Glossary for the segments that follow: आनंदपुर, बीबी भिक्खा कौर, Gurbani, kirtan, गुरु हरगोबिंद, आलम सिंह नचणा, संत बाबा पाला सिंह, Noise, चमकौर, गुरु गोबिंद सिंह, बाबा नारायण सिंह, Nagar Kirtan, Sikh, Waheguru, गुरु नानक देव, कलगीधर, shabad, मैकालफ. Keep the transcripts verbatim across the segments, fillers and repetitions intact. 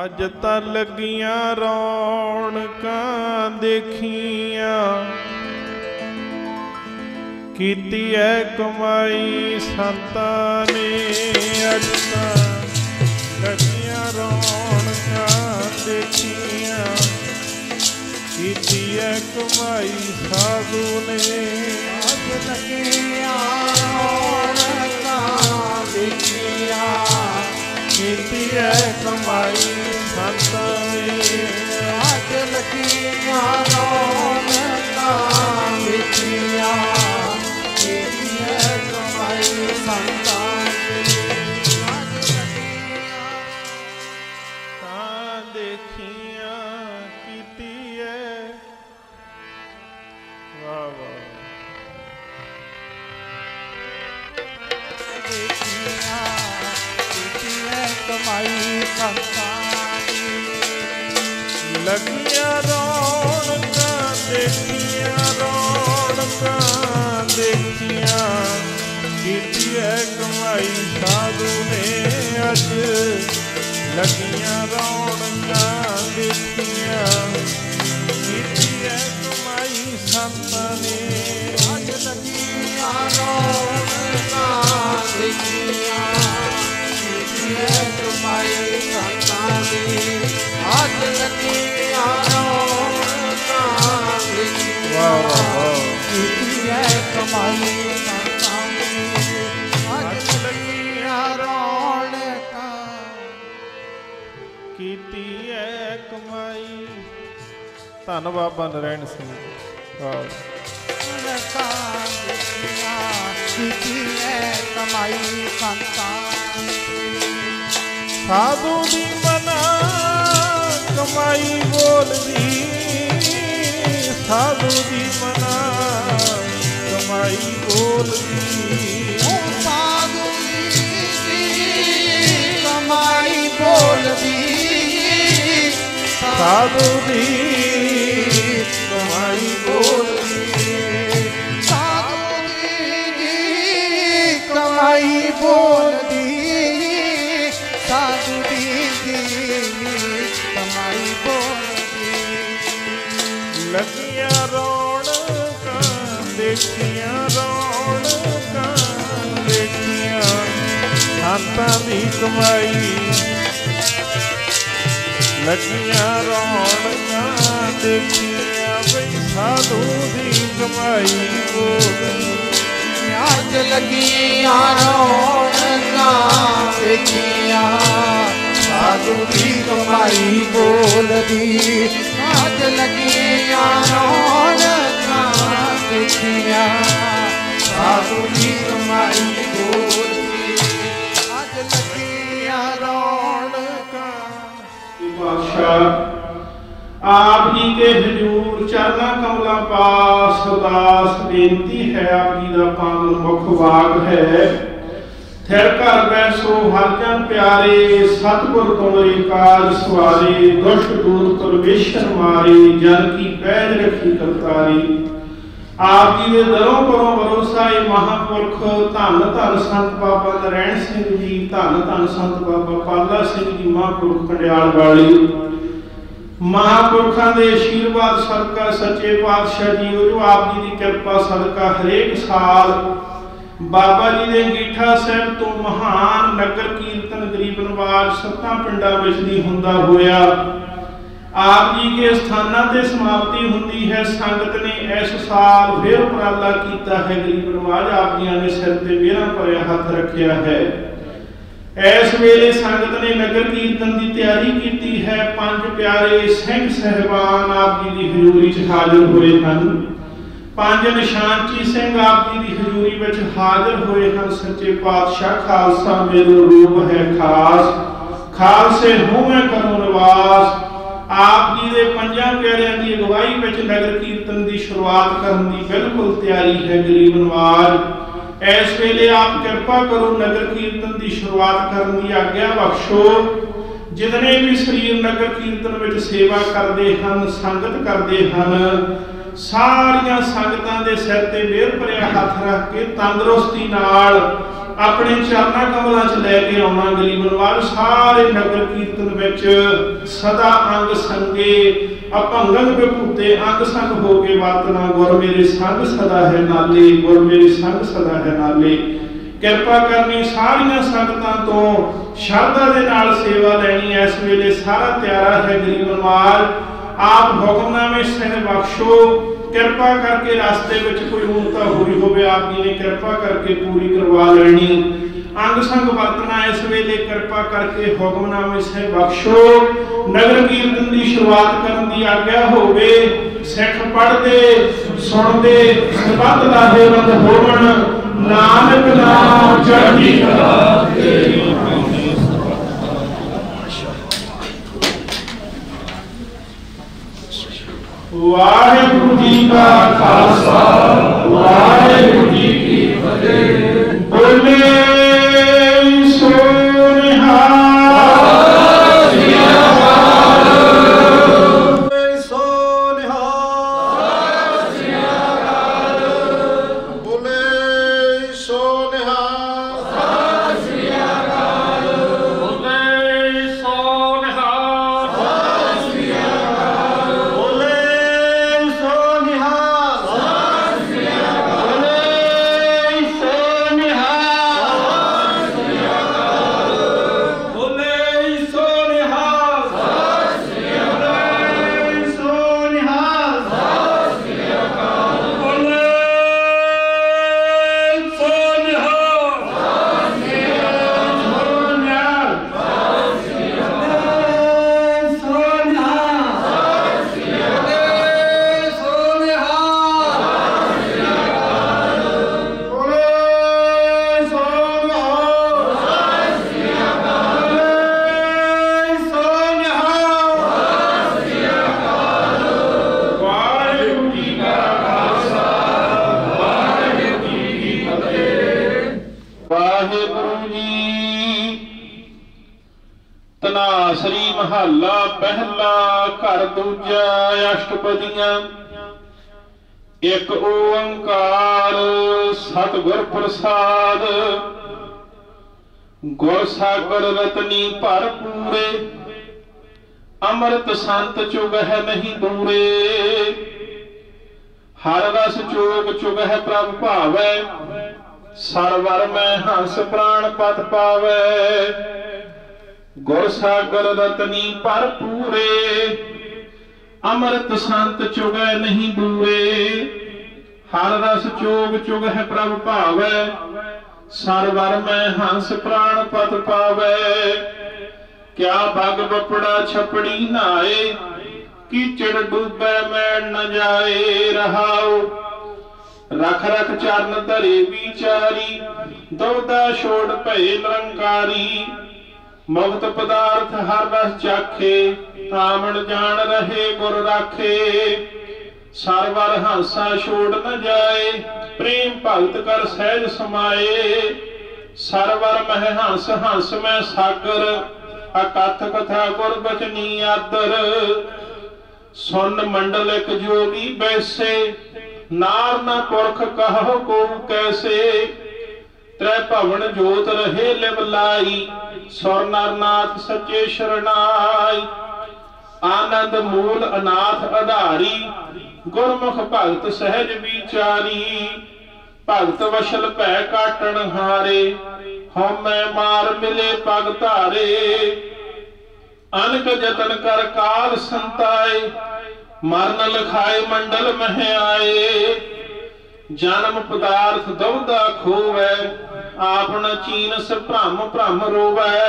अज तां लगियां रौणकां देखियां, कीती है कमाई संतां ने। अज तां लगियां रौणकां देखियां, कीती है कमाई साधु ने। अज लगियां रौणकां देखियां, कीती है कमाई संतां ने। अज लगियां रौणकां देखियां, कीती है कमाई संतां ने। तां देखियां कीती है, वाह वाह, कमाई संतां ने। लगियां रौणकां देखियां, रौणकां देखियां, कीती है कमाई साधु ने। अज लगियां रौणकां देखियां, कीती है कमाई संतां ने। अज लगियां रौणकां देखियां, कमाई संतां ने। अज लगियां रौणकां देखियां, कीती है कमाई संतां ने। अज लगियां रौणकां, कीती है कमाई। धन बाबा नारायण सिंह। रौणकां देखियां, कीती है कमाई संतां ने। साधु दी मना कमाई बोलदी, साधु दी मना कमाई बोलदी, साधु दी कमाई बोलदी, साधु दी कमाई बोलदी, साधु दी कमाई बोलदी, साधु दी कमाई बोलदी। लगियां रौणकां देखियां, रौणकां देखियां, संतां दी कमाई। लगियां रौणकां देखियां, बई साधु दी कमाई बोलदी। अज लगियां रौणकां देखियां, साधु दी कमाई बोलदी। अज लगियां रौणकां देखियां, साधु दी कमाई बोलदी। अज लगियां रौणकां। बादशाह आप ही के हजूर चरना कमला पास उदास बेनती है। आप जी का पावन मुख बाग है, थिर घर बैसो हर जन प्यारे। सतगुर तुमरे काज सवारे, दुष्ट दूर परमेश्वर मारे। जन की पैज रखी करतारी, आप जी के दरों करो भरोसा। ये महापुरख धन धन संत बाबा नारायण सिंह जी, धन धन संत बाबा पाला सिंह जी महापुरख पंडियाल वाली। महापुरखों के आशीर्वाद सदका सच्चे पातशाह जी हो, जो आप जी की कृपा सदका हरेक साल बाबा जी के गीठा साहब तो महान नगर कीर्तन गरीब नवाज सत्तां पिंडां विच दी हुंदा होया आप जी के स्थानां ते समाप्ति हुंदी है। संगत ने इस साल फिर उपराला कीता है। गरीब नवाज आप जी ने सिर ते मेरा भरिया हथ रखिया है। इस वेले संगत ने नगर कीर्तन की तैयारी की है। पंज प्यारे सिंह साहबान आप जी की हजूरी च हाजिर हुए हैं। पंज निशानची सिंह आप जी की हजूरी में हाजिर हुए हैं। सच्चे पातशाह खालसा मेरो रूप है खास, खालसे हूँ मैं करूँ निवास। आप जी के पंजां प्यारियां की अगवाई में नगर कीर्तन की शुरुआत करने की बिल्कुल तैयारी है। गरीब नवाज इस वेले आप कृपा करो नगर कीर्तन की शुरुआत करने की आग्ञा बख्शो। जितने भी शरीर नगर कीर्तन में सेवा करते हैं, संगत करते हैं, सारिया संगतां दे सिर ते मेहर भरिया हाथ रख के तंदुरुस्ती नाल अपने चरना कमलों च लैके आउणा गरीबनवाल सारे नगर कीर्तन विच सदा अंग संगे अपंगंग विभूते अंग संग होके वातना गुर मेरे संग सदा है नाले गुर मेरे संग सदा है नाले। कृपा करनी सारियां संगतां तो श्रद्धा दे नाल सेवा लेनी। इस वेले सारा त्यारा है गरीबनवाल। आप हुक्मनामे सह बख्शो। कृपा करके रास्ते में कोई ऊनता हुई हो आपकी ने कृपा करके पूरी करवा लेनी। अंग संग वर्तना इस वेले कृपा करके हुक्मनामे से बख्शो। नगर कीर्तन की शुरुआत करने की आग्या होवे। सिख पढ़ते सुनते सबद लाहेवंद होवण। नानक नाम चढ़ी कला तेरी। वाहेगुरु जी का खालसा वाहेगुरु जी की फतेह। बोले सो निहाल सो निहाल। बोले सो निहाल। बोले सो निहाल। एक ओंकार सतगुर प्रसाद। गुर सागर रतनी भर पूरे। अमृत संत चुग है नहीं दूरे। हर रस चोग चुग है प्रभ भावै। सरवर मैं हंस प्राण पद पावै। गुर सागर रतनी भर पूरे। अमृत संत चुगै नहीं दूरे। हर रस चोग चुग है प्रभ भावै। सरवर मैं हंस प्राण पद पावै। क्या बग बपड़ा छपड़ी नाए। कीचड़ डूबै मैल न जाए रहाओ। रख रख चरण धरे बिचारी। दौदा छोड़ भए निरंकारी। मुक्त पदार्थ हर रस चाखे। आमण जान रहे गुर राखे। सरवर हंसा छोड़ न जाए। प्रेम भगत कर सहज समाए। सरवर मह हंस हंस मैं सागर। अकथ कथा गुर बचनी आदर। सुन मंडल एक जोगी बैसे। नार न पुरख कहो को कैसे। त्रै भवन जोत रहे लिवलाई। सुर नरनाथ सचे शरणाई। आनंद मूल अनाथ आधारी। गुरमुख भगत सहज विचारी। भगत वशल भय काटन हारे। हमै मार मिले पग धारे। अनक जतन कर काल संताए। मरण लिखाए मंडल मह आए। जन्म पदार्थ दौदा खोवै। आपन चीनस भ्रम भ्रम रोवै।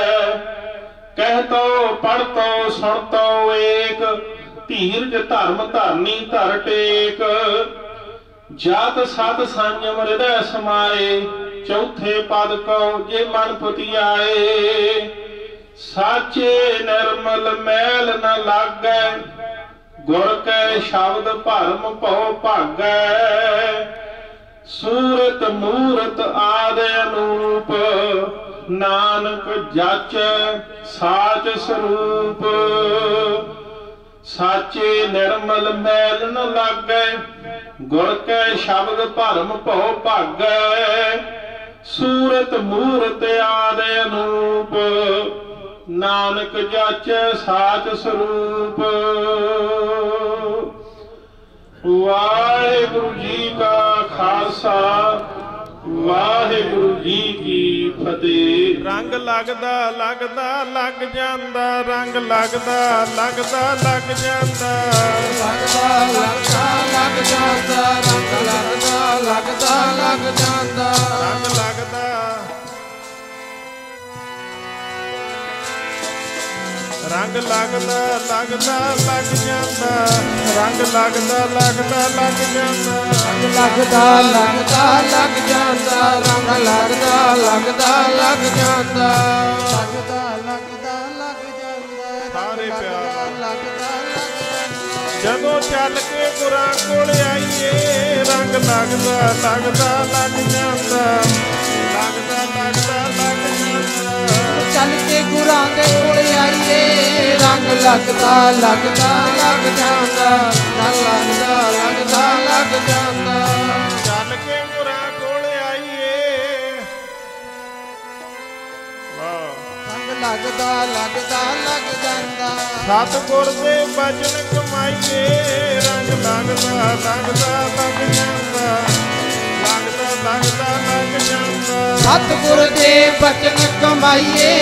कहतो पढ़तो सुनतो एक। धीरज धर्म धरनी धर टेक। जात सात संयम हृदय समाए। चौथे पद को जे मन पतियाए। साचे निर्मल मैल न लागै। गुर कै शब्द भरम भौ भागै। सूरत मूरत आदि अनूप। नानक जाच साच स्वरूप। साचे निर्मल मैल न लागै। गुर कै शब्द भरम भौ भागै। सूरत मूरत आदि अनूप, नानक जाचै साच स्वरूप। वाहेगुरु जी का खालसा वाहेगुरु जी की फतेह। रंग लगदा लगदा लग जांदा, रंग लगदा लगदा लग जांदा, लगदा लगदा लग जांदा, रंग लगदा लगदा लग जांदा, रंग लगदा रंग लगदा लगदा लग जांदा, रंग लगदा लगदा लग जांदा, रंग लगदा लगदा लग जांदा, रंग लगदा लगदा लग जांदा, लगदा लगदा लग जांदा। सारे प्यार लगदा जदों चल के गुरां कोल आईए, रंग लगदा लगदा लग जांदा, लगदा लगदा लग जांदा, चल के गुरां दे कोल आईए, रंग लगदा लगदा लग जांदा, रंग लगदा लगदा लग जांदा, चल के गुरां कोल आईए। वाह। रंग लगदा लगदा लग जांदा, सतगुर दे बचन कमाईए, रंग लगदा लगदा लग जांदा, लगदा लगदा लग जांदा, सतगुर दे बचन कमाईए,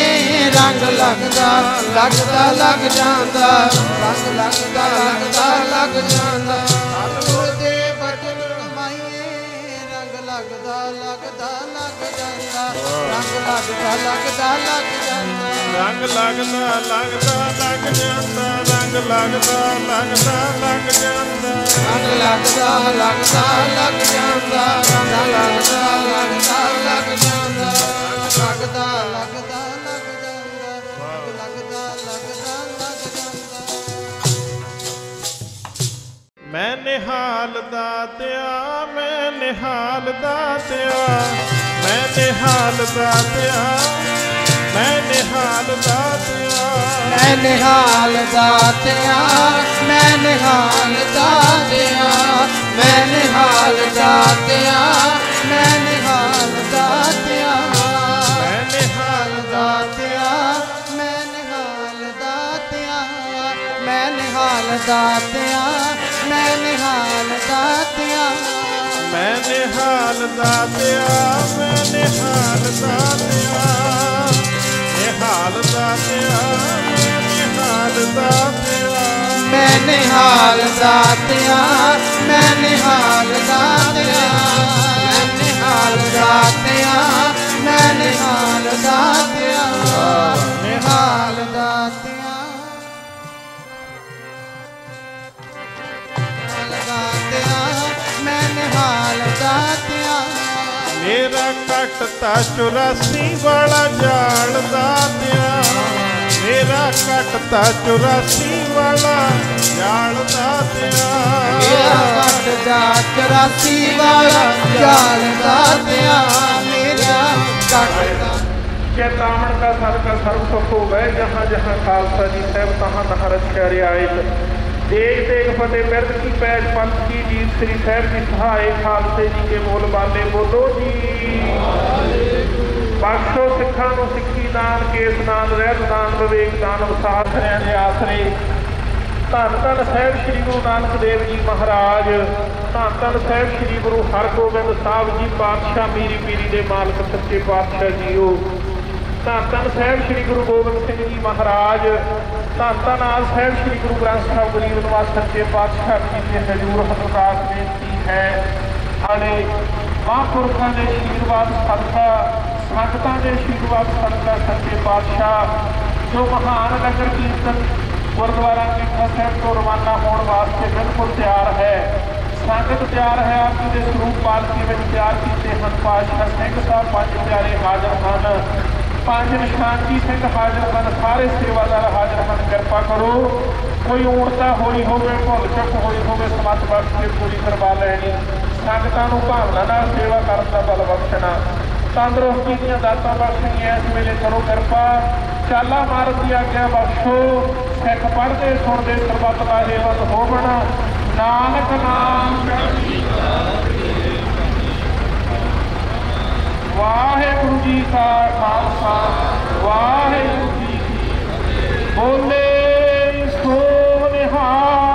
रंग लगदा लगदा लग जांदा, रंग लगदा लगदा लग जांदा, सतगुर दे बचन कमाईए, रंग लगदा लगदा लग जांदा, रंग लगदा लगदा लग जांदा, रंग लगदा लगदा लग जांदा, रंग लगदा लगदा लग जांदा, रंग लगदा लगदा लग जांदा, रंग लगदा लगदा लग जांदा, लगदा लगदा लग जांदा, लगदा लगदा लग जांदा। मैं निहाल दा दिया, मैं निहाल दा दिया, मैं निहाल दा दिया, मैं निहाल दा दिया, मैं निहाल दा दिया, मैं निहाल दा दिया, मैं निहाल दा दिया, मैं निहाल दा दिया, मैं निहाल दा दिया, मैं निहाल दा दिया, मैं निहाल दा दिया, मैं निहाल दा दिया, मैं निहाल दा दिया, मैं निहाल दा दिया, निहाल दा दिया, निहाल दा दिया, मैं निहाल दा दिया, मैं निहाल दा दिया, मैं निहाल दा दिया, मैं निहाल दा दिया, निहाल दा दिया, निहाल दा दिया, मैं निहाल दा दिया। मेरा कटता चौरासी वाला जाल दा दिया, मेरा कटता चौरासी वाला जाल दा दिया, मेरा कटता चौरासी वाला जाल दा दिया, मेरा कटता। चेतावनी का सबका सर्व सुख होवे, जहाँ जहाँ खालसा जी साहब तहाँ तहाँ रचकर आए। देख देख फतेह बिरद की पैज पंथ की जीत, श्री साहब की सहाय, खालसे जी के बोल बाले बोलो जी। बख्शो सिखा को सिक्खी दान, केस दान, रहत दान, विवेक दान, वसार सरियां दे आसरे। धन धन साहब श्री गुरु नानक देव जी महाराज, धन धन साहब श्री गुरु हरगोबिंद साहब जी पातशाह, मीरी पीरी दे मालक सच्चे पातशाह जीओ। धन धन साहब श्री गुरु गोबिंद सिंह जी महाराज, धन धन आज साहब श्री गुरु ग्रंथ साहब गरीब निवास सच्चे पातशाह जी के हजूर हजूरात बेनती है। साढ़े महापुरखों के आशीर्वाद सदका, संगतां के आशीर्वाद सदका सच्चे पातशाह जो महान नगर कीर्तन गुरुद्वारा कीर्तन साहब को रवाना होने वास्ते बिल्कुल तैयार है। संगत तैयार है, आप जी के स्वरूप पालकी में तैयार किए हैं। पातशाह सिंह साहब पंज प्यारे हाजिर हैं, पंज निशानजी सिंह हाजिर हैं, सारे सेवादार हाजिर हैं। कृपा करो, कोई ऊणता होई होवे, भुल चुक होई होवे, समत बख्श के पूरी करवा लैनी। संगतां नूं भावना नाल सेवा करन दा बल बख्शना, तंदुरुस्ती दीआं दातां बख्शणीआं। इस वेले करो कृपा, चाला मारन दी आग्या बख्शो। सिख पढ़दे सुणदे सरबत लाहेवंद होवण, नानक नाम वाहेगुरु जी का खालसा वाहेगुरु जी की बोले सोने हाथ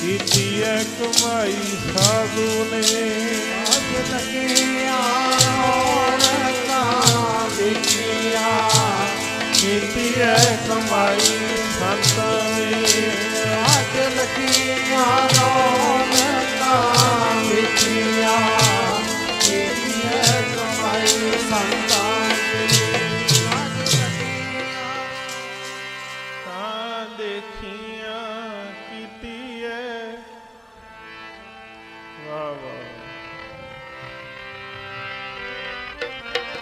ਕੀਤੀ ਹੈ ਕਮਾਈ ਸਾਧੂ ਨੇ ਹੱਥ ਲੱਗਿਆ ਹੋਣ ਤਾਂ ਦੇਖਿਆ ਕੀਤੀ ਹੈ ਕਮਾਈ ਸੰਤਾਂ ਨੇ ਹੱਥ ਲੱਗਿਆ ਹੋਣ ਤਾਂ ਦੇਖਿਆ ਕੀਤੀ ਹੈ ਕਮਾਈ ਸੰਤਾਂ ਨੇ ਹੱਥ ਲੱਗਿਆ ਤਾਂ ਦੇਖਿਆ ਕੀਤੀ ਹੈ। ਵਾਹ ਵਾਹ ਦੇਖਿਆ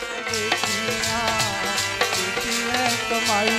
ਕੀਤੀ ਹੈ ਕਮਾਈ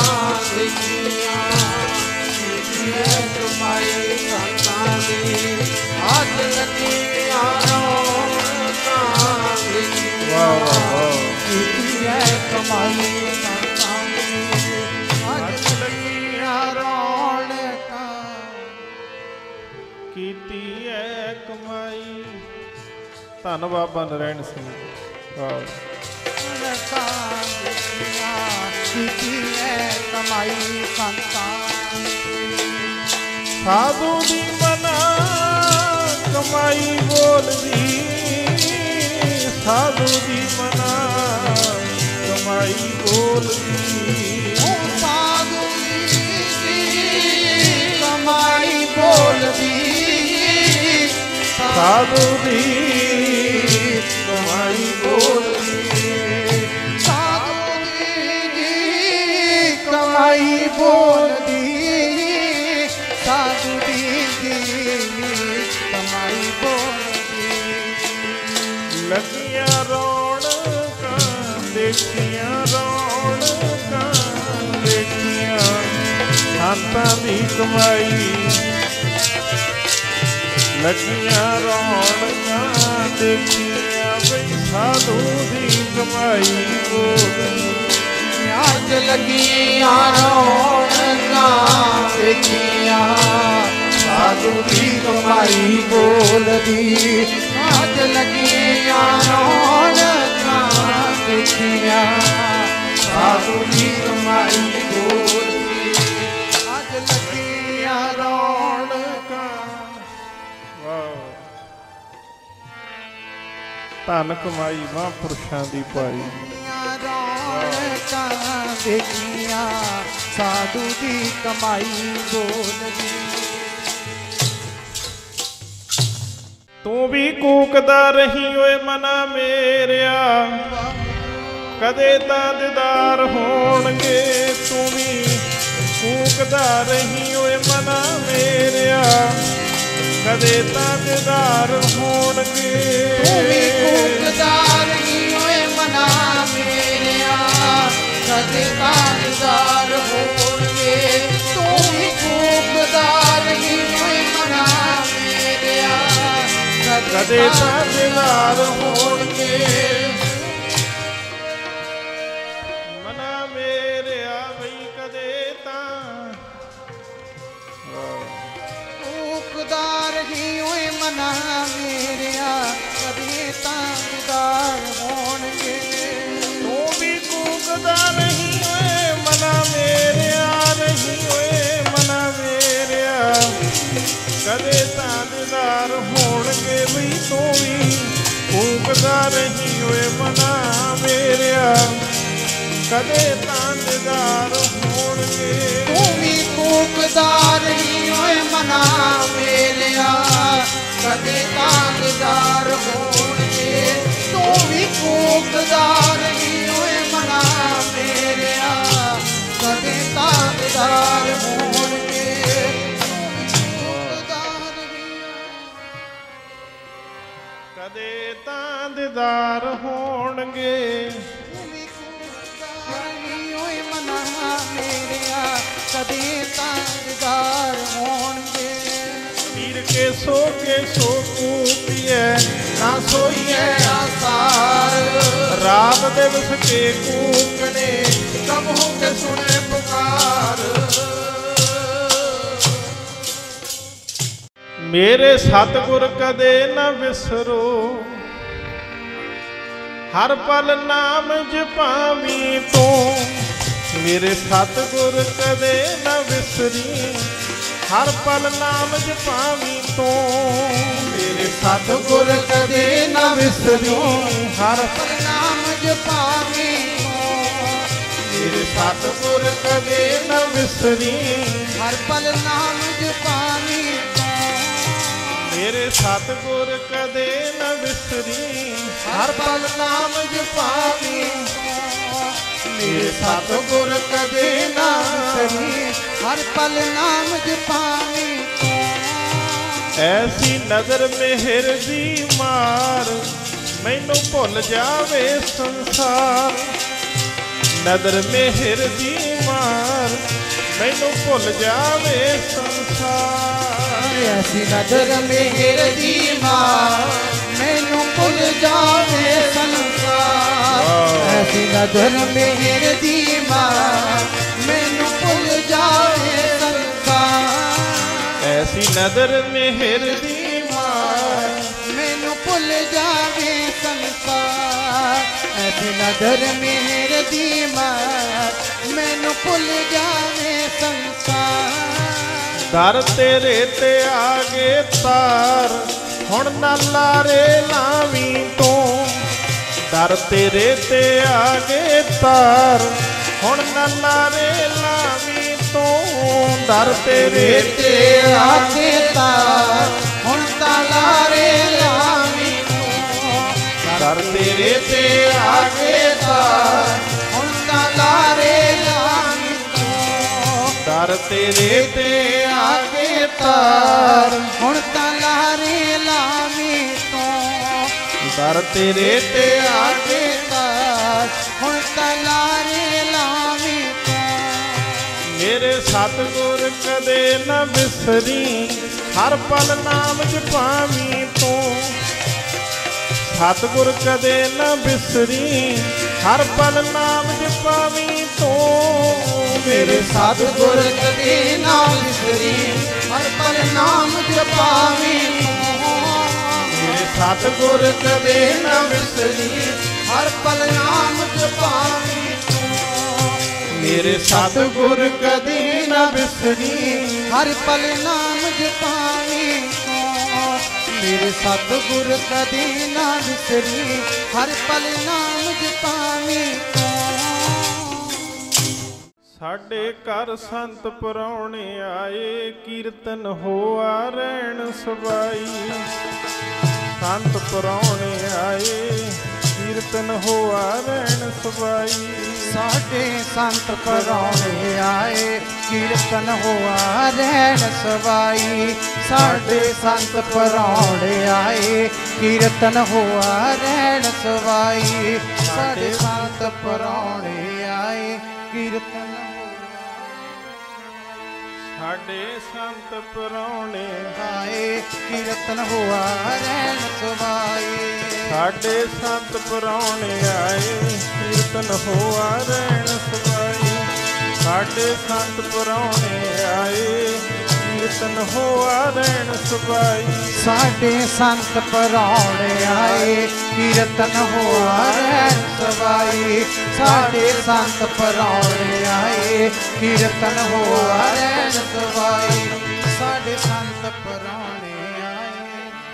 ਦੇਖੀਆਂ ਕੀਤੀ ਹੈ ਕਮਾਈ ਸੰਤਾਂ ਨੇ ਅੱਜ ਲੱਗੀਆਂ ਰੌਣਕਾਂ ਦੇਖੀਆਂ ਕੀਤੀ ਹੈ ਕਮਾਈ ਸੰਤਾਂ ਨੇ ਅੱਜ ਲੱਗੀਆਂ ਰੌਣਕਾਂ ਕੀਤੀ ਹੈ ਕਮਾਈ। ਧੰਨ ਬਾਬਾ ਨਰੈਣ ਸਿੰਘ। ਰੌਣਕਾਂ ਦੇਖੀਆਂ ਕੀਤੀ ਹੈ ਕਮਾਈ ਸੰਤਾਂ ਨੇ ਸਾਧੂ ਦੀ ਮਨਾ ਕਮਾਈ ਬੋਲਦੀ ਸਾਧੂ ਦੀ ਮਨਾ ਕਮਾਈ ਬੋਲਦੀ ਸਾਧੂ ਦੀ ਕਮਾਈ ਬੋਲਦੀ ਸਾਧੂ ਦੀ ਕਮਾਈ ਬੋਲਦੀ ਸਾਧੂ ਦੀ ਕਮਾਈ ਬੋਲਦੀ ਸਾਧੂ ਦੀ ਕਮਾਈ ਬੋਲਦੀ ਲੱਗੀਆਂ ਰੌਣਕਾਂ ਦੇਖੀਆਂ ਰੌਣਕਾਂ ਦੇਖੀਆਂ ਸੰਤਾਂ ਦੀ ਕਮਾਈ ਲੱਗੀਆਂ ਰੌਣਕਾਂ ਦੇਖੀਆਂ ਬਈ ਸਾਧੂ ਦੀ ਕਮਾਈ ਬੋਲਦੀ ਅੱਜ ਲੱਗੀਆਂ ਰੌਣਕਾਂ ਦੇਖੀਆਂ ਸਾਧੂ ਦੀ ਕਮਾਈ ਬੋਲਦੀ ਅੱਜ ਲੱਗੀਆਂ ਰੌਣਕਾਂ ਦੇਖੀਆਂ ਸਾਧੂ ਦੀ ਕਮਾਈ ਬੋਲਦੀ ਅੱਜ ਲੱਗੀਆਂ ਰੌਣਕਾਂ। ਵਾਹ ਧੰਨ ਕਮਾਈ ਮਹਾਂਪੁਰਸ਼ਾਂ ਦੀ ਪਾਈ ਰੌਣਕਾਂ ਦੇਖੀਆਂ ਸਾਧੂ ਦੀ ਕਮਾਈ ਬੋਲਦੀ ਤੂੰ ਵੀ ਕੂਕਦਾ ਰਹੀ ਓਏ ਮਨਾ ਮੇਰਿਆ ਕਦੇ ਤਾਂ ਦੀਦਾਰ ਹੋਣਗੇ ਤੂੰ ਵੀ ਕੂਕਦਾ ਰਹੀ ਓਏ ਮਨਾ ਮੇਰਿਆ ਕਦੇ ਤਾਂ ਦੀਦਾਰ ਹੋਣਗੇ ਤੂੰ ਵੀ ਕੂਕਦਾ ਰਹੀ ਓਏ ਮਨਾ ਮੇਰਿਆ ਕਦੇ ਤਾਂ ਦੀਦਾਰ ਹੋਣਗੇ ਤੂੰ ਵੀ ਕੂਕਦਾ ਰਹੀ ਓਏ ਮਨਾ ਮੇਰਿਆ ਕਦੇ ਤਾਂ ਦੀਦਾਰ ਹੋਣਗੇ ਮਨਾ ਮੇਰਿਆ ਬਈ ਕਦੇ ਤਾਂ ਕੂਕਦਾ ਰਹੀ ਓਏ ਮਨਾ ਮੇਰਿਆ ਕਦੇ ਤਾਂ ਦੀਦਾਰ ਹੋਣਗੇ ਤੂੰ ਵੀ ਕੂਕਦਾ ਰਹੀ ਓਏ ਮਨਾ ਮੇਰਿਆ ਰਹੀ ਓਏ ਮਨਾ ਮੇਰਿਆ ਕਦੇ ਤਾਂ ਦੀਦਾਰ ਹੋਣਗੇ ਵੀ ਤੂੰ ਵੀ ਕੂਕਦਾ ਰਹੀ ਓਏ ਮਨਾ ਮੇਰਿਆ ਕਦੇ ਤਾਂ ਦੀਦਾਰ ਹੋਣਗੇ ਤੂੰ ਵੀ ਕੂਕਦਾ ਰਹੀ ਓਏ ਮਨਾ ਮੇਰਿਆ ਕਦੇ ਤਾਂ ਦੀਦਾਰ ਹੋਣਗੇ ਤੂੰ ਵੀ ਕੂਕਦਾ ਰਹੀ ਓਏ ਮਨਾ ਮੇਰਿਆ ਕਦੇ ਤਾਂ ਦੀਦਾਰ ਹੋਣਗੇ। ਕਦੇ ਤਾਂ ਦੀਦਾਰ ਹੋਣਗੇ ਤੂੰ ਵੀ ਕੂਕਦਾ ਰਹੀ ਓਏ ਮਨਾ ਮੇਰਿਆ ਕਦੇ ਤਾਂ ਦੀਦਾਰ ਹੋਣਗੇ ਵੀਰ ਕੇ ਸੋ ਕੇ ਸੋ ਕੂਪੀਏ ना सोईए आसार, रात दिवस के कूकने कम हो के सुने पुकार। मेरे सतगुर कदे न विसरो, हर पल नाम जपावी तू। मेरे सतगुर कदे न विसरी, हर पल नाम जपावी तू। मेरे सतगुर कदे न विसरी, हर पल नाम जपावी तू। मेरे सतगुर कदे न विसरी, हर पल नाम जपावी तू। मेरे सतगुर कदे न विसरी, हर पल नाम जपावी। मेरे सतगुर कदे न विसरी, हर पल नाम जपावी। ऐसी नजर मेहर दी मार, मैनू भुल जावे संसार। नजर मेहर दी मार, मैनू भुल जावे संसार। ऐसी नजर मेहर दी मार, मैनू भुल जावे संसार। ऐसी नजर मेहर दी मार, मैनू भुल जावे संसार। ऐसी नजर मेहर दी मार, मैनू भुल जावे संसार। ऐसी नजर मेहर दी मार, मैनू भुल जावे संसार। दर तेरे ते आगे तार, हुण ना लारे लावी तू। दर तेरे ते आगे तार, हुण ना लारे लावी तू। दर तेरे ते आगे तार, हुण ना लारे लावी तू। दर तेरे ते आगे तार, हुण ना लारे लावी। दर तेरे ते आगे तार, हुण तां लारे लावी तू। दर तेरे ते आगे तार, हुण तां लारे लावी तू। मेरे सतगुर कदे ना विसरी, हर पल नाम जपावी तू। सतगुर कदे ना विसरी, हर पल नाम जपावी तू। मेरे सतगुर कदे ना विसरी, हर पल नाम जपावी तू। मेरे सतगुर कदे ना विसरी, हर पल नाम जपावी तू। मेरे सतगुर कदे ना विसरी, हर पल नाम जपावी तू। मेरे सतगुर कदे ना विसरी, हर पल नाम जपावी तू। साढ़े घर संत परौने आए, कीर्तन होआ रैन सवाई। संत परौने आए, कीर्तन होआ रैन सवाई। साढ़े संत परौने आए, कीर्तन होआ रैन सवाई। साढ़े संत परौने आए, कीर्तन होआ रैन सवाई। साढ़े संत परौने आए, कीर्तन साढ़े संत परौने आए, कीर्तन होआ रैन सवाई। साढ़े संत परौने आए, कीर्तन होआ रैन सवाई। साढ़े संत परौने आए, कीर्तन होआ रैन सवाई। साढ़े संत परौने आए, कीर्तन होआ रैन सवाई। साढ़े संत परौने आए, कीर्तन होआ रैन सवाई। साढ़े संत परौने आए,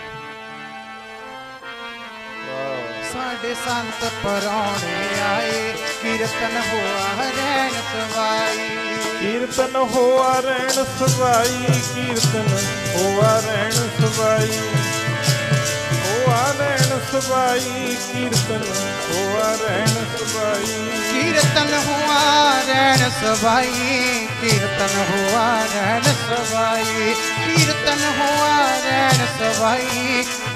साढ़े संत परौने आए, कीर्तन होआ रैन सवाई। कीर्तन होआ रैन सवाई, कीर्तन होआ रैन सवाई। होआ रैन सवाई, कीर्तन होआ रैन सवाई। कीर्तन होआ रैन सवाई, कीर्तन होआ रैन सवाई। कीर्तन होआ रैन सवाई,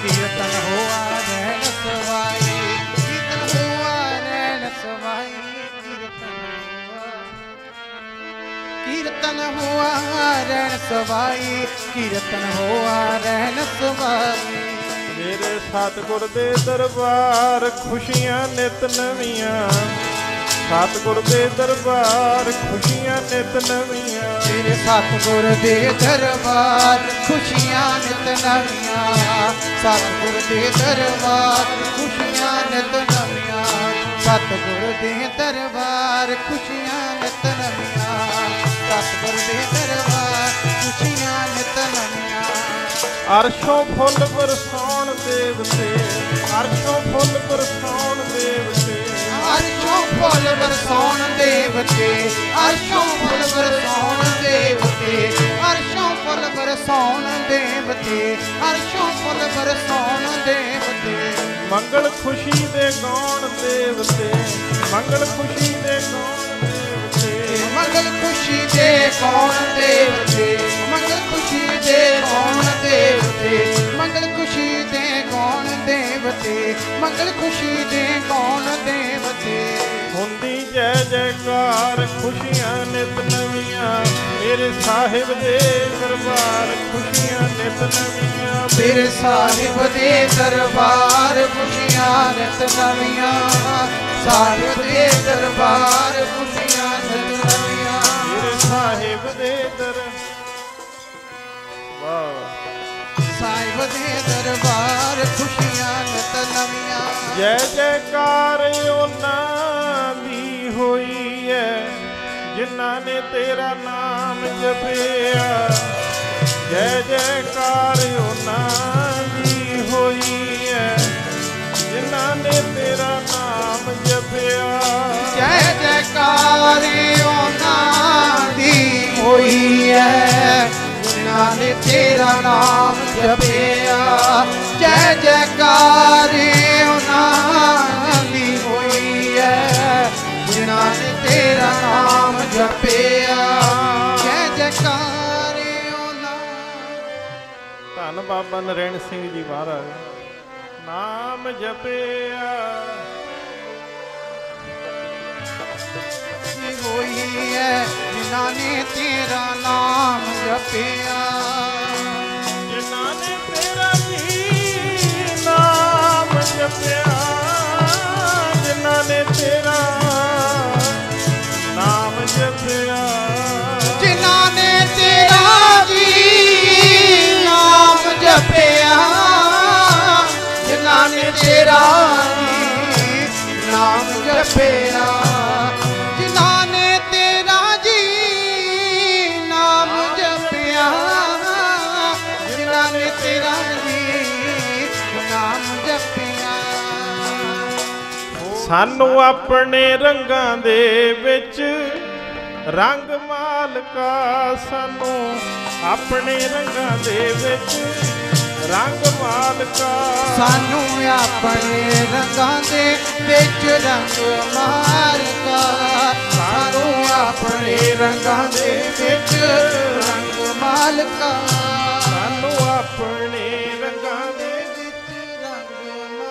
कीर्तन होआ रैन सवाई। कीर्तन होआ रैन सवाई, कीर्तन कीर्तन होआ रैन सवाई। कीर्तन होआ रैन सवाई। मेरे सतगुर दे दरबार खुशियां नित नवियां, सतगुर दे दरबार खुशियां नित नवियां, मेरे सतगुर दे दरबार खुशियां नित नवियां, सतगुर दे दरबार खुशियां नित नवियां, सतगुर दे दरबार खुशियां नित नवियां, सतगुर दे दरबार खुशियां नित नवियां। अरशों फुल बरसाण देवते, अरशों फुल बरसाण देवते, अरशों फुल बरसाण देवते, अरशों फुल बरसाण देवते, अरशों फुल बरसाण देवते, अरशों फुल बरसाण देवते। मंगल खुशी दे गाण देवते, मंगल खुशी दे गाण देवते, मंगल खुशी दे गाण देवते, मंगल खुशी दे गाण देवते, मंगल खुशी दे कौन देवते, मंगल खुशी दे कौन देवते। हुंदी जय जयकार खुशियां नित नवियां, मेरे साहिब दे दरबार खुशियां नित नवियां, मेरे साहिब दे दरबार खुशियां नित नवियां, साहिब दे दरबार खुशियां नित नवियां, मेरे साहिब दे दर वाह साहिब दे दरबार खुशियां नित नवियां। जय जयकार उन्हां दी होई है जिन्हां ने तेरा नाम जपिया, जय जयकार उन्हां दी होई है जिन्हां ने तेरा नाम जपिया, जय जयकार उन्हां दी होई है जिन्हां ने तेरा नाम जपिया, जय जयकार उन्हां दी होई है जिन्हां ने तेरा नाम जपिया, जय जयकार उन्हां। धन बाबा नारायण सिंह जी महाराज नाम जपिया होई है जिन्हां ने तेरा नाम जपिया, जिन्हां ने तेरा ही नाम जपिया, जिन्हां ने तेरा नाम जपिया, जिन्हां ने तेरा ही नाम जपिया, जिन्हां ने तेरा ही नाम जपिया, सानू अपने रंगा दे विच रंग मालका, सानू अपने रंगा दे विच रंग मालका, सानू अपने रंगा दे विच रंग मालका, सानू अपने रंगा दे विच रंग मालका, सानू अपने रंगा दे विच रंग मालका,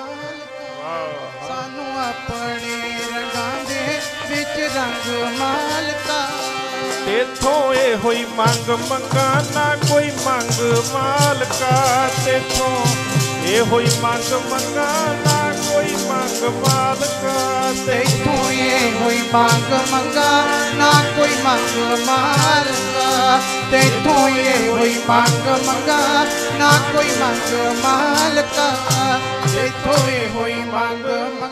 सानू अपने रंगां दे विच रंग मालका। तेथों इहो ही मंग मंगां ना कोई मंग मालका, तेथों इहो ही मंग मंगां ना कोई मंग मालका, तेथों इहो ही मंग मंगां ना कोई मंग मालका, तेथों इहो ही मंग मंगां ना कोई मंग मालका, तेथों इहो ही मंग मंगां ना कोई मंग मालका, तेथों इहो ही मंग मंगां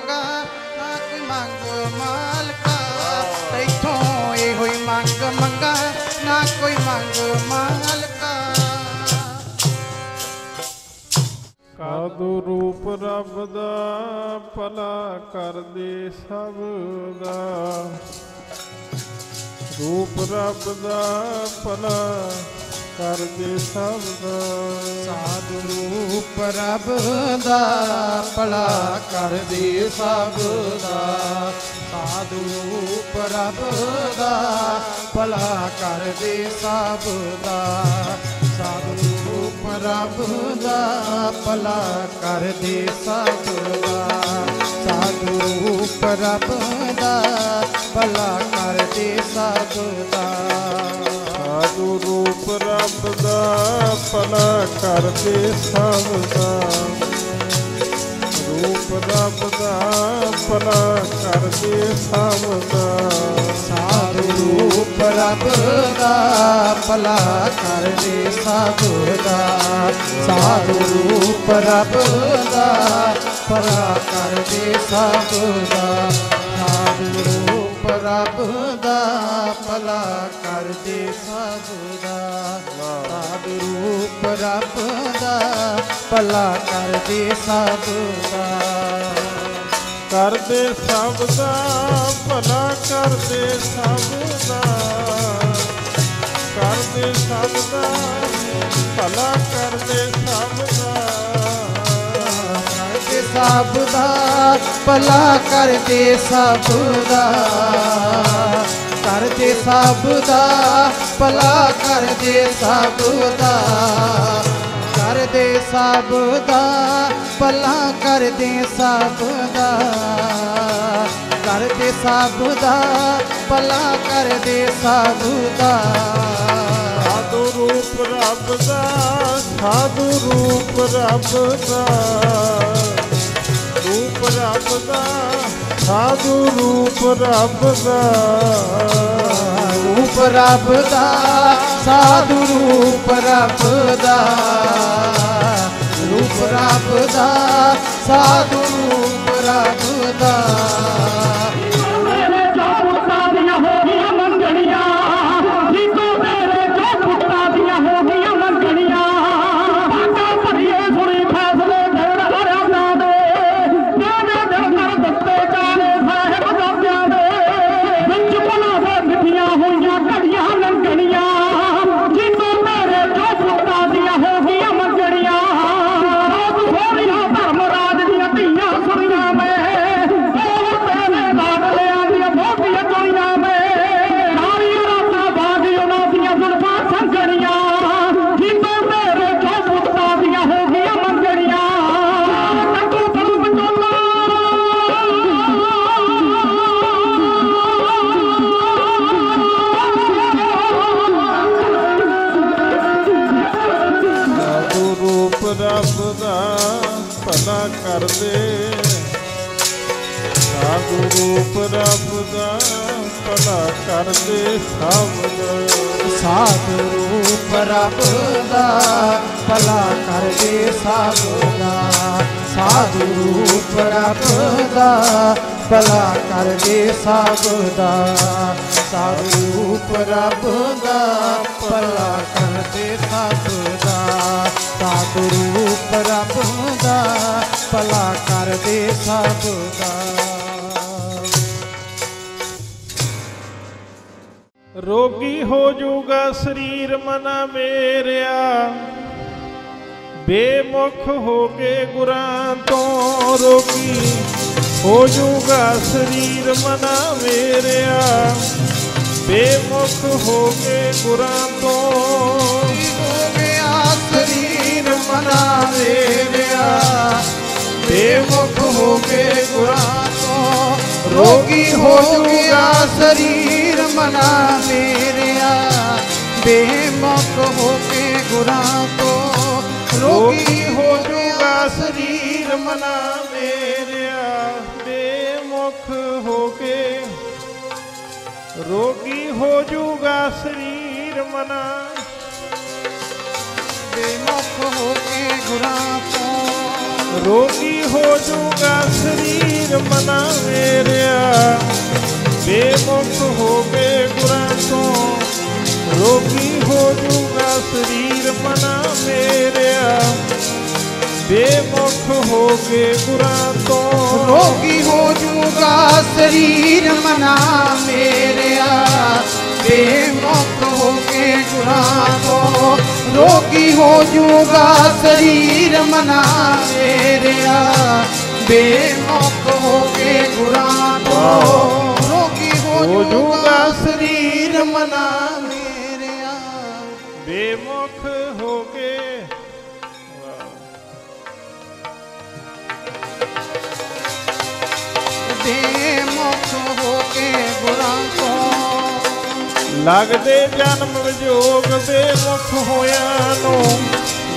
ना कोई मंग मालका। कादू रूप रब दा भला कर दे सब दा, रूप रब दा भला कर दे सब दा, साधु रूप रब दा भला कर दे सब दा, साधु रूप रब दा भला कर दे सब दा, साधु रूप रब दा भला कर दे सब दा, साधु रूप रब दा भला कर दे सब दा, साधु रूप रब दा भला कर दे सब दा, ਪਦਾ ਪਦਾ ਭਲਾ ਕਰਦੇ ਸਭਦਾ ਸਾਧੂ ਪ੍ਰਭ ਦਾ ਭਲਾ ਕਰਦੇ ਸਭਦਾ ਸਾਧੂ ਪ੍ਰਭ ਦਾ ਭਲਾ ਕਰਦੇ ਸਭਦਾ ਸਾਧੂ ਪ੍ਰਭ ਦਾ ਭਲਾ ਕਰਦੇ ਸਭਦਾ ਸਾਧੂ ਪ੍ਰਭ ਦਾ ਭਲਾ ਕਰਦੇ ਸਭਦਾ ਕਰਦੇ ਸਭ ਦਾ ਭਲਾ ਕਰਦੇ ਸਭ ਦਾ ਕਰਦੇ ਸਭ ਦਾ ਭਲਾ ਕਰਦੇ ਸਭ ਦਾ ਕਰਦੇ ਸਭ ਦਾ ਭਲਾ ਕਰਦੇ ਸਭ ਦਾ ਕਰਦੇ ਸਭ ਦਾ ਭਲਾ ਕਰਦੇ ਸਭ ਦਾ ਕਰਦੇ ਸਭ ਦਾ ਭਲਾ ਕਰਦੇ ਸਭ ਦਾ ਕਰਦੇ ਸਭ ਦਾ ਭਲਾ ਕਰਦੇ ਸਭ ਦਾ ਸਾਧੂ ਰੂਪ ਰੱਬ ਦਾ ਸਾਧੂ ਰੂਪ ਰੱਬ ਦਾ ਰੂਪ ਰੱਬ ਦਾ ਸਾਧੂ ਰੂਪ ਰੱਬ ਦਾ ਰੂਪ ਰੱਬ ਦਾ ਸਾਧੂ ਰੂਪ ਰੱਬ ਦਾ ਰੂਪ ਰੱਬ ਦਾ ਸਾਧੂ ਰੂਪ ਰੱਬ ਦਾ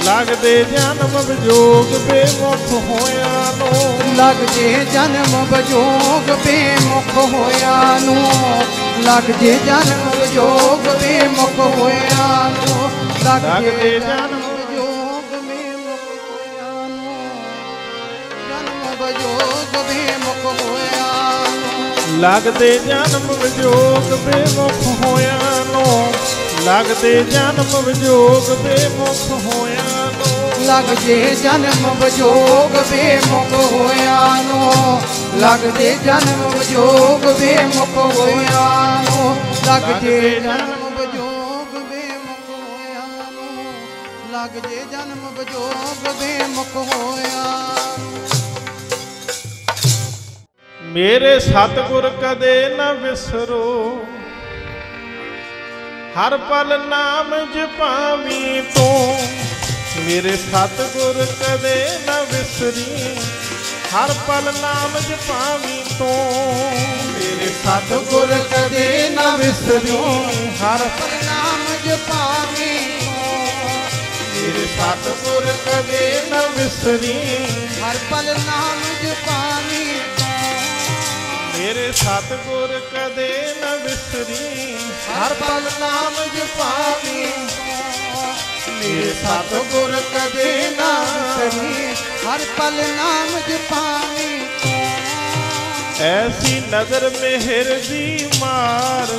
लगदे जन्म वियोग बेमुख होया नू, लगदे जन्म वियोग बेमुख होया नू, लगदे जन्म वियोग बेमुख होया नू, लगदे जन्म वियोग बेमुख होया नू, जन्म वियोग बेमुख होया नू, लगदे जन्म वियोग बेमुख होया नू, लगदे जन्म वियोग बेमुख होया नो, लगदे जन्म वियोग बेमुख होया नो, लगदे जन्म वियोग बेमुख होया नो, लगदे जन्म वियोग बेमुख होया नो, लगदे जन्म वियोग बेमुख होया। मेरे सतगुर कदे न विसरो, हर पल नाम जपावी तो, मेरे सतगुर कदे न विसरी, हर पल नाम जपावी तो, मेरे सतगुर कदे न विसरी, हर पल नाम जपावी तो, मेरे सतगुर कदे न विसरी, हर पल नाम जपावी तो, मेरे सतगुर कदे न विसरी, हर पल नाम जपावी, मेरे सतगुर कदे ना विसरी, हर पल नाम जपावी। ऐसी नजर मेहर दी मार,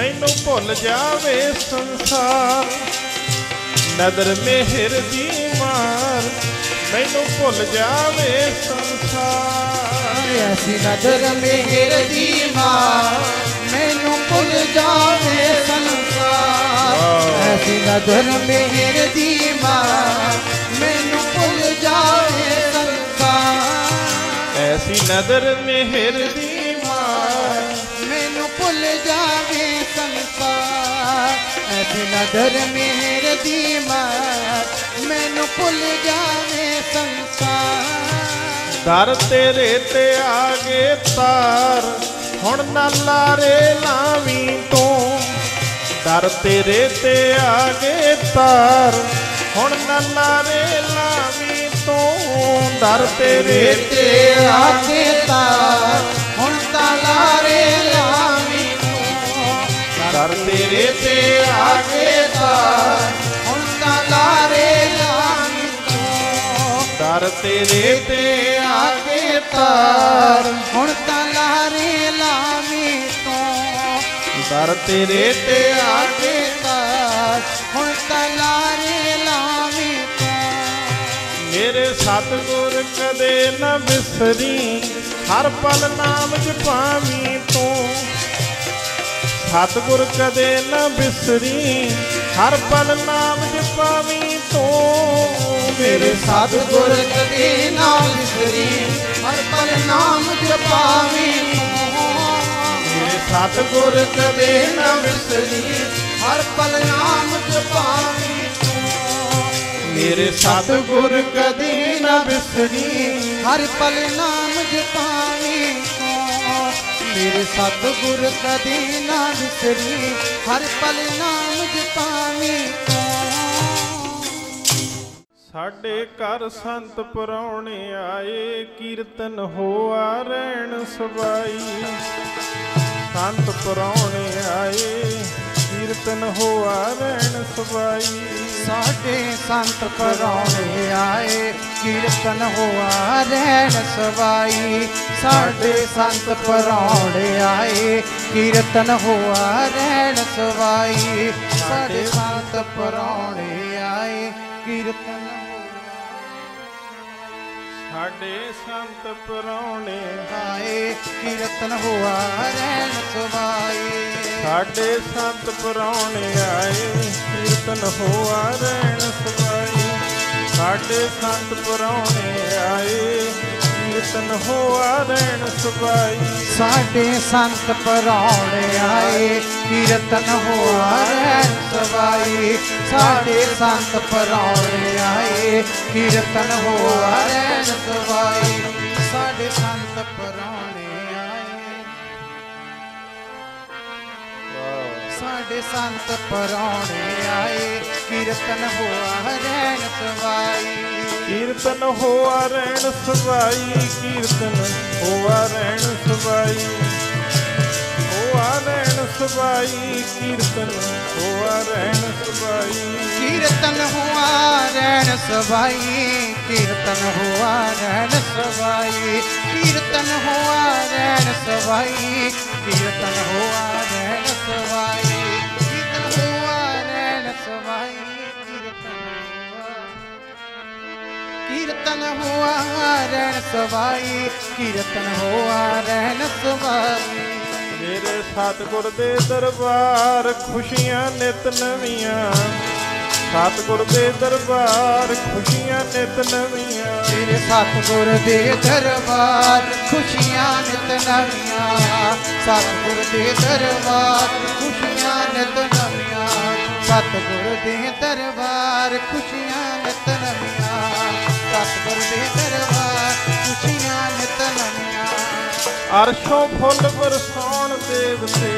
मैनू भुल जावे संसार, नजर मेहर दी मार, मैनू भुल जावे संसार। ऐसी नजर मेहर दी मार, मैनू भुल जावे संसार, ऐसी नजर मेहर दी मार, मैनू भुल जावे संसार, ऐसी नजर मेहर दी मार, मैनू भुल जावे संसार, ऐसी नजर मेहर दी मार, मैनू भुल जावे संसार। दर तेरे ते आगे तार, हुण ना लारे लावी तो, दर तेरे ते आगे तार, हुण ना लारे लावी तो, दर तेरे ते आगे तार, हुण ना लारे लावी तो, दर तेरे ते आगे तार, हुण ना लारे लावी तो, दर तेरे ते आगे तार, हुण ना लारे लावी तो, दर तेरे ते आगे तार, हुण तां लारे लावी तो, मेरे सतगुर कदे न विसरी, हर पल नाम जपावी तो, सतगुर कदे न विसरी, हर पल नाम जपावी तो, मेरे सतगुर कदे न विसरी, हर पल नाम जपावी तो, मेरे सतगुर कदे न विसरी, हर पल नाम जपावी तो, मेरे सतगुर कदे न विसरी, हर पल नाम जपावी तो, मेरे सतगुर कदे न विसरी, हर पल नाम जपावी तो। साढ़े घर संत परौने आए, कीर्तन होआ रैन सबाई, संत परौने आए, कीर्तन होआ रैन सबाई, साढ़े संत परौने आए, कीर्तन होआ रैन सबाई, साढ़े संत परौने आए, कीर्तन होआ रैन सबाई, साढ़े संत परौने आए, कीर्तन साढ़े संत परौने आए, कीर्तन होआ रैन सवाई, साढ़े संत परौने आए, कीर्तन होआ रैन सवाई, साढ़े संत परौने आए, कीर्तन होआ रैन सवाई, साढ़े संत परौने आए, कीर्तन होआ रैन सवाई, साढ़े संत परौने आए, कीर्तन होआ रैन सवाई, साढ़े संत परौने आए, साढ़े संत परौने आए, कीर्तन होआ रहन सवाई, कीर्तन होआ रहन सवाई, कीर्तन होआ रहन सवाई, होआ रहन सवाई, कीर्तन होआ रहन सवाई, कीर्तन होआ रहन सवाई, कीर्तन होआ रहन सवाई, कीर्तन होआ रहन सवाई, कीर्तन होआ रहन सवाई। कीर्तन हुआ रहन सवाई, कीर्तन हुआ रहन सवाई। मेरे सतगुर दे दरबार खुशियां नित नवियां, सतगुर दे दरबार खुशियां नित नवियां, मेरे सतगुर दे दरबार खुशियां नित नवियां, सतगुर दे दरबार खुशियां नित नवियां, सतगुर दे दरबार खुशियां नित नवियां, सतगुर दे दरबार खुशियां नित नवियां। अरशों फुल बरसाउण देवते,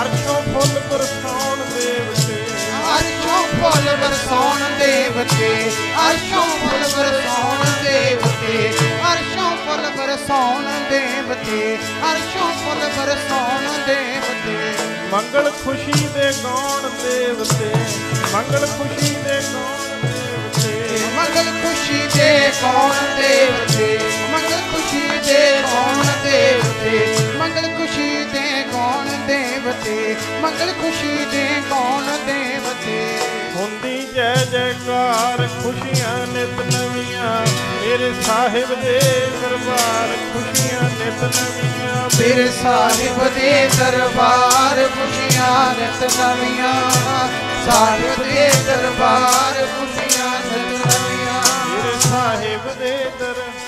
अरशों फुल बरसाउण देवते, अरशों फुल बरसाउण देवते, अरशों फुल बरसाउण देवते, अरशों फुल बरसाउण देवते, अरशों फुल बरसाउण देवते। मंगल खुशी दे गाउण देवते, मंगल खुशी दे गाउण, मंगल खुशी दे कौन देवते, मंगल खुशी दे कौन देवते, मंगल खुशी दे कौन देवते, मंगल खुशी दे कौन देवते। हुंदी जय जयकार खुशियां नित नवियां, मेरे साहिब दे दरबार खुशियां नित नवियां, मेरे साहिब दे दरबार खुशियां नित नवियां, साहिब दे दरबार खुशियां नित नवियां, साहिब दे दरबार,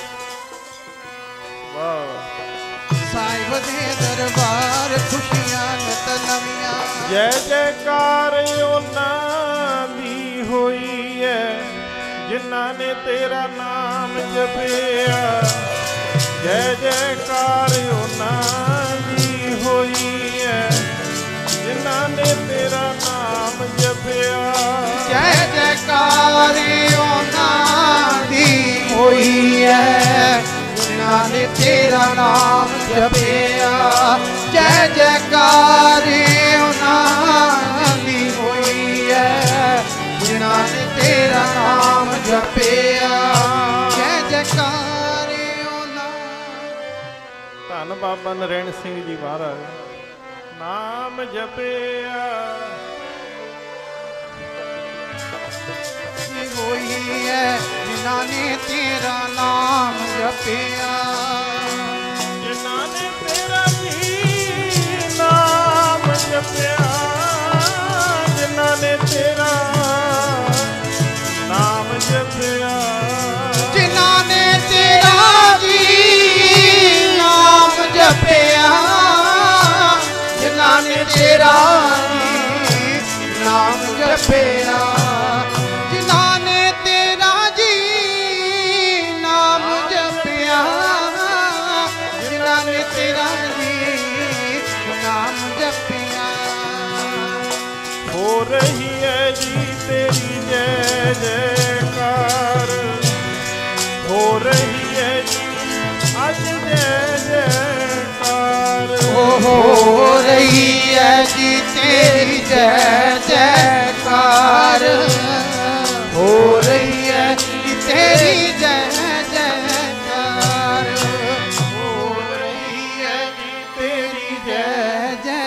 साहिब दे दरबार खुशियां नित नवियां। जय जयकार उन्हां दी होई है जिन्हां ने तेरा नाम जपिया, जय जयकार उन्हां दी होई है जिन्हां ने तेरा नाम जपिया, जय जयकार होई है जिन्हां ने तेरा नाम जपिया, जय जयकार उन्हां दी होई है जिन्हां ने तेरा नाम जपिया, जय जयकार उन्हां। धन बाबा नारायण सिंह जी महाराज, नाम जपिया होई है जिन्हां ने तेरा नाम जपिया, जिन्हां ने तेरा भी नाम जपिया, जिन्हां ने तेरा नाम जपिया, जिन्हां ने तेरा भी नाम जपिया, जिन्हां ने तेरा भी नाम जपिया, रही है जी तेरी जय जयकार, हो रही है जी आज जय जयकार, हो रही है जी तेरी जय जयकार, हो रही है जी तेरी जय जयकार, हो रही है जी तेरी जय जयकार,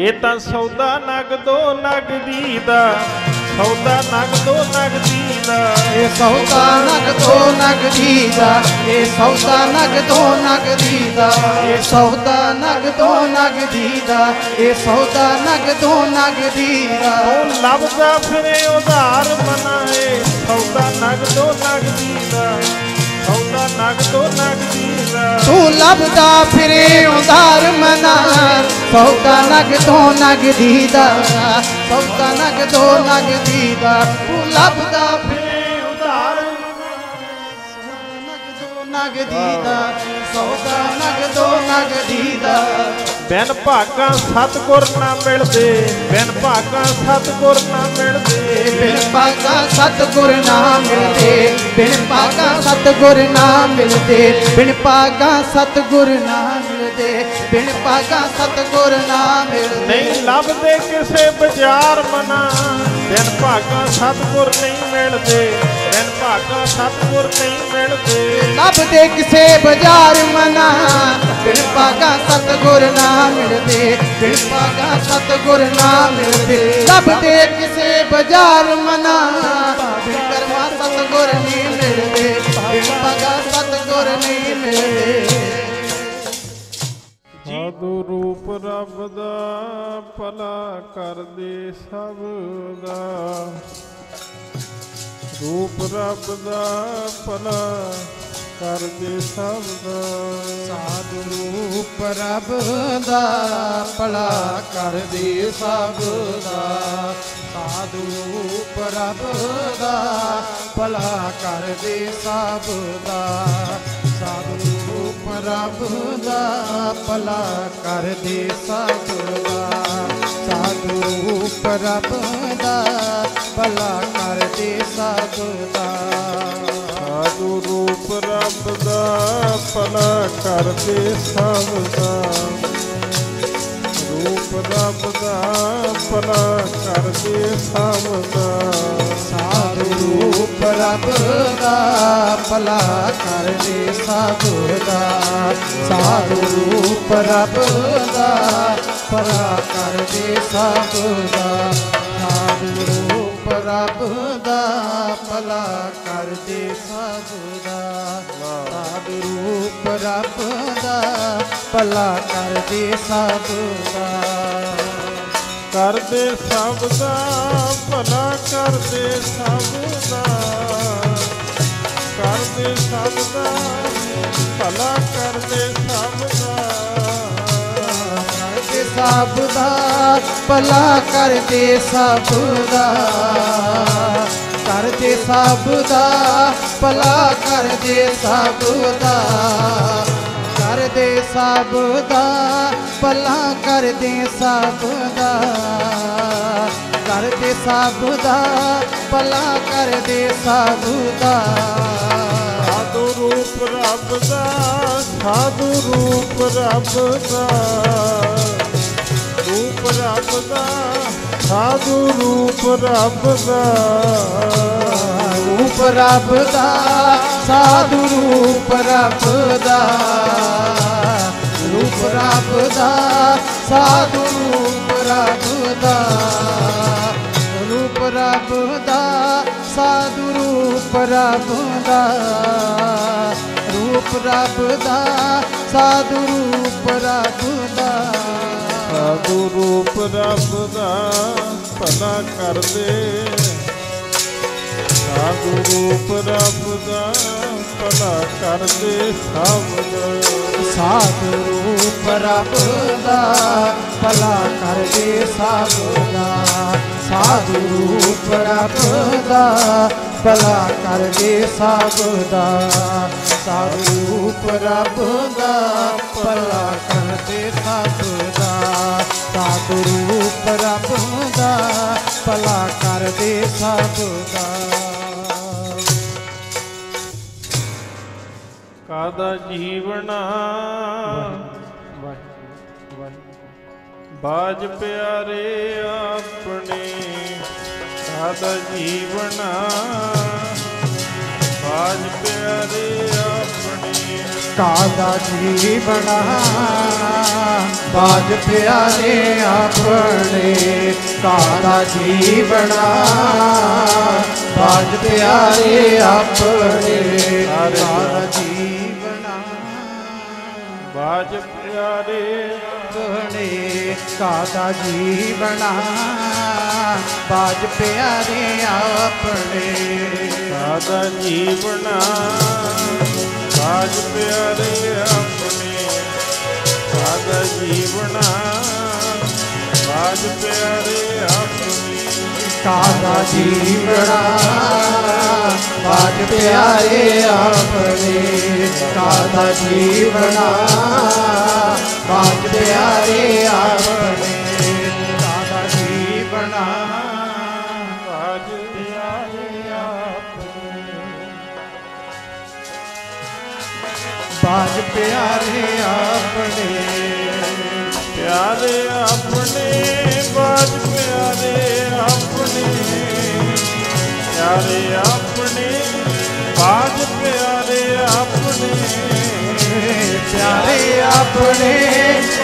ये तो सौदा नगदो नगदी दा, सौदा नगदो नगदी दा, ये सौदा नगदो नगदी दा, ये सौदा नगदो नगदी दा, ये सौदा नगदो नगदी दा, ये सौदा नगदो नगदी दा। लभदा फिरे उधार मनाए, सौदा नगदो नगदी दा, सौदा नगदो नगदी दा, तू लभदा फिरे उधार मना, सौदा नगदो नगदी दा, सौदा नगदो नगदी दा, तू लभदा फिरे उधार मना, सौदा नगदो नग दीदा सौदा नग दो नग दीदा बिन भागा सतगुर ना मिलदे बिन भागा सतगुर ना मिलदे बिन भागा सतगुर ना मिलदे बिन भागा सतगुर ना मिलदे बिन भागा सतगुर ना मिलदे बिन भागा सतगुर ना मिलदे नहीं लभदे किसे बाजार मना बिन भागा सतगुर नहीं मिलदे बिन भागा सतगुर नहीं मिलदे लभदे किसे बाजार मना बिन भागा सतगुर ना मिलदे बिन भागा सतगुर ना मिलदे लभदे किसे बाजार मना बिन भागा सतगुर नहीं मिलदे बिन भागा सतगुर नहीं मिलदे साधु रूप रब दा भला कर दे सब दा रूप रब दा भला कर दे सब दा साधु रूप रब दा भला कर दे सब दा साधु रूप रब दा भला कर दे सब दा साधु रब दा भला कर दे सब दा साधु रूप रब दा भला कर दे सब दा साधु रूप रब दा भला कर दे सब दा रूप रब दा भला कर दे सब दा साधु रूप रब दा भला कर दे सब दा साधु रूप रब दा भला कर दे सब दा साधु रूप रब दा भला कर दे सब दा साधु रूप रब दा भला कर दे सब दा कर दे सब दा भला कर दे सब दा कर दे सब दा भला कर दे सब दा कर दे सब दा भला कर दे सब दा कर दे सब दा भला कर दे सब दा कर दे सब दा भला कर दे सब दा कर दे सब दा भला कर दे सब दा साधु रूप रब दा साधु रूप रब दा रूप रब दा साधु रूप रब दा रूप रब दा साधु रूप रब दा रूप रब दा साधु रूप रब दा रूप रब दा साधु रूप रब दा रूप रब दा साधु रूप रब दा साधु रूप रब दा भला कर दे साधु रूप रब दा भला कर दे सब दा साधु रूप रब दा भला कर दे सब दा साधु रूप रब दा भला कर दे सब दा साधु रूप रब दा भला कर दे सब दा साधु रूप रब दा भला कर दे सब दा कादा जीवना बाज प्यारे अपने कादा जीवना बाज प्यारे अपने कादा जीवना बाज प्यारे अपने कादा जीवना बाज प्यारे अपने कादा जीवना बाज प्यारे अपने कादा जीवना बाज प्यारे अपने कादा जीवना बाज प्यारे अपने सादा जीवना बाज प्यारे अपने। सादा जीवड़ा बाट प्यारे आपने, सादा जीवड़ा बाट प्यारे आपने, सादा जीवड़ा बाट प्यारे आपने, बाट प्यारे आपने, प्यारे आपने, बाट प्यारे प्यारे अपने, बाज प्यारे अपने, प्यारे अपने,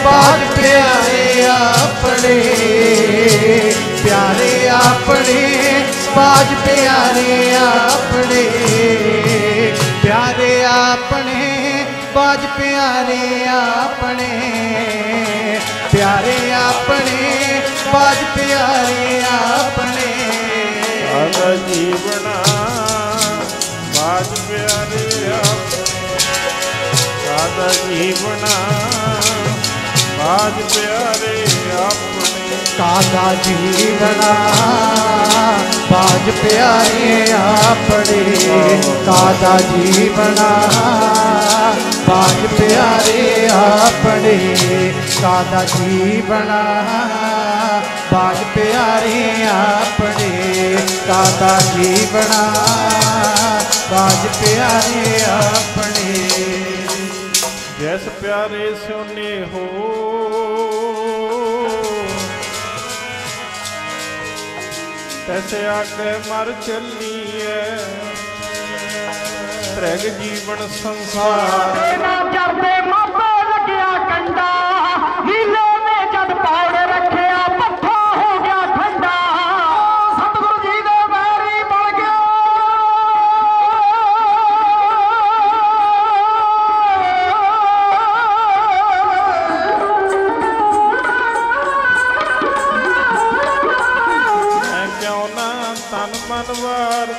बाज प्यारे अपने, प्यारे अपने, बाज प्यारे अपने, प्यारे अपने, बाज प्यारे अपने, प्यारे अपने, बाज प्यारे अपने, सादा जीवड़ा बाज प्यारे आपने, सादा जीवड़ा बाज प्यारे आपने, सादा जीवड़ा बाज प्यारे आपने, सादा जीवड़ा बाज प्यारे आपने, सादा जीवड़ा बाज प्यारे आपने, सादा जीवड़ा बाज प्यारे आपने, जैस प्यारे सोने हो तैसे आके मर चली है त्रैग जीवन संसार।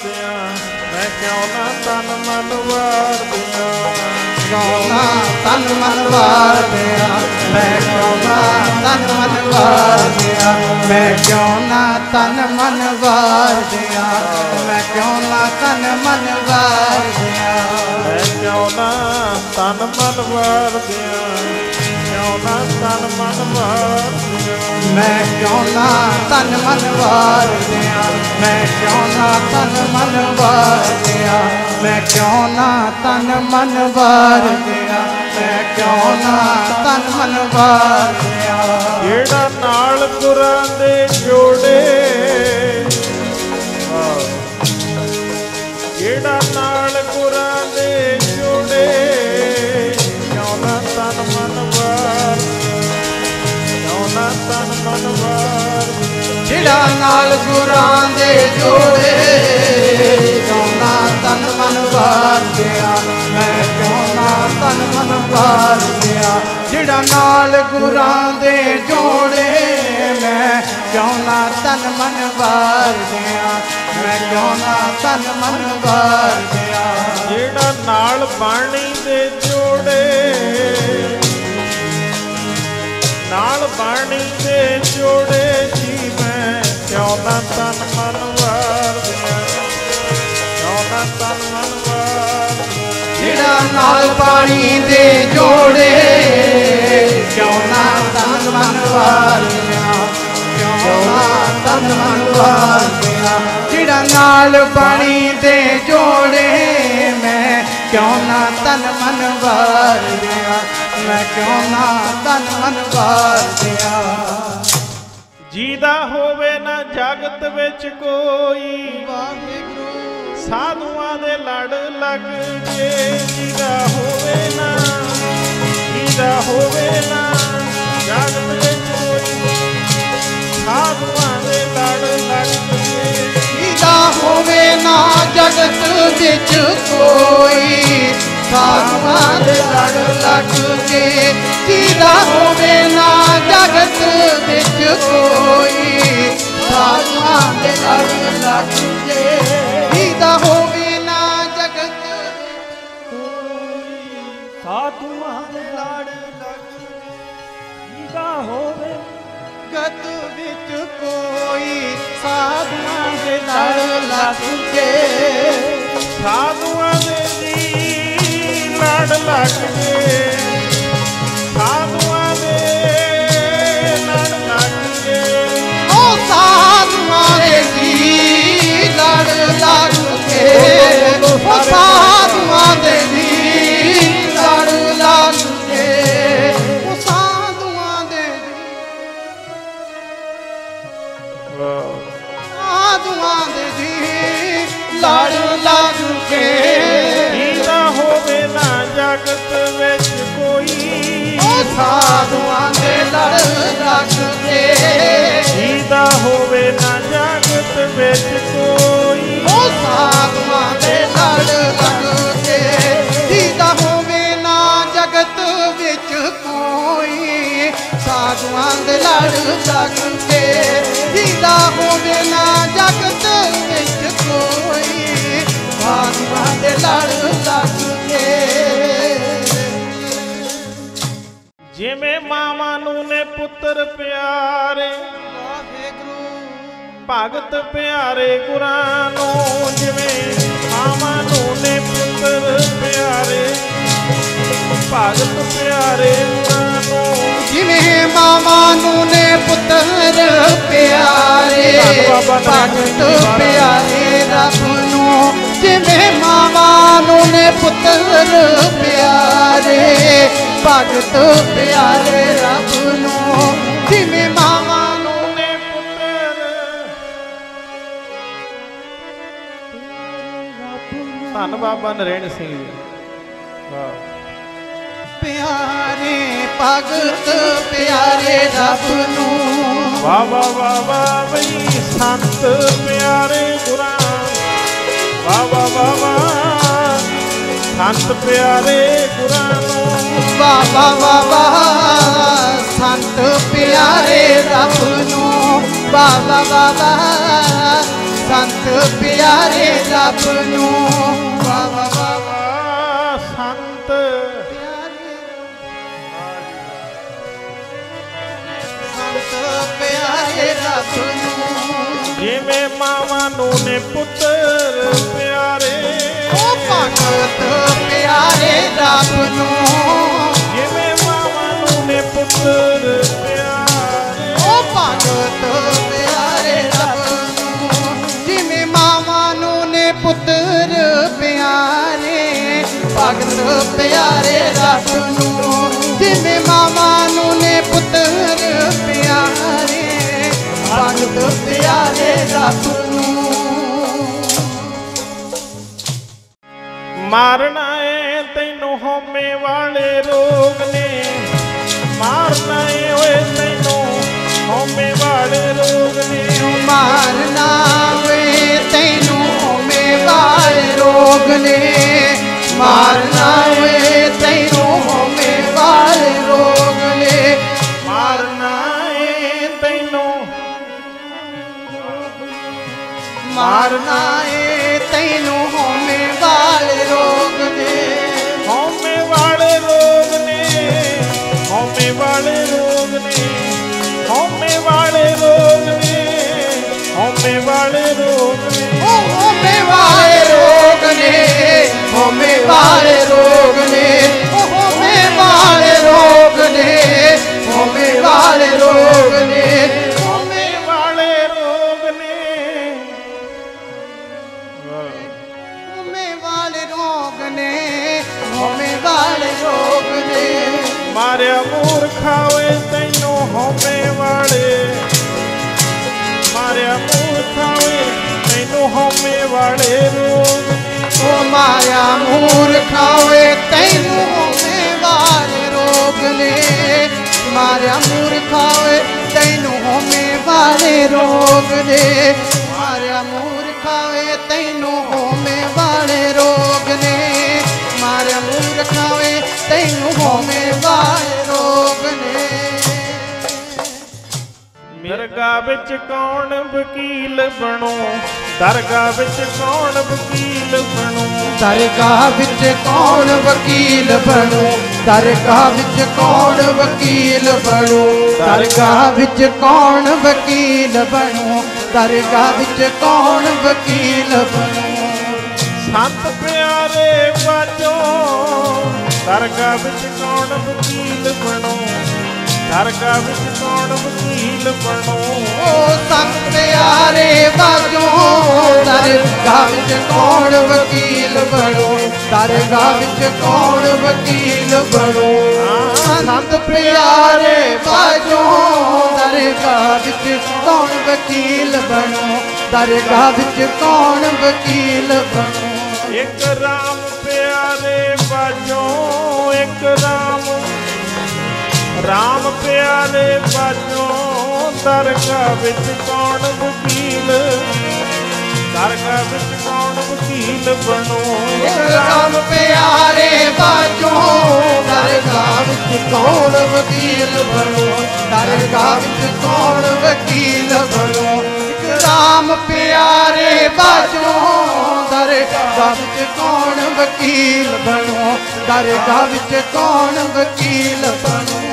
मैं क्यों ना तन मन वार दिया, मैं क्यों ना तन मन वार दिया, मैं क्यों ना तन मन वार दिया, क्यों ना तन मन वार दिया, मैं क्यों ना तन मन वार दिया, मैं क्यों ना तन मन वार दिया, मैं क्यों ना तन मन वार दिया, मैं क्यों ना तन मन वार दिया, जेड़ा नाल तुरां दे जोड़े, जेड़ा नाल तुरां दे जोड़े, क्यों ना तन मन वार, क्यों ना तन मन वार, जेड़ा नाल तुरां दे जोड़े, क्यों ना तन मन वार दिया, मैं क्यों ना तन मन वार दिया, जिड़ा नाल गुरां दे जोड़े, मैं क्यों ना तन मन वार दिया, मैं क्यों ना तन मन वार दिया, जिड़ा नाल बाणी दे जोड़े, नाल बाणी दे जोड़े जी, मैं क्यों ना तन मन वार दिया, क्यों ना तन मन वार, जिड़ा नाल बाणी दे जोड़े, क्यों ना तन मन वार दिया, क्यों ना तन मन वार दिया, जिड़ा नाल बाणी दे जोड़े, मैं क्यों ना तन मन वार दिया, मैं क्यों ना तन मन वार दिया, जीदा होवे ना जगत विच कोई, साधुआं दे लड़ लग जे, जीदा होवे ना, जीदा होवे ना जगत विच कोई, साधुआं दे लड़ लग जे, जीदा होवे ना जगत विच कोई, साधुआं दे लड़ लग जे, जीदा होवे ना जगत विच कोई, साधुआं दे लड़ लग जे, जीदा होवे ना जगत कोई, साधुआं दे लड़ लग जे, जीदा होवे जगत विच कोई साधुआ दे लड़ लगके साधुआ दे लड़ लगके साधुआ दे लड़ लगके ओ साधुआ दे लड़ लगके ओ साधुआ दे लड़ लगके ओ साधुआ दे साधुआ दे लड़ लगके जगत विच कोई साधुआ दे लड़ लगके सीधा होवे ना जगत विच कोई साधुआ दे लड़ लगके सीधा होवे ना जगत विच कोई साधुआ दे लड़ लगके सीधा होवे ना जगत विच कोई साधुआ दे लड़ लगके। जिमें मावा नूं ने पुत्र प्यारे भगत प्यारे गुरानू जिमें मावा नूं ने पुत्र प्यारे भगत प्यारे गुरानू जिमें मावा नूं ने पुत्र प्यारे भगत प्यारे रबनू जिमें मावा नूं ने पुत्र प्यारे भगत प्यारे रब नू जिमें मावा नू ने पुत्र धन बाबा नारायण सिंह प्यारे भगत प्यारे रब नू बाबा बाबा बई संत प्यारे गुरा बाबा बाबा संत प्यारे गुरानू बाबा बाबा संत प्यारे रब नू बाबा बाबा संत प्यारे रब नू बाबा बाबा संत प्यारे संत प्यारे रब नू जिमें मावा नू ने पुत्र प्यारे भगत प्यारे रब नू जिमें मावा नू ने पुत्र प्यारे ओ भगत प्यारे रब नू जिमें मावा नू ने पुत्र प्यारे भगत प्यारे रब नू जिमें मावा नू ने पुत्र प्यारे भगत प्यारे रब नू। मारना है तेनू होमे वाले रोग ने मारना है तेनू होमे वाले रोग ने मारना है तेनू होमे वाले रोग ने मारना है तेनू होमे वाले रोग ने मारना है तेनू मारना है तेनू होमे वाले रोग ने होमे वाले रोग ने होमे वाले रोग ने होमे वाले रोग ने होमे वाले रोग ने होमे वाले रोग ने होमे वाले रोग ने होमे वाले रोग ने होमे वाले रोग ने होमे वाले रोग ने होमे वाले रोग ने मारिया मूर्खा वे तैनू होमे वाले मारिया मूर्खा वे तैनू होमे वाले रोग ओ मारिया मूर्खा वे तैनू होमे वाले रोग ने मारिया मूर्खा वे तैनू होमे वाले रोग ने मारिया मूर्खा वे तैनू होमे वाले रोग ने मारिया मूर्खा वे तैनू होमे वाले रोग ने। मिर्गा बिच कौन वकील बनो, दरगाह बिच कौन वकील बनो, दरगाह बिच कौन वकील बनो, दरगाह बिच कौन वकील बनो, दरगाह बिच कौन वकील बनो, दरगाह बिच कौन वकील बनो। संत प्यारे बाजो दरगाह बिच कौन वकील बनो, दरगाह बिच कौन वकील बनो। संत प्यारे बाजो दरगाह बिच कौन वकील बनो, दरगाह बिच कौन वकील बनो। संत प्यारे बाजो दरगाह बिच कौन वकील बनो, दरगाह बिच कौन वकील बनो। एक राम प्यारे बाजो, एक राम राम प्यारे बाजो दरगाह बिच कौन वकील, दरगाह बिच कौन वकील बनो। राम प्यारे बाजो दरगाह बिच कौन वकील बनो, दरगाह बिच कौन वकील बनो। राम प्यारे बाजो दरगाह बिच कौन वकील बनो, दरगाह बिच कौन वकील बनो।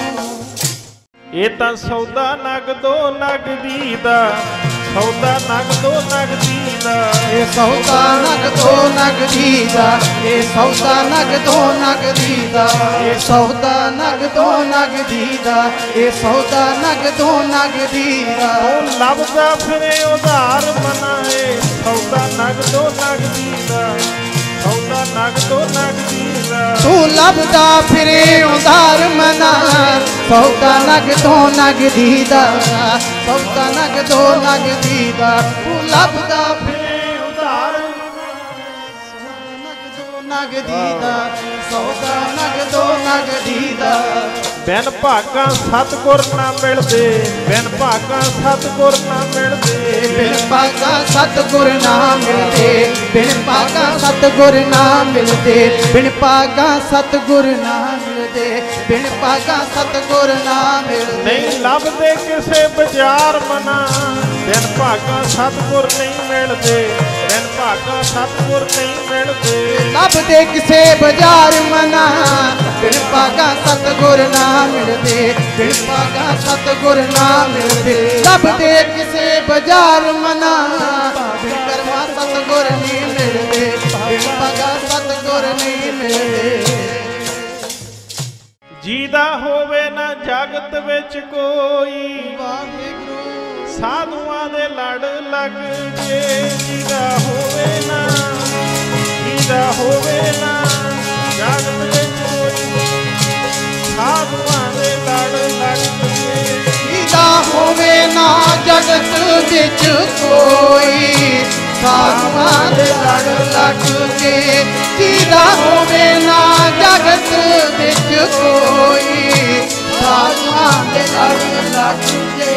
ये तो सौदा नगदो नगदी दा, सौदा नगदो नगदी दा, ये सौदा नगदो नगदी दा, ये सौदा नगदो नगदी दा, ये सौदा नगदो नगदी दा, ये सौदा नगदो नगदी दा। लभदा फिरे उधार मनाए, सौदा नगदो नगदी दा, सौदा नगदो नगदी दा। तू लभदा फिरे उधार मना, सौदा नगदो नगदी दा, सौदा नगदो नगदी दा। तू लभदा फिरे उधार मना, सौदा नगदो नगदी दा, सौदा नगदो नगदी दा। बिन भागा सतगुर ना मिलदे, बिन भागा सतगुर ना मिलदे, बिन भागा सतगुर ना मिलदे, बिन भागा सतगुर ना मिलदे, बिन भागा सतगुर ना मिलदे, बिन भागा सतगुर ना मिलदे। नहीं लभदे किसे बाजार मना, बिन भागा सतगुर नहीं मिलदे, बिन भागा सतगुर नहीं मिलदे। लभदे किसे बाजार मना, बिन भागा सतगुर ना मिलते, बिन भागा सतगुर ना मिलते। लभदे किसे बाजार मना, बिन भागा सतगुर नहीं मिलते, बिन भागा सतगुर नहीं मिलते। जीदा होवे ना जगत विच कोई, वाहेगुरू साधुआं दे लड़ लग जे। जीदा होवे ना, जीदा होवे ना जगत विच कोई, साधुआं दे लड़ लग जे। जीदा होवे ना जगत विच कोई, साधुआं दे लड़ लग जे। जीदा होवे ना जगत विच कोई, साधुआं दे लड़ लग जे।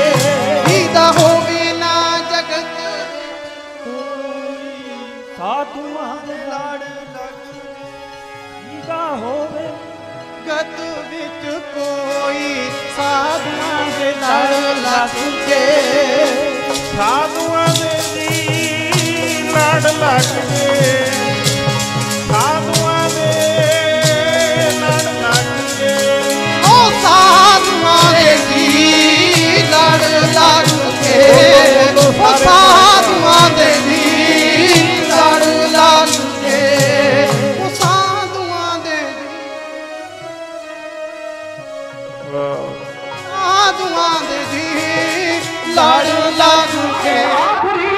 जीदा होवे ना जगत विच कोई, साधुआं दे लड़ लग जे। जीदा होवे जगत विच कोई, साधुआं दे लड़ लग जे। साधुआं दे लड़ लग जे, साधुआं दे लड़ लग जे। ओ साधुआं दे लड़ लग जे, ओ साधुआं दे लड़ लग जे। साधुआं दे लड़ लग जे।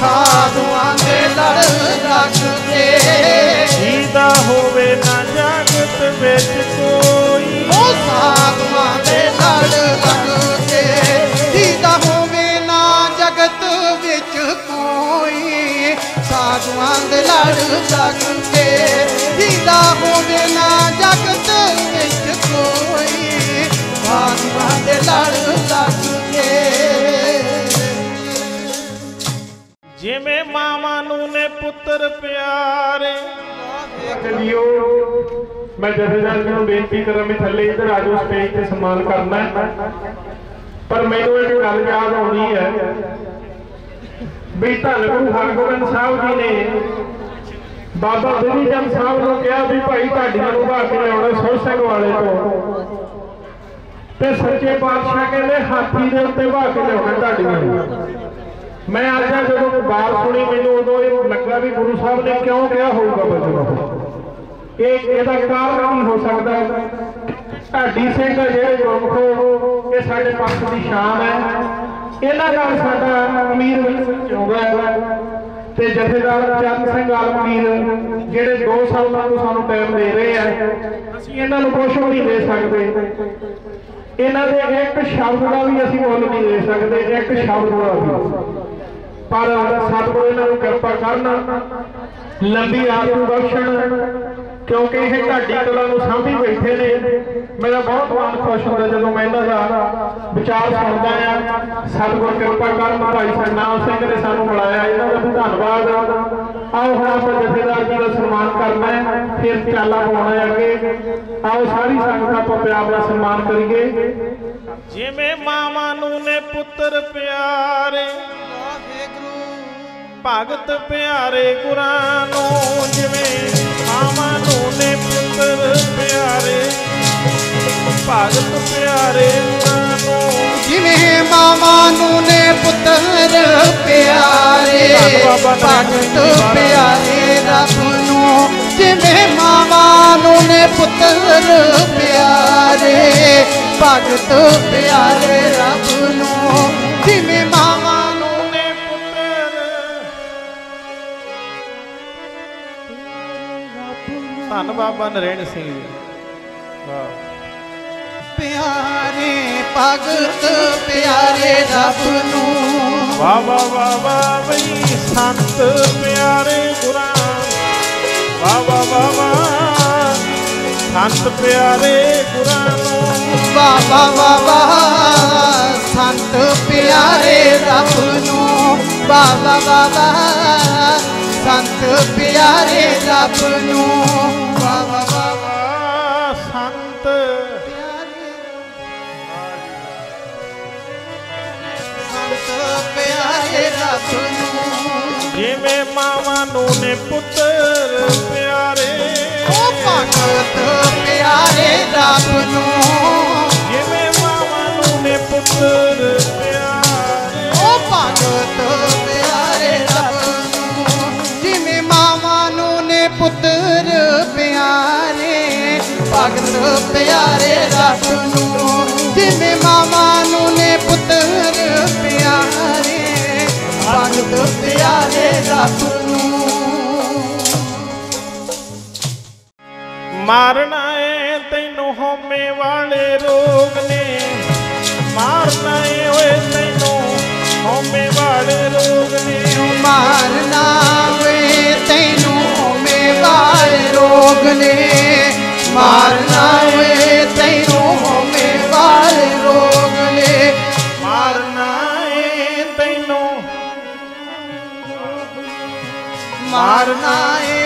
साधुआं दे लड़ रख के जीदा होवे ना जगत विच कोई ओ साधुआं दे लड़ रख के जीदा होवे ना जगत विच कोई साधुआं दे लड़ रख के जीदा होवे ना जगत विच कोई साधुआं दे लड़ रख के जिमें मामा नूं ने पुत्र प्यारे चलियो मैं जथेदार जी नूं बेनती करा मैं थले इधर आ जाओ स्टेज ते सम्मान करना पर मैनूं एक गल याद आउंदी है भी धन गुरु हरगोबिंद साहब जी ने बाबा हरिजन साहब नूं कहा भी भाई ढाडियां नूं भा के आउणा सोहसंग वाले तो ते सच्चे पातशाह कहंदे हाथी दे उत्ते भा के आउणा ढाडियां नूं। मैं आजा जो बात सुनी मैंने उदो लगा भी गुरु साहब ने क्यों क्या होगा बच्चे का कारण हो सकता है ढाडी सिंह का जो गुरमुख ये साढ़े पंथ की शान है इन्हों का साडा अमीर चौगा है जथेदार चरण सिंह आलमगीर जेडे दो सालों को सानू टाइम दे रहे हैं असं इन्हों कुछ भी नहीं दे सकते इन्हों के एक शब्द का भी असं मुल नहीं दे सकते एक शब्द का भी पर सतगुरु इन्हां नूं कृपा करना लंबी आयु बख्शण क्योंकि यह ढाडी कला नूं सामभी बैठे ने। मेरा बहुत मन खुश होता जदों मैं इन्हां दा विचार सुनदा आ। सतगुरु कृपा करन भाई सरनाम सिंह ने सानूं बुलाया इन्हां दा धन्नवाद। आओ हुण आपां जथेदार जी दा सन्मान करना है फिर चाला पाउणा है अगे। आओ सारी संगत आपां प्यार नाल सन्मान करिए। जिवें मावां नूं ने पुत्र प्यारे भगत प्यारे गुरां नूं जिवें मावां नूं ने पुत्र प्यारे भगत प्यारे गुरां नूं जिवें मावां नूं ने पुत्र प्यारे भगत प्यारे रब नूं जिवें मावां नूं ने पुत्र प्यारे भगत प्यारे रब नूं जिवें मावां धन बाबा नारायण सिंह जी प्यारे भगत प्यारे रब नूं बाबा बाबा बई संत प्यारे गुरां बाबा बाबा संत प्यारे गुरां बाबा बाबा संत प्यारे रब नूं बाबा बाबा संत प्यारे रब नूं बाबा बाबा संत प्यारे संत प्यारे रब नूं जिवें मावां नूं ने पुत्र प्यारे ओ भगत प्यारे रब नूं जिवें मावां नूं ने पुत्र प्यारे ओ भगत प्यारे रब पुत्र प्यारे भगत प्यारे रब नूं जिवें मावां नूं ने पुत्र प्यारे भगत प्यारे रब नूं मारना है तैनूं होमे वाले रोग ने मारना है ओए तैनूं होमे वाले रोग ने मारना वे तैनूं रोग ने मारना है तैनूं होमे वाले रोग ने मारना है तैनूं मारना है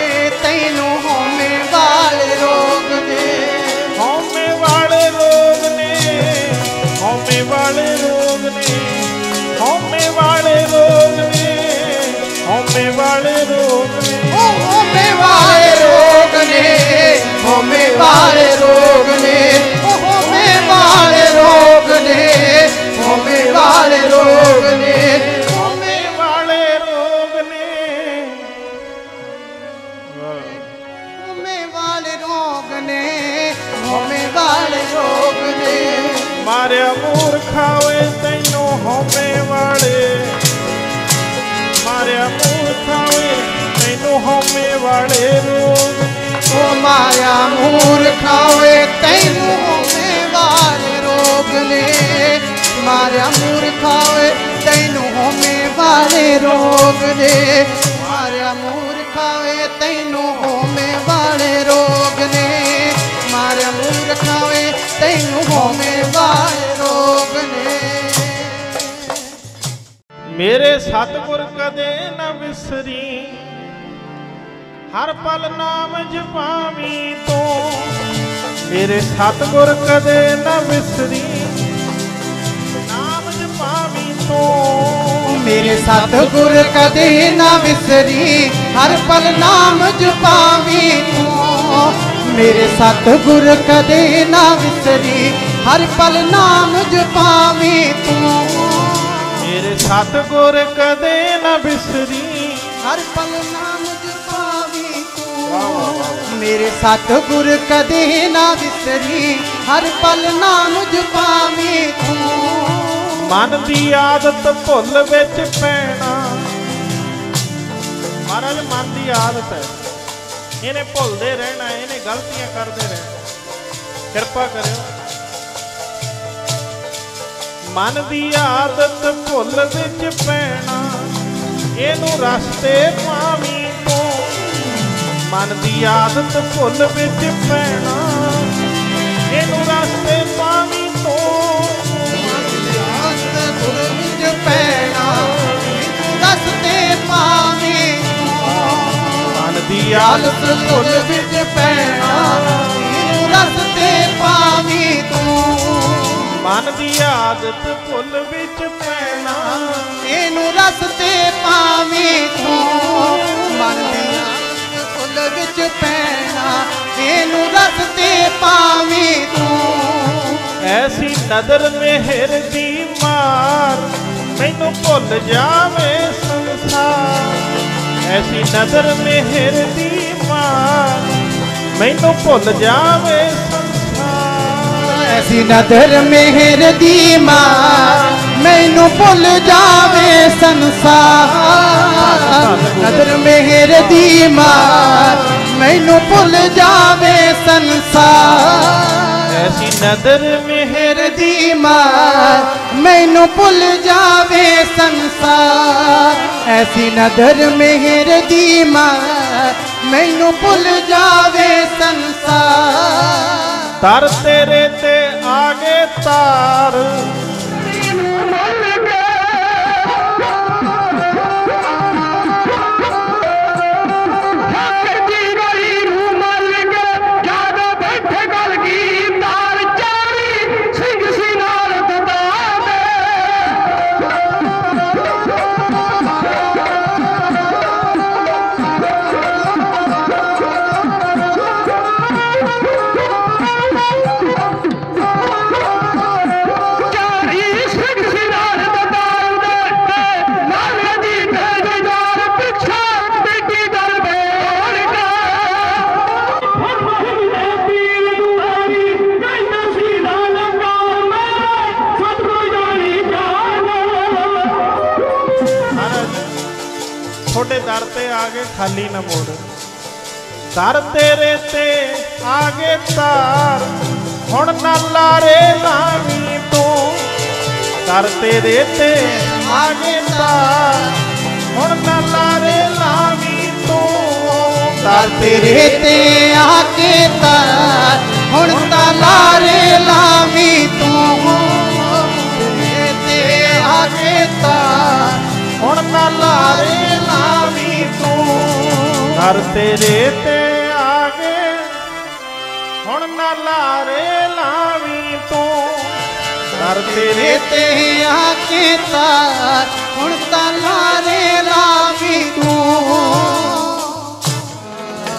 तैनूं होमे वाले रोग ने होमे वाले रोग ने होमे वाले रोग ने होमे वाले रोग ने होमे वाले रोग होमे वाले रोग ने होमे वाले रोग ने होमे वाले रोग ने होमे वाले रोग ने होमे वाले रोग ने होमे वाले रोग ने होमे वाले रोग ने मारिया मूर्खा वे तैनूं होमे वाले मारिया मूर्खावे तैनू होमेवार रोग ने, मारा मूर्खावे तैनू होमेवार रोग ने, मारा मूर्खावे तैनू होमेवार रोग ने, मारा मूर्खावे तैनू होमेवार रोग ने। मेरे सतगुर कदे न विसरी, हर पल नाम जपावी तो। मेरे सतगुर कदे न विसरी, नाम जपावी तो। मेरे सतगुर कदे न विसरी, हर पल नाम जपावी तो। मेरे सतगुर कदे न विसरी, हर पल नाम जपावी तो। मेरे सतगुर कदे न विसरी, हर पल नाम जपावी तू। मेरे सतगुर कदे ना विसरी, हर पल नाम जपावी तू। मन की आदत भुल विच पैना, महाराज मन की आदत है, इन्हें भुलते रहना, इन्हें गलतियां करते रहना। कृपा करो, मन की आदत भुल विच पैना, एनू रास्ते पावी तो। मन की आदत भुल विच पैना, एनू रास्ते पावी तो। मन की आदत भुल विच पैना, एनू रास्ते पावी तो। मन की आदत भुल विच पैना, एनू रास्ते पावी तो। मन की आदत भुल विच पैना, एनू रस्ते पावी तू। मन दी आदत भुल विच पैना, एनू रस्ते पावी तू। ऐसी नदर मेहर दी मार, मैनू भुल जावे संसार। ऐसी नदर मेहर दी मार, मैनू भुल जावे संसार। ऐसी नदर मेहर दी मार, मैनू भुल जावे संसार। नदर मेहर दी मार, मैनू भुल जावे संसार। ऐसी नदर मेहर दी मार, मैनू भुल जावे संसार। ऐसी नदर मेहर दी मार, मैनू भुल जावे संसार। तर तेरे ते आगे तार, खाली न मोड़। तर तेरे ते आगे तार, हुण ना लारे लावी तू। तर तेरे ते आगे तार, हुण ना लारे लावी तू। तर तेरे ते आगे तार, हुण ना लारे लावी तू। तेरे ते आगे तार, हुण ना लारे लावी तू। तर तेरे ते आगे, हुण ना लारे लावी तू। तर तेरे ते आगे तार, हुण ना लारे लावी तू।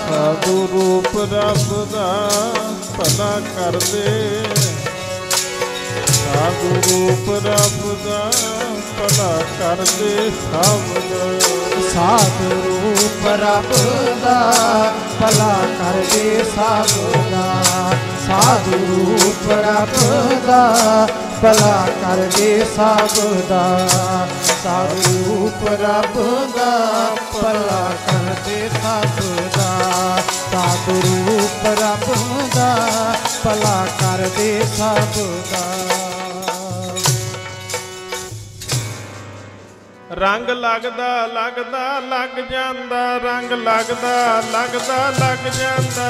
साधु रूप रब दा भला कर दे, साधु रूप रब दा भला कर दे सब। साधु रूप रब दा भला कर दे सब दा। साधु रूप रब दा भला कर दे सब दा। साधु रूप रब दा भला कर दे सब दा। सात रूप रब दा भला कर दे सब दा। रंग लगदा लगदा लग जांदा, रंग लगदा लगदा लग जांदा,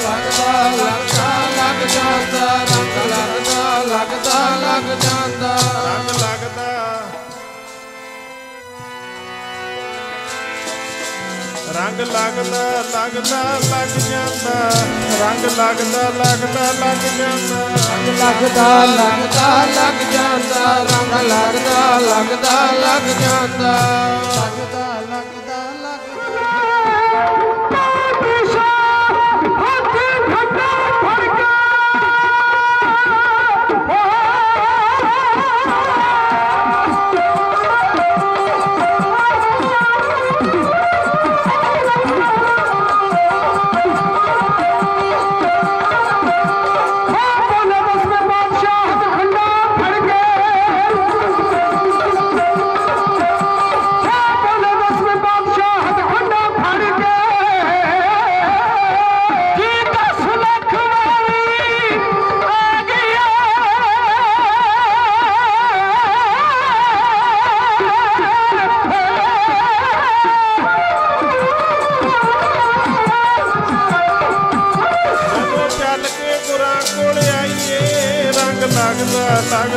लगदा लगदा लग जांदा, रंग लगदा लगदा लग जांदा, रंग लगदा रंग लगदा लगदा लग जांदा, रंग लगदा लगदा लग जांदा, रंग लगदा लगदा लग जांदा, रंग लगदा लगदा लग जांदा, लगदा लगदा लग लगदा लग जांदा, लगदा लगदा लग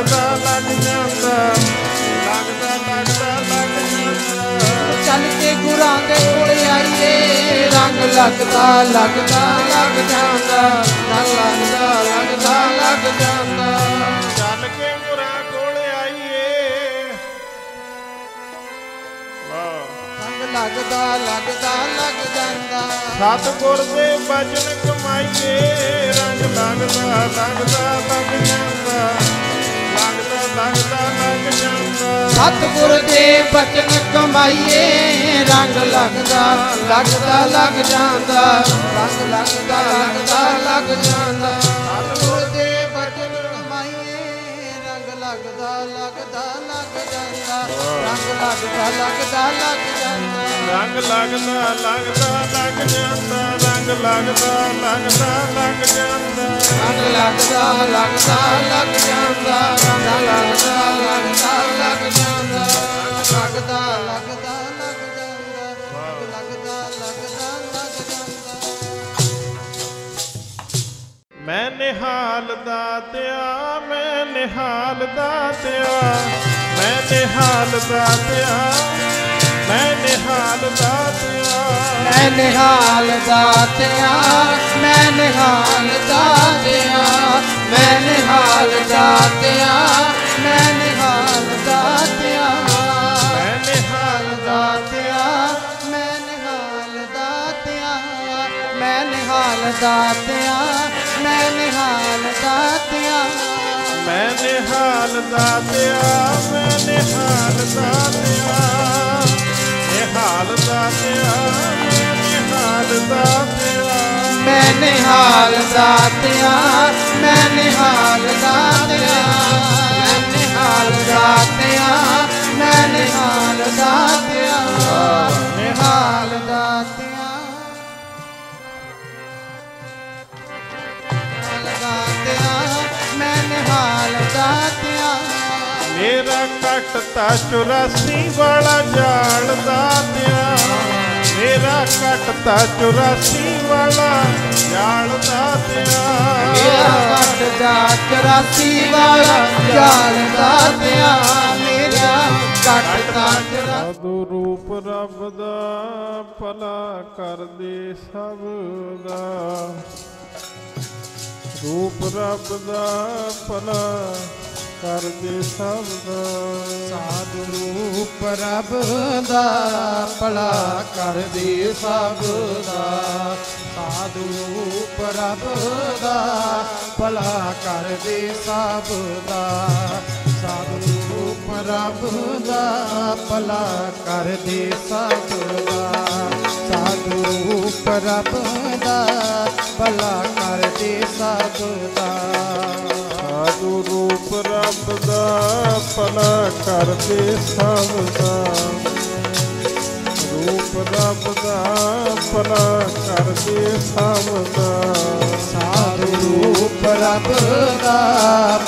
जांदा, चल के गुरां दे कोल आईए, रंग लगदा लगदा लग जांदा, रंग लगदा लगदा लग जांदा, चल के गुरां कोल आईए, वाह रंग लगदा लगदा लग जांदा, सतगुर दे बचन कमाईए, रंग लगदा लगदा लग जांदा, सतगुरु दे बचन कमाइए, रंग लगदा लगदा लग जांदा, रंग लगदा लगदा लग जांदा, सतगुरु दे बचन कमाइए, रंग लगदा लगदा लग जांदा, रंग लगदा लगदा लग जांदा, रंग लगदा लगदा लग जांदा, रंग लगदा लगदा लग जांदा, रंग लगदा लगदा लग जांदा, रंग लगदा लगदा लग जांदा, लगदा लगदा लग जांदा, लगदा लगदा लग जांदा। मैं निहाल दा दिया, मैं निहाल दा दिया, मैं निहाल दा दिया, मैं निहाल दा दिया, मैं निहाल दा दिया, मैं निहाल दा दिया, मैं निहाल दा दिया, मैं निहाल दा दिया, मैं निहाल दा दिया, मैं निहाल दा दिया, मैं निहाल दा दिया, मैं निहाल दा दिया, मैं निहाल दा दिया, मैं निहाल दा दिया, निहाल दा दिया, निहाल दा दिया, मैं निहाल दा दिया, मैं निहाल दा दिया, मैं निहाल दा दिया, मैं निहाल दा दिया, निहाल दा दिया, निहाल दा दिया, मैं निहाल दा दिया। मेरा कटता चौरासी वाला जाल दा दिया, मेरा कटता चौरासी वाला जाल दा दिया, मेरा कटता चौरासी वाला जाल दा दिया, मेरा कटता साधु रूप रब दा भला कर दे सब दा, रूप रब दा भला कर दे सब दा, साधु रूप रब दा भला कर दे सब दा, साधु रूप रब दा भला कर दे सब दा, साधु रूप रब दा भला कर दे सब दा, साधु रूप रब दा भला कर दे सब दा, साधु रूप रब दा भला कर दे सब दा, रूप रब दा भला कर दे सब दा, साधु रूप रब दा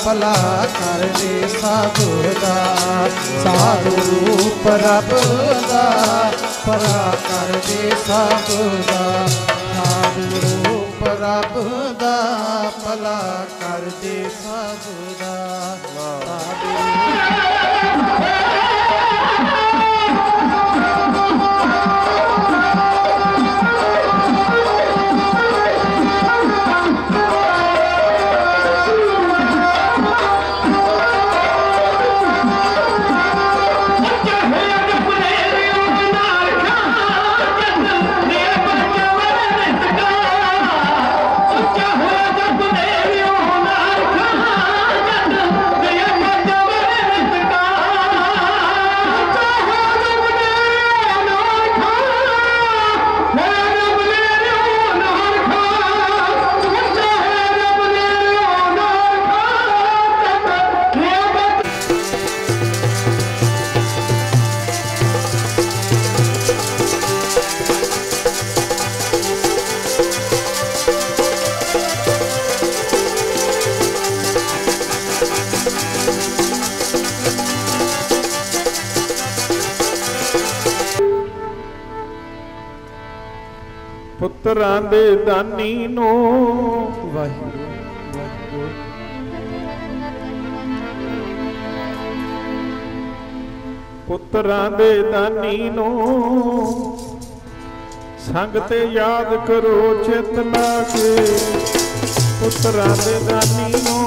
भला कर दे सब दा, साधु रूप रब दा भला कर दे सब दा, साधु रूप रब दा भला कर दे सब दा, पुत्रां दे दानी नू वाहिगुरू पुत्रां दे दानी नू संग ते याद करो चित ला के, पुत्रां दे दानी नू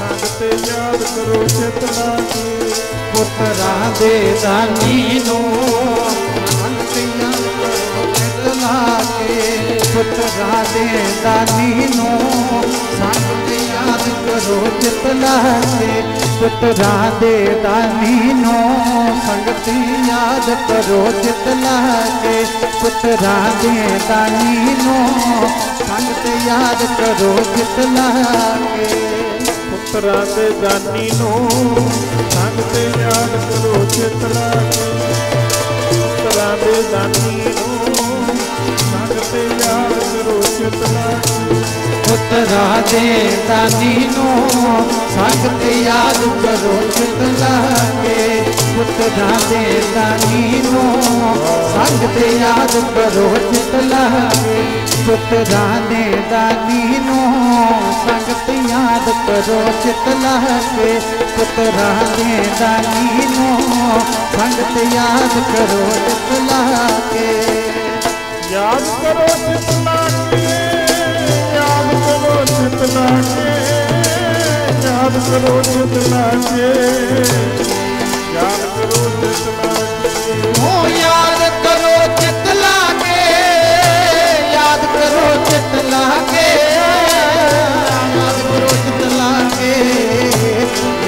संग ते याद करो चित ला के, पुत्रां दे दानी नू पुत्रां दे दानी नू संग ते याद करो चित लाके, पुत्रां दे दानी नू संग ते याद करो चित लाके, पुत्रां दे दानी नू संग ते याद करो चित लाके, पुत्रां दे दानी नू संग ते याद करो चित लाके, पुत्रां दे दानी नू पुत्रां दे दानी नू संग ते याद करो चित लाके, पुत्रां दे दानी नू संग ते याद करो चित लाके, पुत्रां दे दानी नू संग ते याद करो चित लाके, पुत्रां दे दानी नू संग ते याद करो चित लाके, याद करो चित लाके, याद करो चित लाके, याद करो चित लाके, याद करो चित लाके, ओ याद करो चित लाके, याद करो चित लाके, याद करो चित लाके,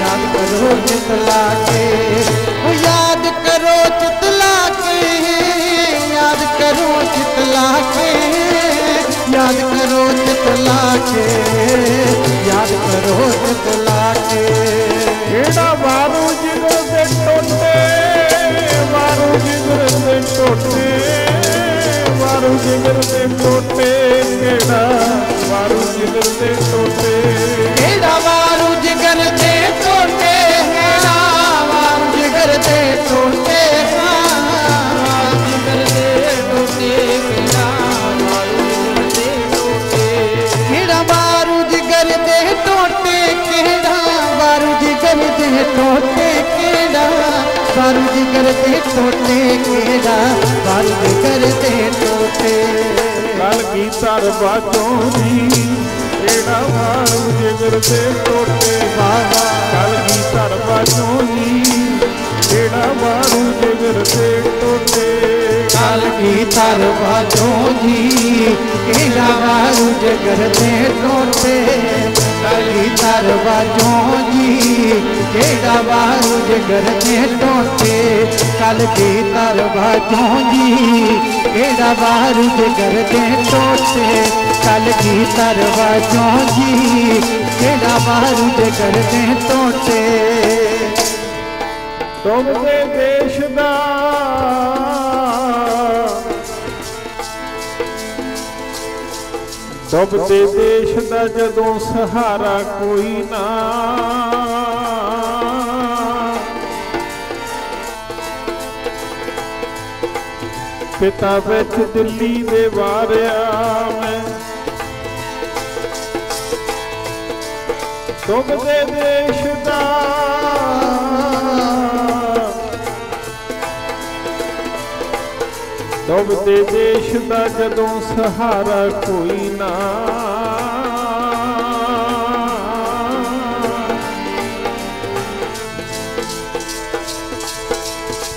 याद करो चित लाके, ओ याद करो चित लाके, याद करो लाके, याद करो चित लाके, याद करो चित लाके, जेड़ा वारू जिगर दे टोटे, वारू जिगर दे टोटे, वारू जिगर दे टोटे, जेड़ा वारू जिगर दे टोटे, जेड़ा वारू जिगर दे टोटे, जेड़ा वारू जिगर दे टोटे, वारू जिगर दे टोटे, टोटे केड़ा बारू जिगर दे टोटे, केड़ा बारू जिगर दे टोटे, लाल गीता रबाजों दी केड़ा बारू जिगर दे टोटे, बाबा लाल गीता रबाजों दी केड़ा बारू जिगर दे टोटे, लाल गीता रबाजों दी केड़ा बारू जिगर दे टोटे, लाली दरवाजों जी केड़ा बारू जिगर दे टोटे, कल की दरवाजों जी केड़ा बारू जिगर दे टोटे, कल की दरवाजों जी केड़ा बारू जिगर दे टोटे, तुम दे देश दा सबते देश दा जदों सहारा कोई ना, पिता विच दिल्ली दे वारिया मैं, सबते देश दा डबते देश दा जदों सहारा कोई ना,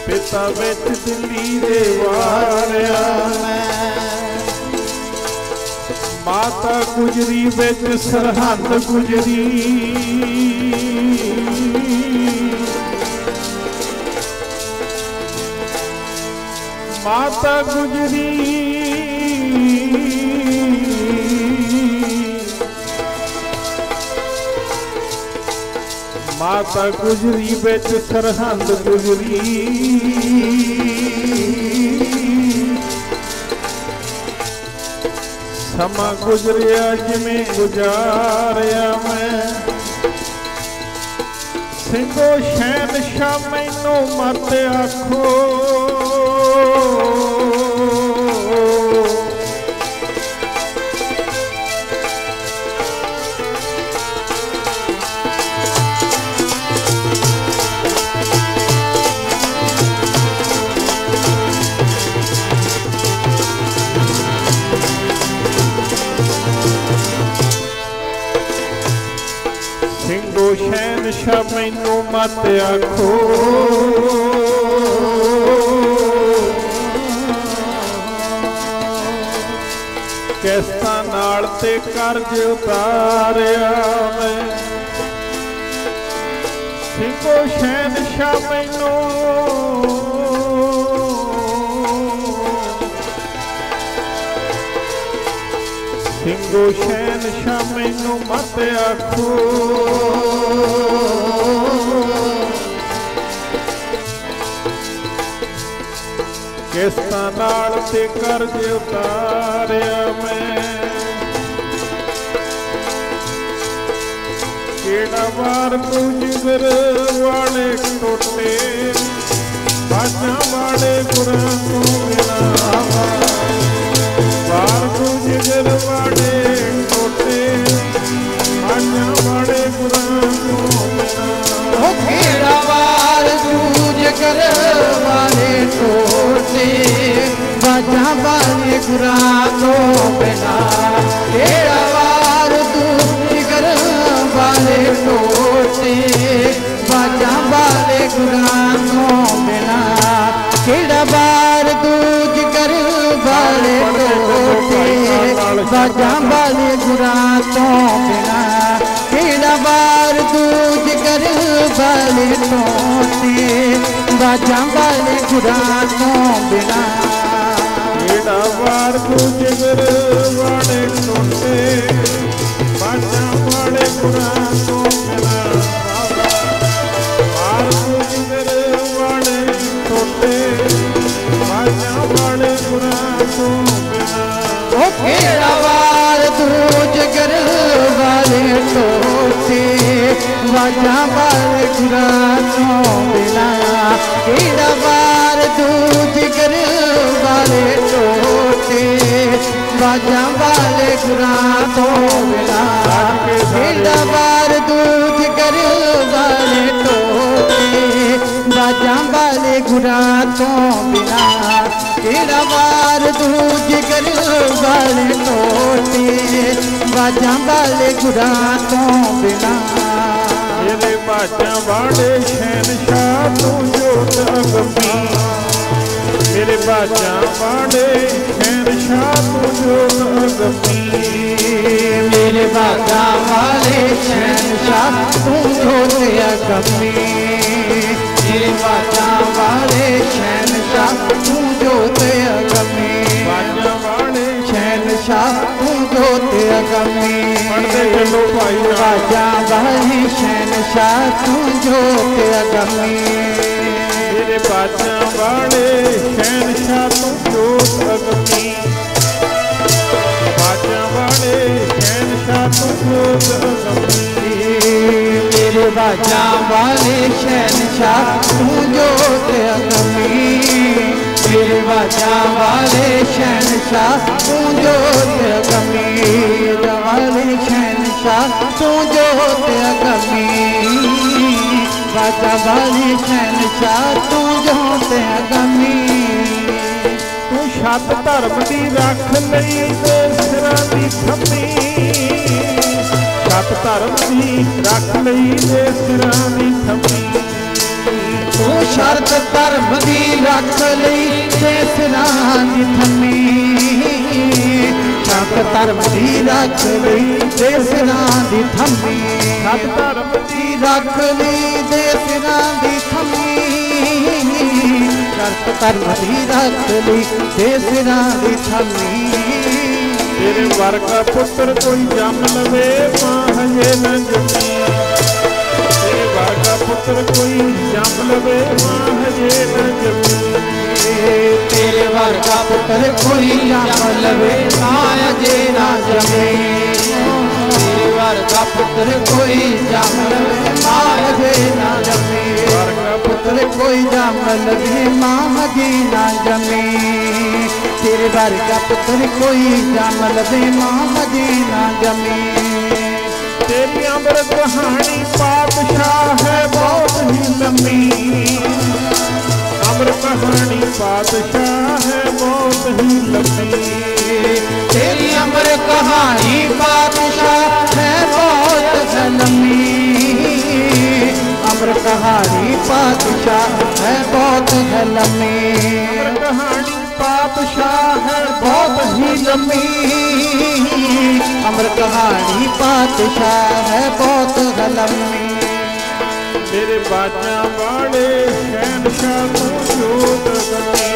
पिता विच दिल्ली दे वारिया मैं, माता गुजरी विच सरहद गुजरी, माता गुजरी माता गुजरी बिच सरहद गुजरी, समा गुजरिया जिमें गुजारिया मैं, सिंघो शहनशाह मैनों मत आखो, शहनशाह मैनू मत आखो, कैसा नाल ते कर्ज उतारिया मैं, सिंघो शहनशाह मैनू सिंघो शहनशाह मैनू मत आखो, किस्तां नाल ते कर्ज उतारिया मैं, केड़ा वार तू जिगर वाले टोटे, बाजां वाले गुरां तू मिलावा, वार तू जिगर वाले टोटे, बाजां वाले गुरां तू मिलावा, केड़ा वार तू जिगर वाले टोटे, बाजां वाले गुरां तो बिना, तेरा वार तू जिगर वाले टोटे, बाजां वाले गुरां तो बिना, तेरा वार तू जिगर वाले टोटे, बाजां वाले गुरां तो बिना, तेरा वार तू जिगर वाले टोटे, बाजां वाले गुरां तो बिना, केड़ा वार तू जिगर वाले टोटे, बाजां वाले गुरां तो बिना, वार तू जिगर वाले टोटे, बाजां वाले गुरां तो बिना, ओ केड़ा वार तू जिगर वाले टोटे, बाजां वाले गुरां तो बिना, केड़ा वार तू जिगर वाले टोटे, बाजां वाले गुरां तो बिना, केड़ा वार तू जिगर वाले टोटे, बाजां वाले गुरां तो बिना, केड़ा वार तू जिगर वाले टोटे, बाजां वाले गुरां तो बिना, तेरे बाजां वाले शहनशाह तू जोतमी, तेरे बाजां वाले शहनशाह तू जोतमी, मेरे बाजां वाले शहनशाह तू जोतमी, तेरे बाजां वाले शहनशाह तू जोतमी, बाजां वाले शहनशाह तू जोतमी, पढ़ते चलो भाई, बाजां वाले शहनशाह तू जोतमी, तेरे बाजां वाले शहनशाह तू जोत अगमी, बाजां वाले मेरे बाजा वाले शहनशाह तू जो तेरी, मेरे बाजा वाले शहनशाह तू जो तेरी, वाले शहनशाह तू जो तेरी, बाजा वाले शहनशाह तू जो तेरी। छत धर्म की रख लई ते सिरां दी थप्पी, छत धर्म की रख लई ते सिरां दी थप्पी, तू छत धर्म की रख लई ते सिरां दी थप्पी, छत धर्म की रख लई ते सिरां दी थप्पी, छत धर्म की रख लई ते सिरां दी थप्पी, शर्त धर्म की रख लई ते सिरां दी थम्मी। तेरे वर्गा पुत्र कोई जम लवे मांझे न जमी, तेरे वर्गा पुत्र कोई जम लवे मांझे न जमी, तेरे वर्गा पुत्र कोई जम लवे मांझे न जमी, तेरे वर्गा पुत्र कोई जम लवे मांझे न जमी, पुत्र कोई जाम लगे मां जी ना जमे, तेरे वर्गा पुत्र कोई जाम लगे मां जी ना जमे। तेरी अमर कहानी पातशाह है बहुत ही लंबी, अमर कहानी पातशाह है बहुत ही लंबी, तेरी अमर कहानी पातशाह है बहुत लंबी, अमर कहानी पातशाह है बहुत है लम्बी, अमर कहानी पातशाह है बहुत ही लम्बी, अमर कहानी पातशाह है बहुत है लम्बी। तेरे बाजा वाले शहनशाह तू जो दगामी,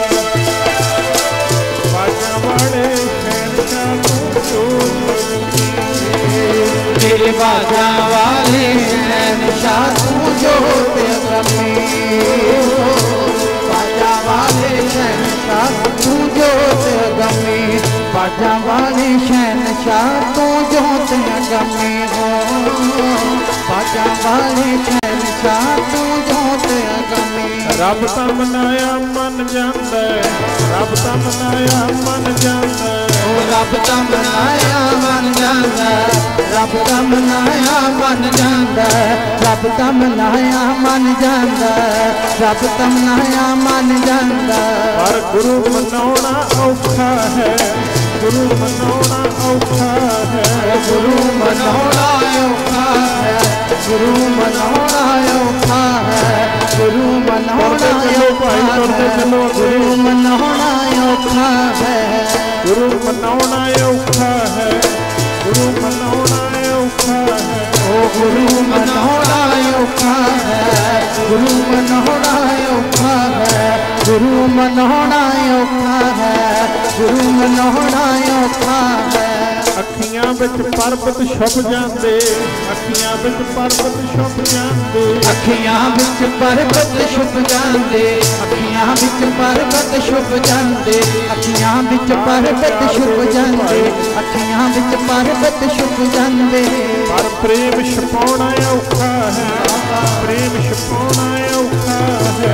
बाजा वाले शहनशाह तू जो दगामी, तेरे बाजा वाले शहनशाह तू जो तेरी, बाजा वाले शहनशाह तू जो तेरी, बाजा वाले शहनशाह तू जो तेरी हो, बाजा वाले शहनशाह तू जो तेरी। रब ता मनाया मन जांदा है, रब ता मनाया मन जांदा है, रब ता मनाया मन जांदा है, रब ता मनाया मन जांदा है, रब ता मनाया मन जांदा है, रब ता मनाया मन जांदा है। हर गुरु मनाउणा औखा है, गुरु मनाउणा औखा है, गुरु मनाउणा औखा है, गुरु मनाउणा औखा है, गुरु मनाउणा गुरु मनाउणा औखा है, गुरु मनाउणा औखा है, गुरु मनाउणा औखा है, ओ गुरु मनाउणा औखा है, गुरु मनाउणा औखा है, गुरु मनाउणा औखा है, गुरु मनाउणा औखा है। अखियां विच पर्वत छुप जांदे, अखियां विच पर्वत छुप जांदे, अखियां विच पर्वत छुप जांदे, अखियां विच पर्वत छुप जांदे, अखियां विच पर्वत छुप जांदे, अखियां विच पर्वत छुप जांदे। पर प्रेम छुपाउणा औखा है, प्रेम छुपाउणा औखा है,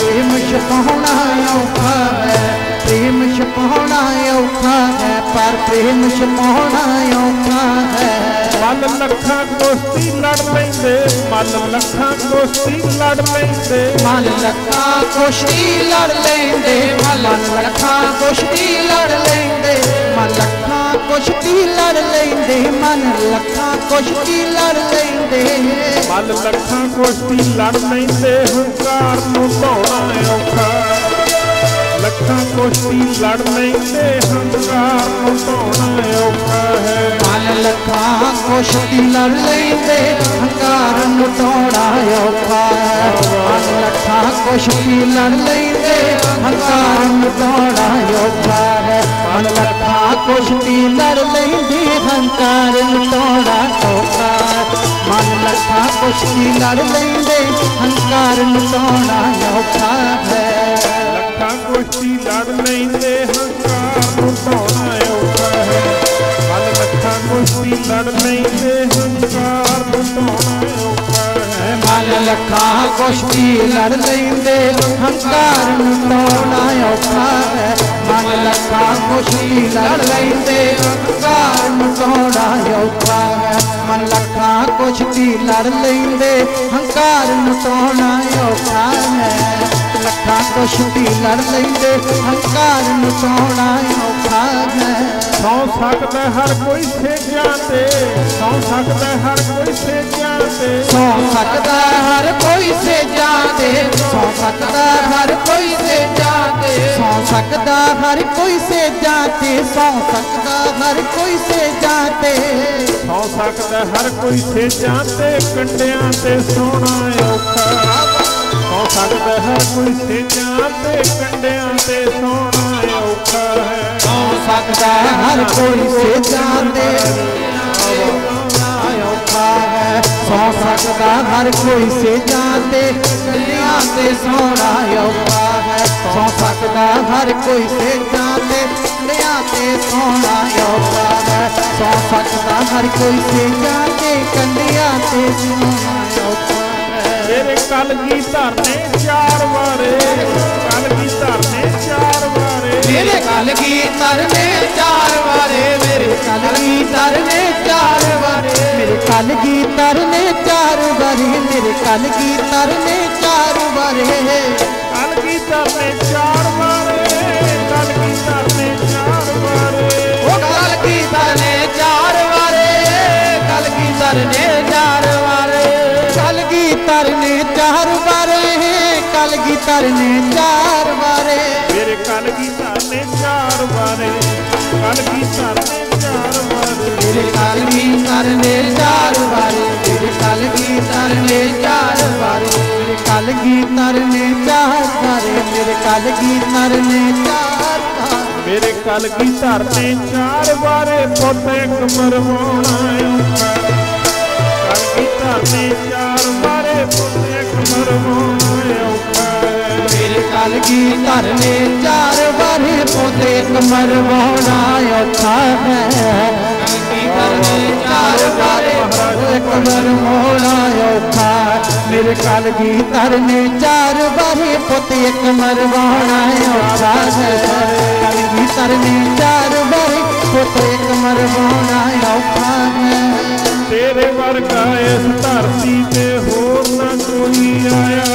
प्रेम छुपाउणा औखा है, प्रेम छुपाउणा औखा है, प्रेम छुपाउणा औखा है, पर प्रेम छुपाउणा औखा है। मल लखा दोस्ती लड़ लेंदे, मल लखा दोस्ती लड़ लेंदे, मल लखा दोस्ती लड़ लेंदे, मल लखा दोस्ती लड़ लेंदे, मल लखा दोस्ती लड़ लेंदे, मल लखा दोस्ती लड़ लेंदे, मल लखा दोस्ती लड़ लेंदे, हुंकार नूं ढाउणा औखा, लखा कोश्ती लड़ लेंदे, हंकार नूं ढाउणा औखा है, मन लखा कोश्ती लड़ लेंदे, हंकार नूं ढाउणा औखा है, मन लखा कोश्ती लड़ लेंदे, हंकार नूं ढाउणा औखा है, मन लखा कोश्ती लड़ लेंदे, हंकार नूं ढाउणा औखा है, मन लखा कोश्ती लड़ लेंदे, हंकार नूं ढाउणा औखा है, लखा कोश्ती लड़ लेंदे, हंकार नूं ढाउणा औखा है। लखा कुश्ती लड़ लेंदे हंकार तोड़ना औखा है। मन लखा कुश्ती लड़ लेंदे हंकार तोड़ना औखा है। मन लखा कुश्ती लड़ लेंदे हंकार तोड़ना औखा है। लखा कुश्ती लड़ लेंदे हंकार तोड़ना औखा है। सौ सकता हर कोई सेकिया ते सौ सकता हर कोई सेकिया ते सौ सकता हर कोई से जाते सौ सकता हर कोई से जाते सौ सकता हर कोई से जाते सौ सकता हर कोई से जाते सौ सकता हर कोई से जाते कंडियां ते सोना औखा सौ सकता हर कोई से जाते कंडियां ते सोना औखा है। सौ सकता हर कोई से जाते औखा है। सौ सकता हर कोई से जाते कंडियां ते सोना औखा है। सौ सकता हर कोई से जाते कंडियां ते सोना औखा है। सौ सकता हर कोई से जाते कंडियां ते सोना औखा है। मेरे कल की धरने चार वारे कल की धरने चार वारे मेरे कल की धरने चार वारे मेरे कल की धरने चार वारे मेरे कल की तरने चार बारे मेरे कल की तरने चार बारे कल की तरने चार बारे कल की तरने चार बारे ओ कल की तरने चार बारे कल की तरने चार बारे कल की तरने चार बारे कल की तरने चार बारे मेरे कल की तरने चार बारे कल की तरने चार बारे मेरे कल की तरने चार बारे कल की तरने चार बारे मेरे कल की तरने चार बारे मेरे कल की तरने चार मेरे कल की तरने चार बारे पोते मरवाना कल की तरने चार बारे पोते मरवाना मेरे कल की तरने चार बारे पोते मरवाना औखा है। कल की तरने चार बारे कमर मोड़ा औखा मेरे कल की तरने चार बारे पोते कमर मोड़ा औखा है। कल की तरने चार बारे पोते कमर मोड़ा औखा है। तेरे वर्गा इस धरती ते होर ना कोई आया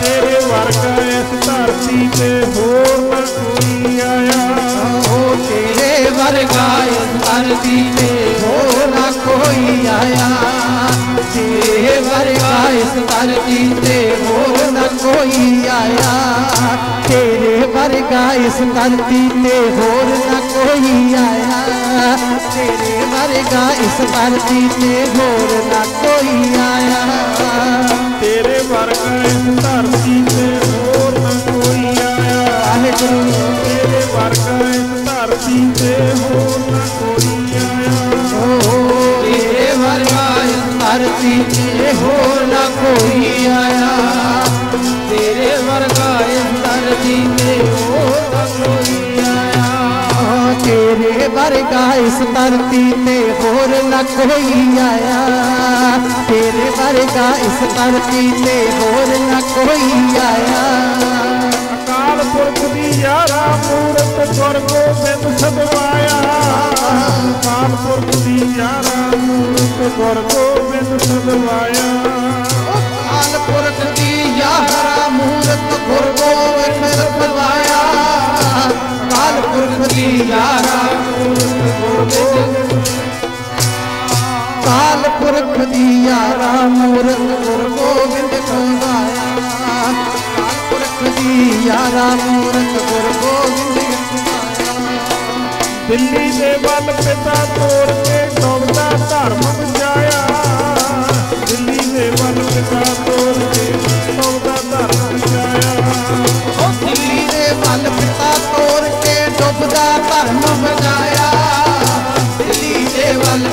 तेरे वर्गा इस धरती ते होर ना कोई आया ओ तेरे वर्गा इस धरती ते होर ना कोई आया तेरे वर्गा इस धरती ते होर ना कोई आया तेरे वर्गा इस धरती ते होर ना कोई आया तेरे वर्गा इस धरती ते होर ना कोई आया तेरे वर्गा इस धरती ते होर ना कोई आया वाहेगुरू तेरे वर्गा इस धरती ते होर ना कोई आया धरती ते होर ना कोई आया तेरे वर्गा इस धरती ते होर ना कोई आया तेरे वर्गा इस धरती ते होर ना कोई आया तेरे वर्गा इस धरती ते होर ना कोई आया। अकाल पुरख दी यारा मूरत गुर गोबिंद सदवाया अकाल पुरख दी यारा मूरत गुर गोबिंद सदवाया अकाल पुरख दी यारा मूरत गुर गोबिंद सदवाया अकाल पुरख दी यारा मूरत गोबिंद अकाल पुरख दी यारा मूरत गुर गोबिंद सदवाया अकाल पुरख दी यारा मूरत गुर गोबिंद दिल्ली दे बल पिता तोड़ के डोबदा धर्म बचाया बल पिता तोड़ के डोबदा धर्म बचाया दिल्ली दे बल पिता तोड़ के डुबदा धर्म बचाया दिल्ली दे बल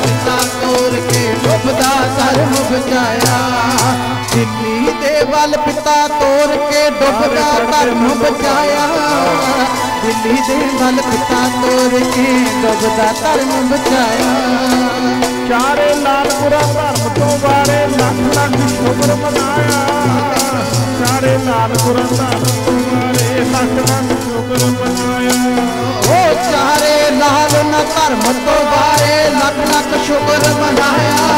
पिता तोड़ के डुबदा धर्म बचाया दिल्ली दे बल पिता तोड़ के डुबदा धर्म बचाया दिल्ली दे बल पिता तोर के गजदा धर्म बचाया। चारे नालपुरा धर्म तो बारे लख लख शुक्र मनाया। चारे नालपुरा धर्म तो बारे लख लख शुक्र मनाया। ओ चारे लाल न धर्म तो बारे लख लख शुक्र मनाया।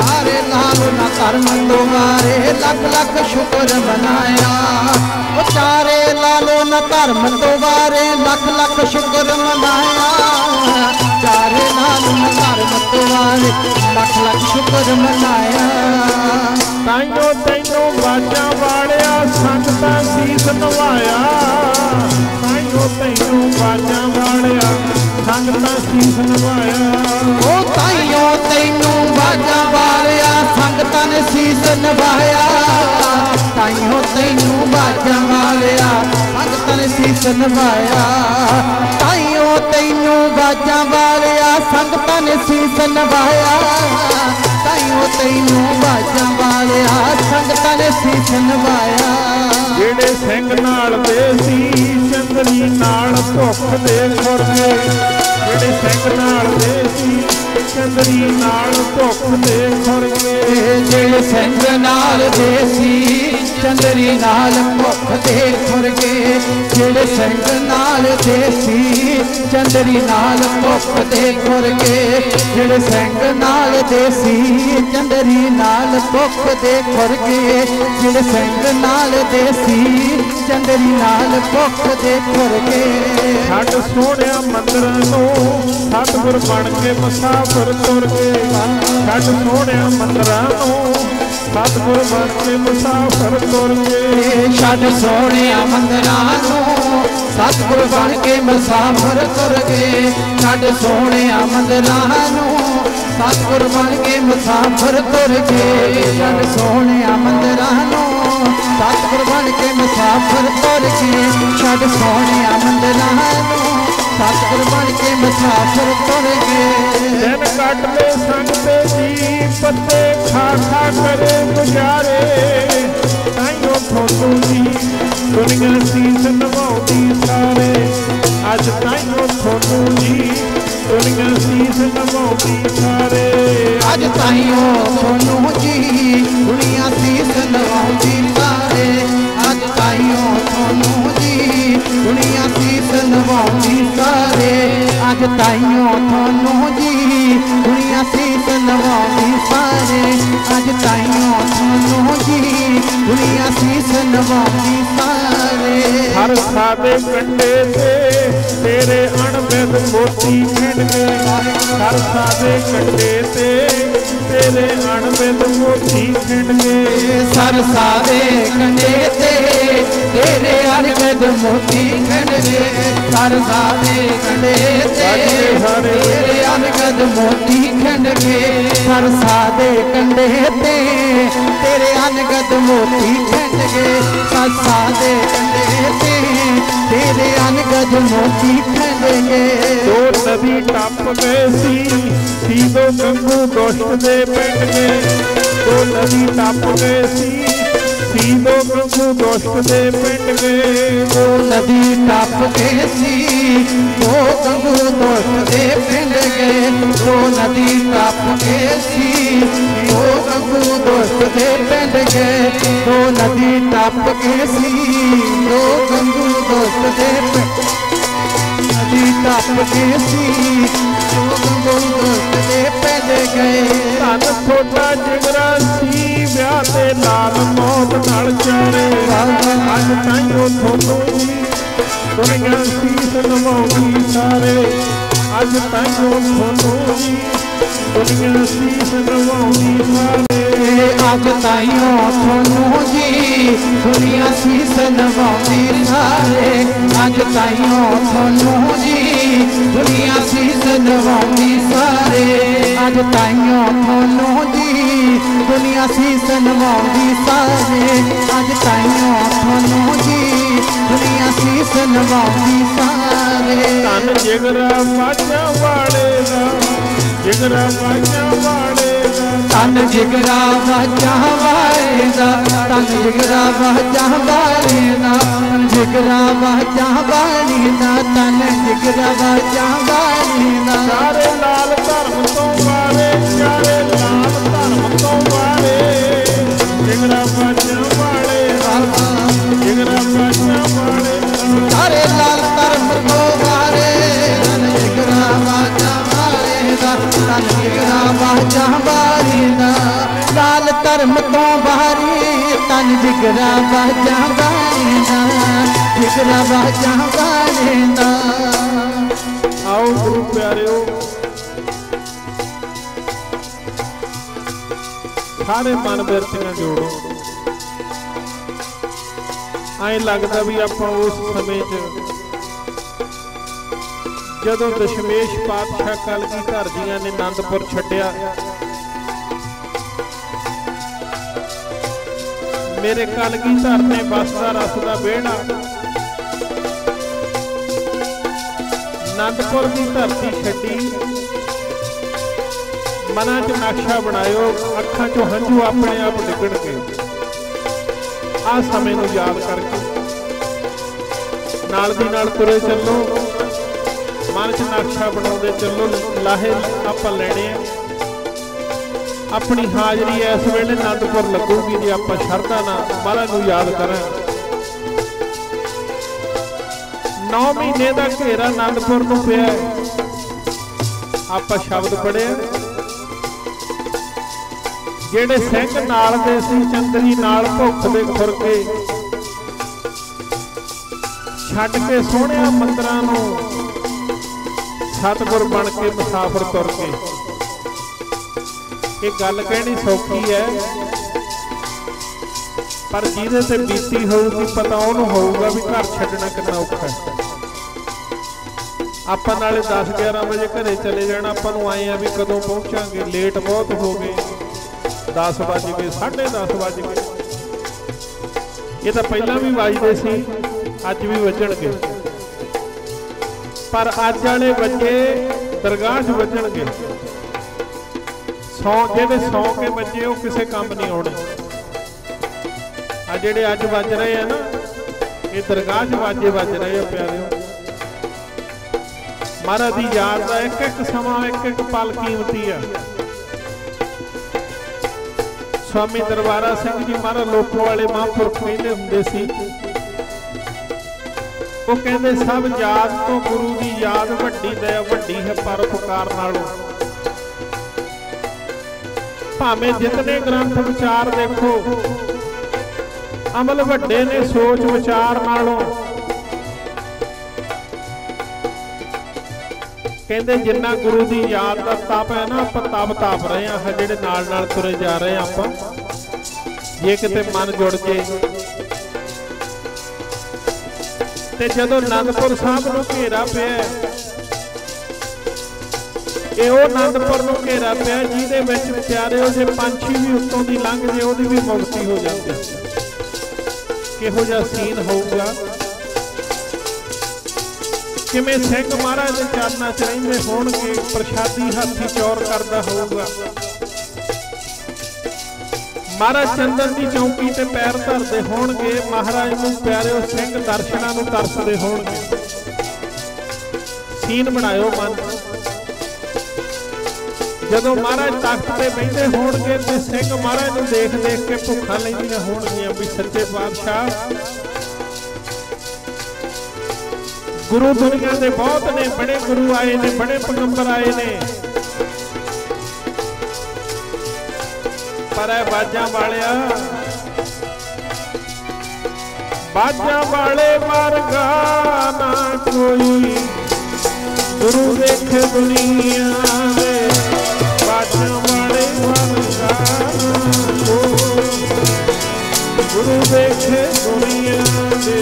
चारे लाल न धर्म तो बारे लख लख शुक्र मनाया। चारे लालो न धर्म तो बारे लख लख शुक्र मनाया। चारे लालो न धर्म तो बारे लख लख शुक्र मनाया। ताइयों तैनों बाजा वाड़िया संगता सीस नवाया। ताइयों तैनों बाजा वाड़िया संगता सीस नवाया। ओ ताइयों तैनों बाजा वाड़िया संगता ने सीस नवाया। ताइयों तैनों बाजा वालिया संगतां ने सीस नवाया। ताइयों तैनों बाजा वालिया संगतां ने सीस नवाया। ताइयों तैनों बाजा वालिया संगतां ने सीस नवाया। जेड़े सिंह नाल दे सी चंदरी नाल धुख दे सुर गए। जेड़े सिंह नाल दे सी चंदरी नाल धुख दे सुर गए। जेड़े सिंह नाल दे सी चंदरी नाल भुख दे सुर गए। जेड़े सिंह नाल देसी चंदरी नाल भुख दे सुर गए। जेड़े सिंह नाल देसी चंदरी नाल भुख दे सुर गए। जेड़े सिंह नाल देसी चंदरी नाल भुख दे सुर गए। छड्ड सोहणिया मंदरां नूं सतगुर बण के मुसाफिर तुर गए। छड्ड सोहणिया मंदरां नूं सतगुर बण के मुसाफिर तुर गए। छड्ड सोहणिया मंदरां नूं सतगुर बण के मुसाफिर तुर गए। छड्ड सोहणिया मंदरां नूं सतगुर बण के मुसाफिर तुर गए। छड्ड सोहणिया मंदरां नूं सतगुर बण के मुसाफिर तुर गए। छड्ड सोहणिया मंदरां नूं सतगुर बण के मुसाफिर तुर गए। दिन कट ले संगते जी पत्ते खा खा करे गुजारे। ताइयों थोड़ू दी दुनिया सीस नवाउंदी सारे। अज ताइयों थोड़ू दी दुनिया सीस नवाउंदी सारे। अज ताइयों थोड़ू दी दुनिया सीस नवाउंदी सारे। अज ताइयों थोड़ू दी दुनिया सीस नवाउंदी सारे। अज ताइयों थोड़ू दी दुनिया सीस नवाउंदी सारे। अज ताइयों थोनों जी दुनिया सीस नवाउंदी सारे। हर सादे कंडे ते तेरे अणबिध मोती खिंड गए। हर सादे कंडे ते तेरे अणबिध मोती खिंड गए। सर सादे कंडे ते तेरे अणबिध मोती खिंड गए। सर सादे कंडे ते तेरे अणबिध मोती खिंड गए। सर सादे कंडे ते तेरे अनगद मोती खिंड गए। सर सादे कंडे ते तेरे अनगद मोती खिंड गए। दो नदी टप गए सी सीधो गंगू गोष्ठ दे पिंड गए। दो नदी टप गए सी सीधो गंगू गोष्ठ दे पिंड गए। दो नदी टप गए सी दो गंगू गोष्ठ दे पिंड गए। दो नदी टप गए सी दो गंगू गोष्ठ दे पिंड गए। दो नदी टप गए सी दो गंगू गोष्ठ दे पिंड। नदी टप गए सी दो गंगू गोष्ठ दे पिंड गए। धन थोड़ा जिगरा सी व्याह ते लाल मौत नाल चारे। अज ताइयों थोड़ू जी दुनिया सीस नवाउंदी सारे। अज ताइयों थोड़ू जी दुनिया सीस नवाउंदी सारे। अज ताइयों थोड़ू जी दुनिया सीस नवाउंदी सारे। अज ताइयों थोड़ू जी दुनिया सीस नवाउंदी सारे। अज ताइयों थोड़ू जी दुनिया सीस नवाउंदी सारे। अज ताइयों थोड़ू जी दुनिया सीस नवाउंदी सारे। धन जिगरा बाजा वाले दा जिगरा बाजा वाले दा। धन जिगरा बाजा वाले बालेना तन जिगरा बाजा बालेना जिगरा बाजा बालेना तन जिगरा बाजा बालेना सारे लाल धर्म तो मारे सारे लाल धर्म तो मारे जिगरा बाजा बालेना जिगरा बाजा बाले सारे लाल धर्म तो मारे तन जिगरा बाजा बालेना तन जिगरा बाजा बालेना लाल धर्म तो बाहरी तन जिगरा बाजा बालेना जिगरा बाजा बालेना। आओ गुरु प्यारिओ सारे मन बिरतियां जोड़ो। आए लगता भी आप उस समय जदों दशमेश पातशाह कलगी घर दियां ने आनंदपुर छड्डिया मेरे कलगी धरने बसदा रस का बेड़ा आनंदपुर की धरती छड्डी मना च नक्शा बनायो अखां चो हंझू अपने आप निकल गए। आ समय को याद करके नाल दी नाल तुरे चलो मन च नक्शा बनाते चलो लाहे आपां लैणे आ अपनी हाजरी इस वेले आनंदपुर लगूगी जी आप शरदा ना महाराज को याद करें। नौ महीने का घेरा आनंदपुर को पिया आप शब्द पढ़े जेडे सिंह नाल दे सी चंदरी नाल भुखते खुरके छड्ड के सोहणे मंदिरां नूं सतगुर बन के मुसाफर तुर के ये गल कहनी सौखी है पर जिहदे ते बीती होगी पता उन्होंने होगा भी घर छड्डना कितना औखा है। आपां नाले दस ग्यारह बजे घरे चले जाना आपां नूं आए हैं भी कदों पहुंचांगे लेट बहुत हो गए दस वज गए साढ़े दस वज गए ये तो पहला भी वजदे सी अज भी वजणगे पर अज वाले बच्चे दरगाह च वजणगे सौ जेडे सौ के बच्चे वो किसी काम नहीं आने आ जेडे अज वज रहे हैं ना ये दरगाह च वाजे वज रहे हैं प्यारे महाराज की याद का एक एक समा एक एक पल कीमती है। स्वामी दरबारा सिंह जी महाराज लोगों वाले महापुरख कहते हुंदे सी वो कहते सब याद तो गुरु की याद वड्डी दया वड्डी है पर पुकार नालों भावें जितने ग्रंथ विचार देखो अमल वड्डे ने सोच विचार नालों कहते जिन्ना गुरु की याद का तप है ना आप तप ताप रहे हैं जेडे नाल नाल तुरे जा रहे हैं आप जे किते मन जुड़ जाए ते जदों आनंदपुर साहब नूं घेरा पिया आनंदपुर को घेरा पिया जिहदे विच प्यारे जो पंछी भी उत्तों की लंघ जाए वो भी मुक्ति हो जाती किहो जिहा सीन होगा किवें सिंह महाराज के चरनां च रहिंदे होणगे प्रशादी हाथी चौर करदा होगा महाराज चंदन की चौकी ते पैर धरदे होणगे महाराज नूं प्यारे सिंह दर्शनां नूं तरसदे होणगे सीन बनायो मन जदों महाराज तख्त पर बहिंदे होणगे ते सिंह महाराज नूं देख देख के भुखा लैंदियां होणगियां भी सच्चे पातशाह गुरु दुनिया के बहुत ने बड़े गुरु आए ने बड़े पैगंबर आए ने पर बाजां वालिया बाजां वाले वर्गा ना कोई गुरु देख दुनिया बड़े गुरु देखे दुनिया दे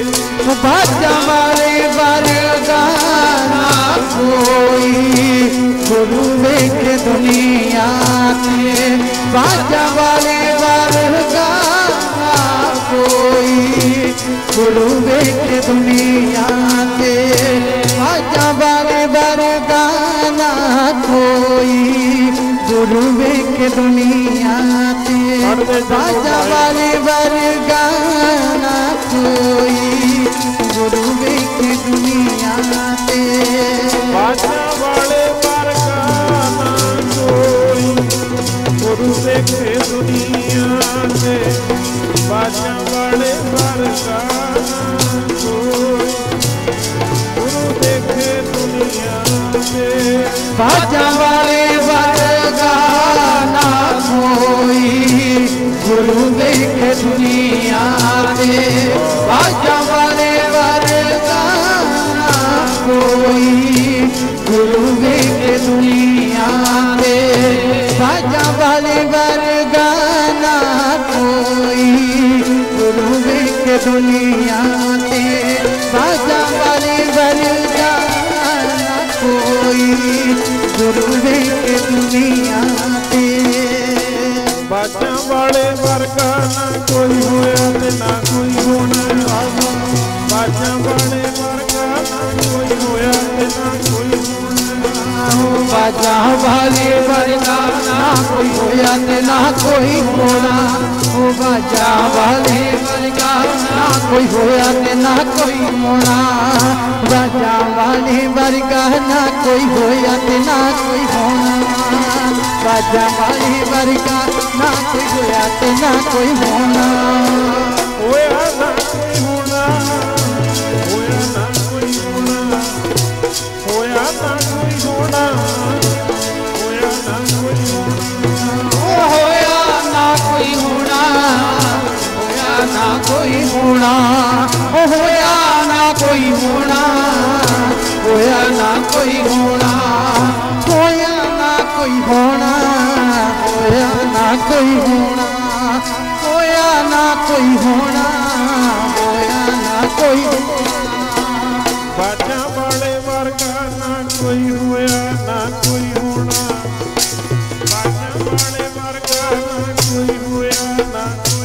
बाजा वाले बरगाना कोई गुरु देखे दुनिया दे बाजा वाले बरगाना कोई गुरु देखे दुनिया दे बाजा वाले बरगाना कोई गुरु वेख दुनिया ते बाजा वाली बरगाना कोई गुरु विख दुनिया ते बाजा वाले बरगाना कोई गुरु विख दुनिया ते बाजा वाले बरगाना कोई गुरु विख दुनिया ते बाजा वाले बरगाना कोई गुरु देख दुनिया दे बाजा वाले बरगाना कोई गुरु देख दुनिया दे बाजा वाले बरगाना कोई गुरु देख दुनिया दे बाजा वाले बरगाना कोई गुरु देख दुनिया दे बाजा वाले बरगाना कोई होया ते ना कोई होना आवा बाजा वाले बरगाना कोई होया ते ना कोई होना बाजा वाले बरगाना कोई होया ते ना कोई होना ओ बाजा वाले बरगाना कोई होया ते ना कोई होना बाजा वाले बरगाना कोई होया ते ना कोई होना बाजा वाले बरगाना कोई होया ते ना कोई होना होया ना कोई होना होया ना कोई होना होया ना कोई होना होया ना कोई होना होया ना कोई होना होया ना कोई होना होया ना कोई होना होया ना कोई होना होया ना कोई होना होया ना कोई होना होया ना कोई होना होया ना कोई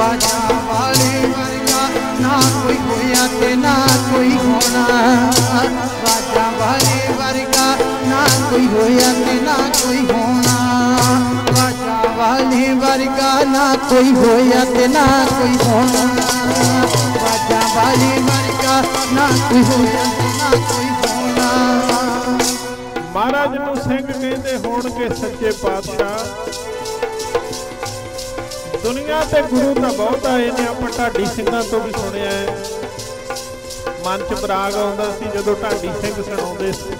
बाजा वाले बरगाना कोई होया ना कोई होना बाजा वाले बरगाना कोई होया ना कोई होना बाजा वाले बरगाना कोई होया ते ना कोई होना बाजा वाले बरगाना कोई होया ते ना कोई होना बाजा वाले बरगाना कोई होया ते ना कोई होना बाजा वाले बरगाना कोई होया ते ना कोई होना महाराज नूं सिंह कहंदे होणगे सच्चे पातशाह दुनिया ते गुरु तो बहुत आए ने आपां ढाडी सिंघां तो भी सुनिया है मन च बराग आउंदा सी जदों ढाडी सिंह सुणाउंदे सी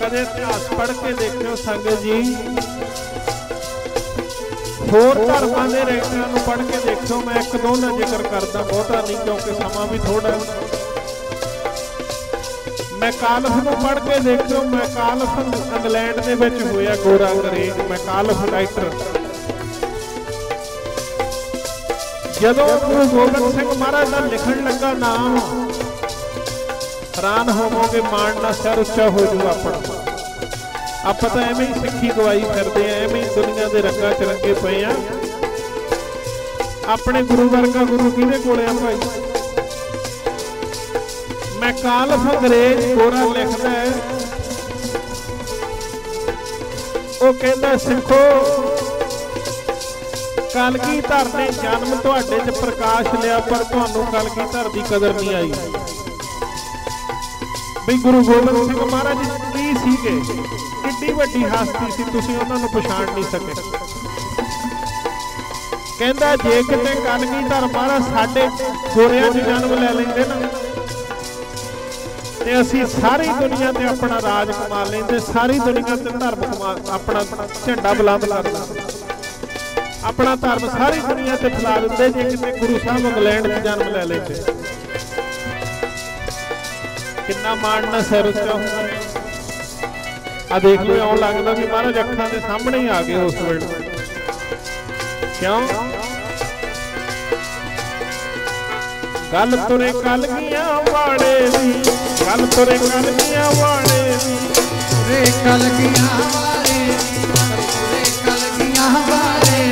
कदे इतिहास पढ़ के देखिओ संगत जी होर धर्मां दे रैंकां नूं पढ़ के देखिओ मैं एक दो दा जिक्र करदा बहुता नहीं क्योंकि समा भी थोड़ा मैकालफ को पढ़ के देखो मैकालफ इंग्लैंड के विच होया गोरा अंग्रेज मैकालफ राइटर जदों गुरु गोबिंद सिंह महाराज का लिखण लगा नाम हैरान होवोगे माणना सिर उच्चा हो जू अपना आप तो एवें ही सिक्खी गवाई फिरदे एवें ही दुनिया के रंगां च रंगे पे आ अपने गुरु वर्गा गुरु किहदे कोल आ भाई मैकालफ अंग्रेज गोरा लिखता है वो कहता सिखो कलगीधर ने जन्म तुहाडे च प्रकाश लिया पर तुहानू कलगीधर की कदर नहीं आई भी गुरु गोबिंद सिंह महाराज की सीगे किड्डी वड्डी हस्ती सी तुसीं उन्हां नूं पछाण नहीं सके कहता जे किते कलगीधर महाराज साडे गोरियां च जन्म लै लैंदे ना ते असी सारी दुनिया ते अपना राज कमा लेंदे सारी दुनिया ते धर्म कमा अपना झंडा बुलंद करदा अपना धर्म सारी दुनिया ते फैला दिंदे जे किते गुरु साहब इंग्लैंड च जन्म लै लैंदे कितना माणना सिर उच्चा हुंदा आ देख लो आउण लगदा भी महाराज अखां दे सामने ही आ गए उस वेले क्यों गल तुरे कलगियां वाले दी कल तुरे कलगियां वाले रे कलगियां वाले रे कलगियां वाले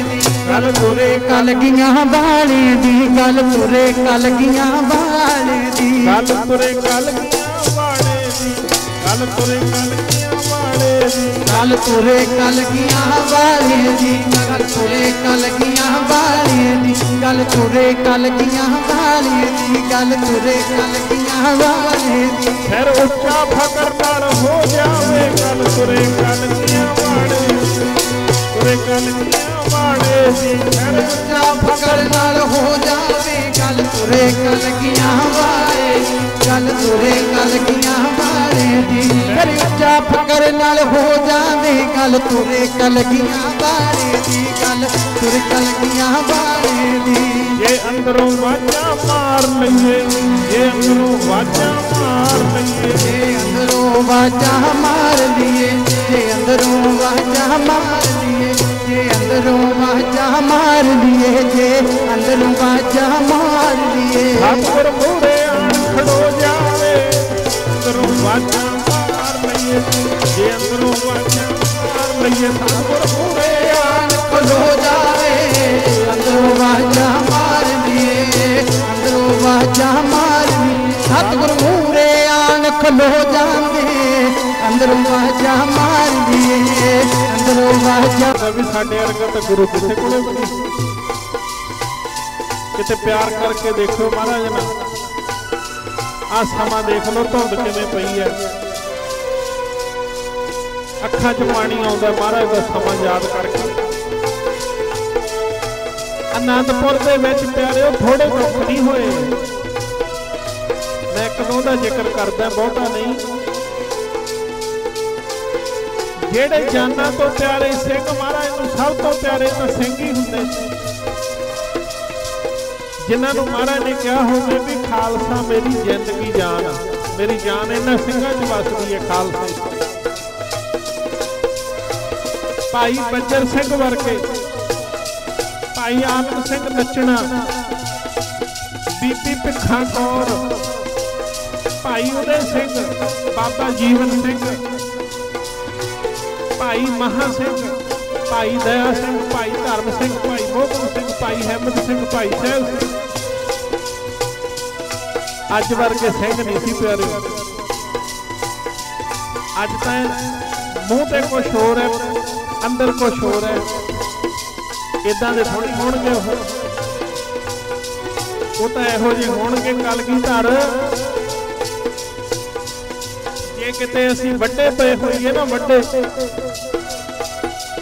कल तुरे कलगियां वाले दी कल तुरे कलगियां वाले दी कल तुरे कलगियां वाले दी कल तुरे कलगियां वाले कल तुरे कल गिया बारे दी कल तुरे कल गिया बारे दी कल तुरे कल गिया बारे दी कल तुरे कल गिया बारे दी फिर उच्चा फकर तार हो जावे कल तुरे कल गिया बारे तुरे कल गिया बारे दी फिर उच्चा फकर तार हो जावे कल तुरे कल गिया बारे कल तुरे कल गिया बारे दी फिर उच्चा फकर नाल हो जावे कल तुरे कल गिया बारे दी कल तुरे कल गिया बारे दी ये अंदरों वाजा मार लइए ये अंदरों वाजा मार लइए ये अंदरों वाजा मार लिए ये अंदरों वाजा मार लिए ये अंदरों वाजा मार लिए ये अंदरों वाजा मार लिए ठाकुर मोरे आन खड़ो जावे अंदरों वाजा ये अंदरों वाजा मार लिए ठाकुर पूरे आन खड़ो जावे अंदरों वाजा मार लिए अंदरों वाजा मार लिए ठाकुर पूरे आन खड़ो जावे अंदरों वाजा मार लिए अंदरों वाजा अभी साढ़े अर्घा तक गुरु किसे कोले बने कितने प्यार करके देखो महाराज ना आ समा देख लो तो बच्चे में पई है अखा च पानी आता महाराज का समा याद करके आनंदपुर के प्यारे थोड़े दुख नहीं होए मैं कदों का जिक्र करदा बहुता नहीं जेड़े जाना तो प्यारे सिंह महाराज को सब तो प्यारे तो सिंह ही हुंदे जिन्होंने महाराज ने कहा होवे भी खालसा मेरी जिंदगी जान मेरी जान इन्हां सिंघां च वसदी है खालसा भाई बजर सिंह वर्गे भाई आनंद सिंह नचना बीबी भिखा कौर भाई उदय सिंह बाबा जीवन सिंह भाई महा सिंह भाई दया सिंह भाई धर्म सिंह भाई मोहन सिंह भाई हेमंत सिंह भाई सैल सिंह अज वर्गे सिंह नहीं सी प्यारे अज तां मूँह ते कुछ होर है अंदर कुछ हो रहा है इदा के थोड़ी होने वो तो यहो जी होने कल की धर जे किते असीं वड्डे पे होईए ना वड्डे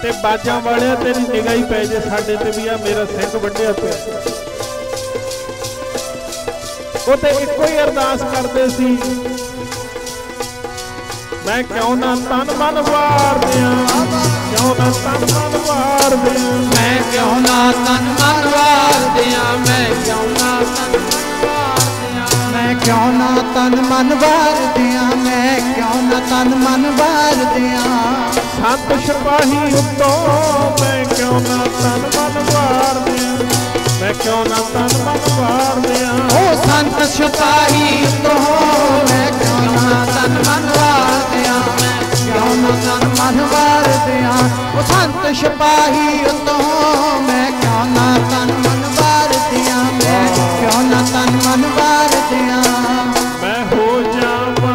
ते बाजां वालिया तेरी निगाह ही पै जे साडे ते भी आ मेरा सिंह वड्डिया पिया वो तो इक्को ही अरदास करदे सी मैं क्यों ना तन मन वार दिया क्यों ना तन मन वार दिया मैं क्यों ना तन मन वार दिया मैं क्यों ना तन मैं क्यों ना तन मन वार दिया मैं क्यों ना तन मन वार दिया संत सिपाही उतो मैं क्यों ना तन मन वार दिया मैं क्यों ना तन मन वार दिया ओ संत सिपाही उतो मैं क्यों ना तन मन वार क्यों ना तन मन वार दिया ओ संत सिपाही उतो मैं क्यों ना तन मन वार दिया मैं क्यों ना तन मन वार दिया मैं हो जावा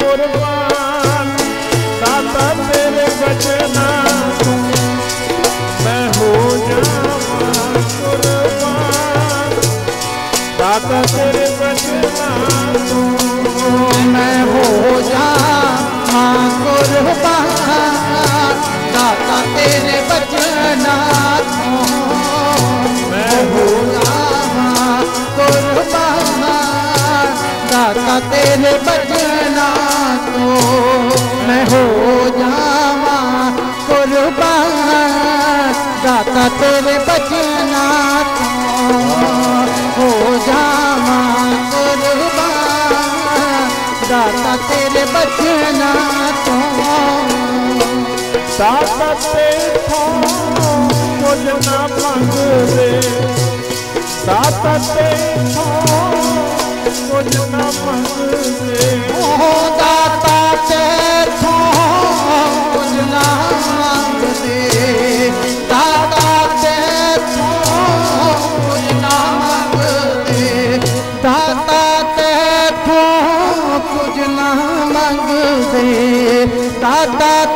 कुर्बान दाता तेरे बचना मैं हो जावा कुर्बान दाता तेरे बचना मैं हो जावा कुर्बान दाता तेरे बचना मैं हो जावा कुर्बान दाता तेरे बचना तो मैं हो जावा कुर्बान दाता तेरे बचना तो हो जावा दाता तेरे बचना तो दाता तेरे तो कुछ ना मंगदे दाता तेरे तो कुछ ना मंगदे ओ दाता तेरे तो कुछ ना मंगदे दाता तेरे तो कुछ ना मंगदे दाता तेरे तो कुछ ना मंगदे दाता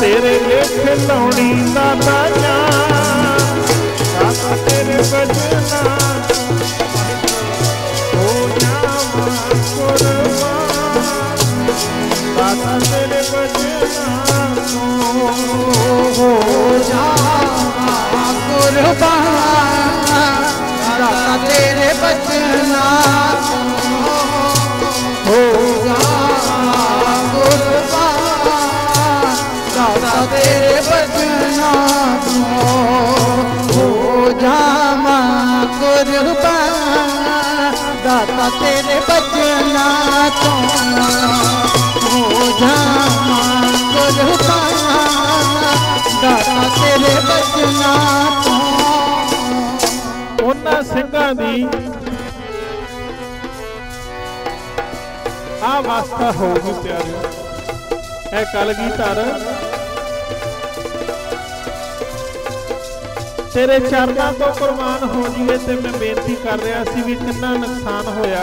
तेरे लेख लाउणी दादा जान तेरे बजना हो जावा कुर्बान दादा तेरे बजना हो जावा कुर्बान दादा तेरे बजना हो जावा कुर्बान तेरे बजना हो जामा कुर्बान दाता तेरे बजना तो हो जामा कुर्बान दाता तेरे बजना तो उन्हां सिंघां दी आ वास्ता होगी प्यारिओ ऐ कलगी धर तेरे चरणों तो कुर्बान हो जाइए तो मैं बेनती कर रहा सी भी कितना नुकसान होया।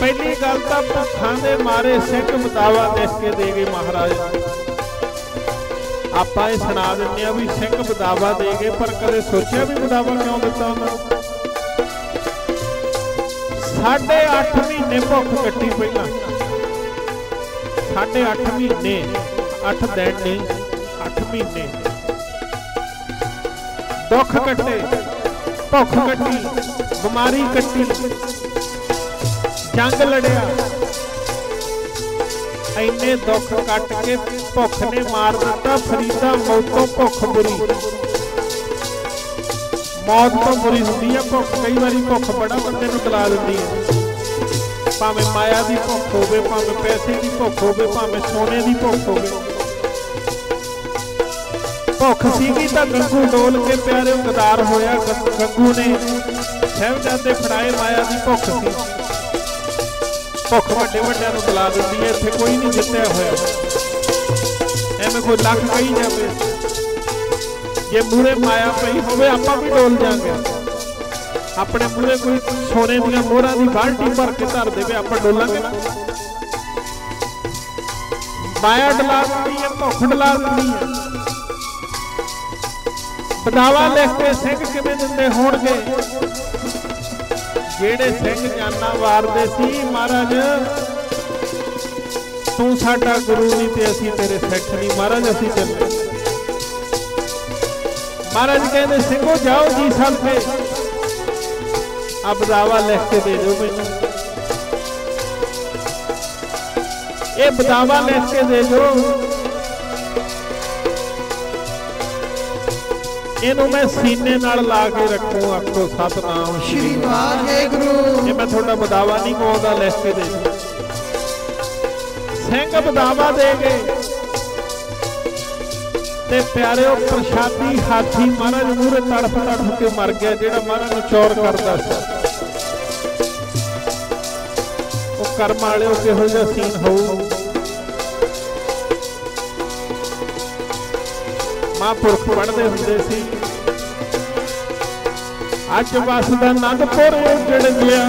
पहली गल तो भुखा दे मारे सिख मतावा लिख के दे गए महाराज आप सुना दें भी सिख बदावा दे गए पर कदे सोचा भी बदावा क्यों दिता उन्होंने। साढ़े अठ महीने भुख कट्टी पहला साढ़े अठ महीने अठ दिन ने अठ महीने दुख कटे भुख कटी बीमारी कटी जंग लड़िया इन्ने दुख कट के भुख ने मार दिता फरीदा मौतों भुख बुरी मौत तो बुरी होंगी है भुख कई बार भुख बड़ा बंदे नूं गला दिंदी है भावें माया की भुख होवे भावें पैसे की भुख होवे भावें सोने की भुख होवे भुख सीगी तो गंगू डोल के प्यारे गदार होया। गंगू ने साहबजादे फड़ाए माया की भुख सी भुख वड्डे वड्डिआं नूं बुला दिंदी है इत्थे कोई नहीं जित्तिआ होया एवें कोई लख कही जावे जे मूहरे माया पई होवे आपां भी डोल जांगे अपने मूहरे कोई सोने दीआं मोहरां दी बाल्टी भर के धर देवे आपां डोलांगे ना। माया डलाती है, भुख डलाती है। बधावा लिख के सिंह किवें दिंदे होणगे? जेड़े सिंह जाना वारदे सी, महाराज तू साडा गुरु नहीं ते असीं तेरे सिख नहीं, महाराज असीं चलदे। महाराज कहंदे सिंघो जाओ जी साहब ते आ बधावा लिख के दे दिओ मैनूं। ये बदावा लिख के दे दो, इनू मैं सीने नाल ला के रखूं। आखो सतनाम श्री वाहेगुरू। ये मैं थोड़ा बदावा नहीं कहता, लिख के दे दो। सिंह बदावा दे गए ते प्यारे प्रशादी हाथी महाराज मूहरे तड़फ तड़फ के मर गया, जेड़ा महाराज नूं चोर करदा सी। कर्म वाले किहो जिहा सीन हो। महापुरख पढ़ते हुंदे सी, अज वसदा आनंदपुर उजड़ गया,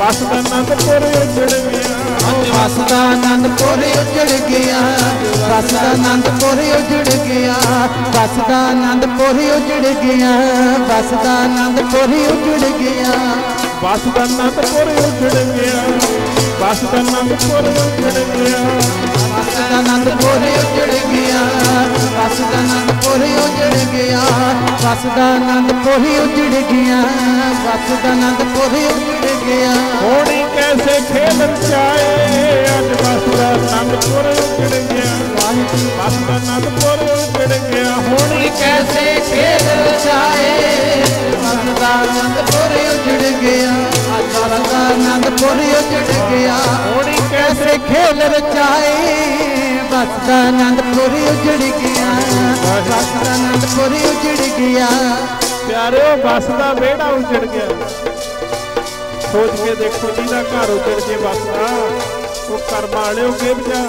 वसदा आनंदपुर उजड़ गया, अज वसदा आनंदपुर उजड़ गया, वसदा आनंदपुर उजड़ गया, वसदा आनंदपुर उजड़ गया, वसदा आनंदपुर उजड़ गया, वसदा आनंदपुर उजड़ गया, वसदा आनंदपुर उजड़ गया, वसदा आनंदपुर उजड़ गया, वसदा आनंदपुर उजड़ गया, वसदा आनंदपुर उजड़ गया, वसदा आनंदपुर उजड़ गया। होनी कैसे खेल रचाए, अज वसदा आनंदपुर उजड़ गया, वसदा आनंदपुर उजड़ गया, होनी कैसे खेल रचाए, वसदा आनंदपुर उजड़ गया, वसदा आनंदपुर उजड़ गया, होनी कैसे खेल रचाए, वसदा आनंदपुर उजड़ गया, वसदा आनंदपुर उजड़ गया। प्यारे वसदा बेड़ा उजड़ गया। सोच के देखो जिहदा घर उजड़ जे वसदा, वो कर्म वालिओ गिरजा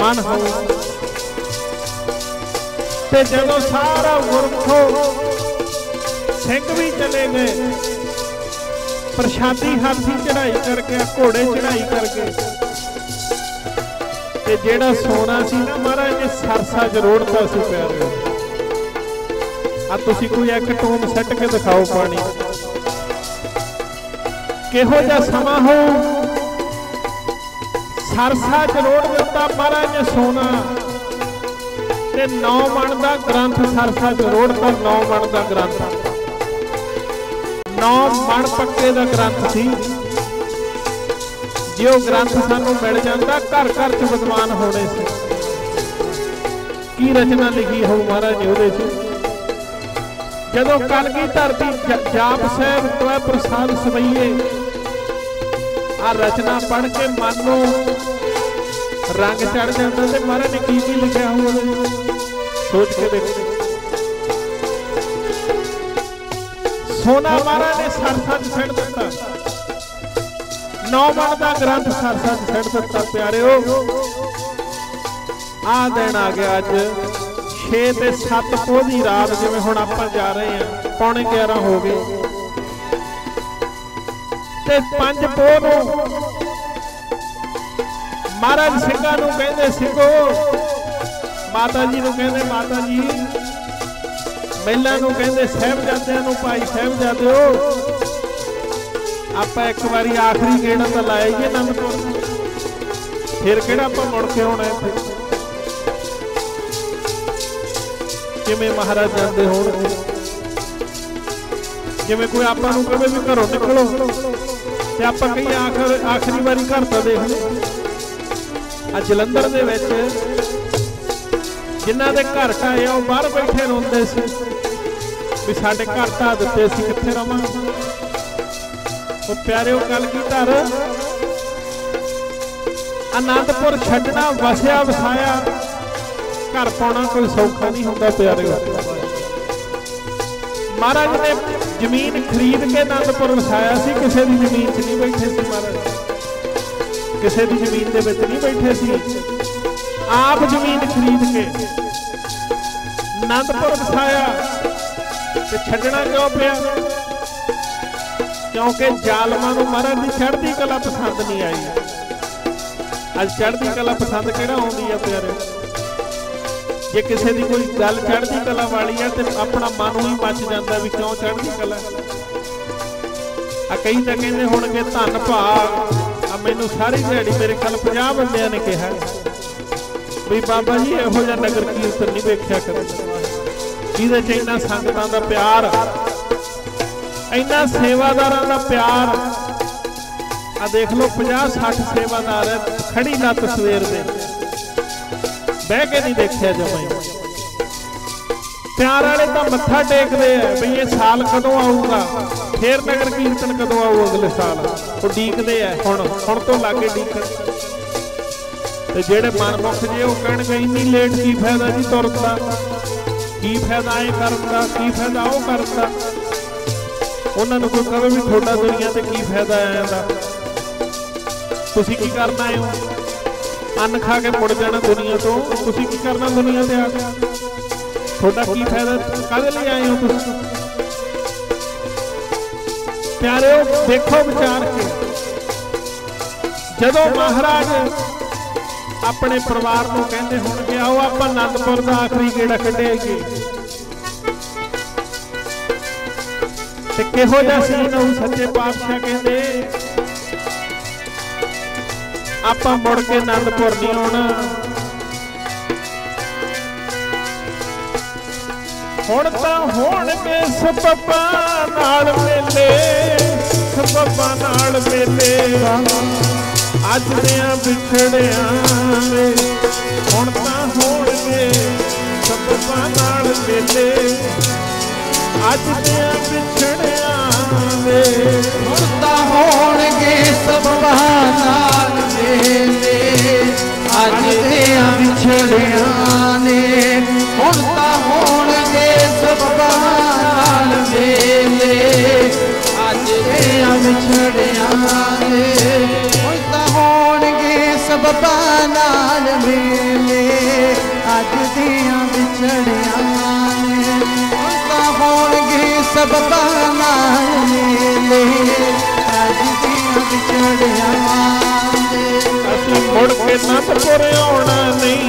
मन हो। ते जदों सारा गुरखो सिंह भी चले गए, प्रशादी हाथी चढ़ाई करके, घोड़े चढ़ाई करके, जेड़ा सोना सी ना महाराज ने सरसा जरोड़ता सी। प्यारे आ तुसी कोई एक टूम सट के दिखाओ पानी, किहो जा समा हो। सरसा जरोड़ दिता महाराज ने सोना, ते नौ मण दा ग्रंथ सरसा जरोड़ता, नौ मण दा ग्रंथ, नौ मण पक्के दा ग्रंथ सी। जो ग्रंथ सानू मिल जाता, घर घर च विद्वान होने सी। की रचना लिखी हो महाराज ने उहदे च? जदों कलगी धरती जाप साहिब तोय प्रसाद सवैये, आ रचना पढ़ के मन नूं रंग चढ़ जाता। ते महाराज ने की की लिखिया हो उहदे? सोच के देखो। सोना महाराज ने सरसा च सट दिता, नौ मण दा ग्रंथ सरसा च सट दिता। प्यारे आ दिन आ गया, अज छे ते सत्त पोह दी रात, जिवें हुण आपां जा रहे हैं, पौणे ग्यारह हो गए। ते पंज पोह नूं महाराज ਸਿੰਘਾਂ ਨੂੰ ਕਹਿੰਦੇ, ਸਿੰਘੋ, माता जी ਨੂੰ ਕਹਿੰਦੇ माता जी, महिला नूं कहते साहिबजादियां नूं, भाई साहिबजादे आपां एक बारी आखिरी गेड़ा तो लाइए आनंदपुर, फिर किहड़ा आपां मुड़ के आउणा इत्थे। किवें महाराज जांदे होणगे? जिवें कोई आपां नूं कहे भी घरों निकलो, ते आपां कही आखिर आखिरी वारी घर तो देख लो। आ जलंधर दे विच जिन्हां दे घर ढाए आ, बाहर बैठे रोंदे सी भी साडे घर ढा दित्ते, असीं कित्थे रवांगे। वो प्यारे गल की धर आनंदपुर छड्डना वसिया वसाया घर पाउणा कोई सौखा नहीं हुंदा। प्यारे महाराज ने जमीन खरीद के आनंदपुर वसाया सी, किसी की जमीन च नहीं बैठे सी महाराज, किसी की जमीन दे विच नहीं बैठे सी। आप जमीन खरीद के आनंदपुर वसाया, ते छड्डना क्यों पिया? क्योंकि जालमां नूं महाराज दी चढ़दी कला पसंद नहीं आई। अज चढ़ती कला पसंद कि प्यारे जे किसी की कोई गल चढ़ती कला वाली है तो अपना मन ही मच जाता भी क्यों चढ़ती कला। कई तो कहते होणगे धन भा मैनू सारी दिहाड़ी मेरे ख्याल पचास बंदियां ने कहा भी बाबा जी इहो जिहा नगर कीर्तन नहीं वेख्या करो जिहदे च इन्ना संगतां दा प्यार, इन्ना सेवादारां दा प्यार। आ देख लो पचास साठ सेवादार खड़ी लत सवेर दे बह के नहीं देखिया जमाई। प्यार वाले तो मत्था टेकदे भी ये साल कदों आऊगा, फिर नगर कीर्तन कदों आऊ अगले साल, उडीकदे है हुण हुण तो लागे डीकन। तो जेडे मनमुख जे वो कहणगे इन्नी लेट की फायदा जी तुरता, की फायदा ये करता, की फायदा वो करता। उन्होंने कोई कहे भी थोड़ा दुनिया से की फायदा आया था, तुसी की करना है अन्न खा के मुड़ जाना दुनिया तो, तुसी की करना दुनिया से आ गया थोड़ा की फायदा, काहदे लई आए हो तुसी। प्यारे देखो विचार के जदों महाराज अपने परिवार को कहते होणगे आओ आप आनंदपुर का आखिरी गेड़ा कढाइए ते किहो जिहा सीन हो। सच्चे पातशाह कहते आपां मुड़ के आनंदपुर नहीं आउणा, हुण तां होणगे सबबां नाल मेले, सबबां नाल मेले अज दियां बिछड़ियां हुण तां होणगे सबबां नाल मेले, अज दियां बिछड़ियां हुण तां होणगे सबबां नाल मेले, अज दियां बिछड़ियां ने हुण तां होणगे सबबां नाल मेले, अज दियां बिछड़ियां ने सबबा नाल मेले, अज दियां बिछड़ियां ने होणगे सबबा नाल मेले, अज दियां बिछड़ियां ने। असीं मुड़ के आनंदपुर आउणा नहीं,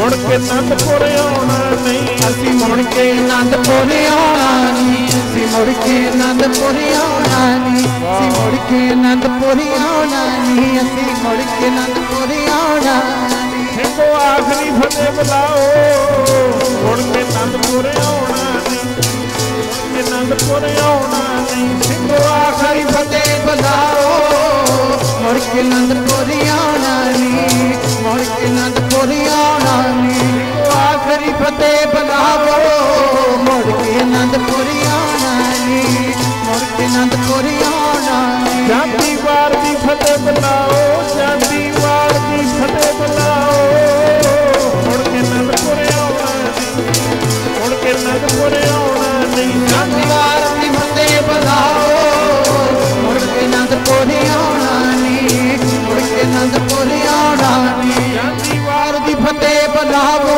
मुड़ के आनंदपुर आउणा नहीं, असीं मुड़ के आनंदपुर आउणा नहीं, असीं मुड़ के आनंदपुर आउणा नहीं, असीं मुड़ के आनंदपुर आउणा नहीं, असीं मुड़ के आनंदपुर आउणा नहीं। तो आखरी फतेह बुलाओ मुड़ के आनंदपुर आउणा नहीं, मुड़ के आनंदपुर आउणा नहीं, तो आखरी फतेह बुलाओ मुड़ के आनंदपुर आउणा नहीं, मुड़ के आनंदपुर आउणा नहीं, तो आखरी फतेह बुलाओ मुड़ के आनंदपुर आउणा नहीं, मुड़ के आनंदपुर आउणा नहीं। जाती वार दी फतेह बुलाओ, जाती वार दी फतेह बुलाओ, मुड़ के आनंदपुर आउणा नहीं, मुड़ के आनंदपुर आउणा नहीं, जाती वार दी फतेह बुलाओ मुड़ के आनंदपुर आउणा नहीं, मुड़ के आनंदपुर आउणा नहीं, जाती वार दी फतेह बुलाओ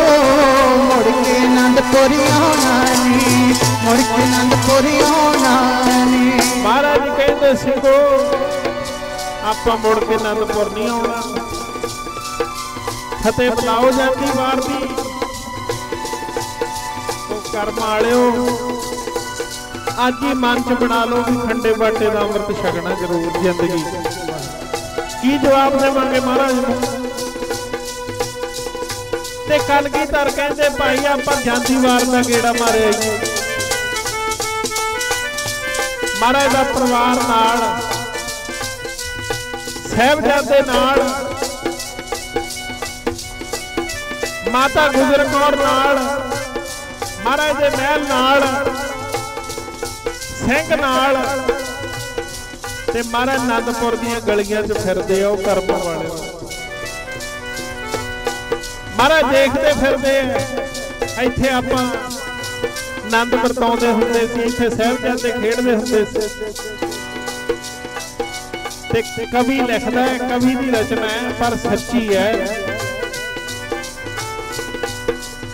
मुड़ के आनंदपुर आउणा नहीं, मुड़ के आनंदपुर आउणा नहीं। महाराज कहते सिखो ਆਪਾਂ ਮੁੜ ਕੇ ਆਨੰਦਪੁਰ नहीं आना, फतेह बुलाओ जाती वार दी। तो कर्म वालिओ अज ही मन च बना लो कि खंडे बाटे का अमृत छकना जरूर जिंदगी। की जवाब देवांगे महाराज नूं? ते कलगीधर कहते भाई आपां जाती वार दा गेड़ा मारे आईए। महाराज दा परिवार नाल साहबजादे नाल माता गुजर कौर नाल महाराज दे महल नाल सिंह नाल ते महाराज आनंदपुर दी गलियां च फिरदे आ ओ कर्म वाले। महाराज देखते फिरदे इत्थे आपां आनंद वरताउंदे हुंदे सी, इत्थे साहबजादे खेडदे हुंदे सी। कवि लिखता है, कवि की रचना है पर सच्ची है।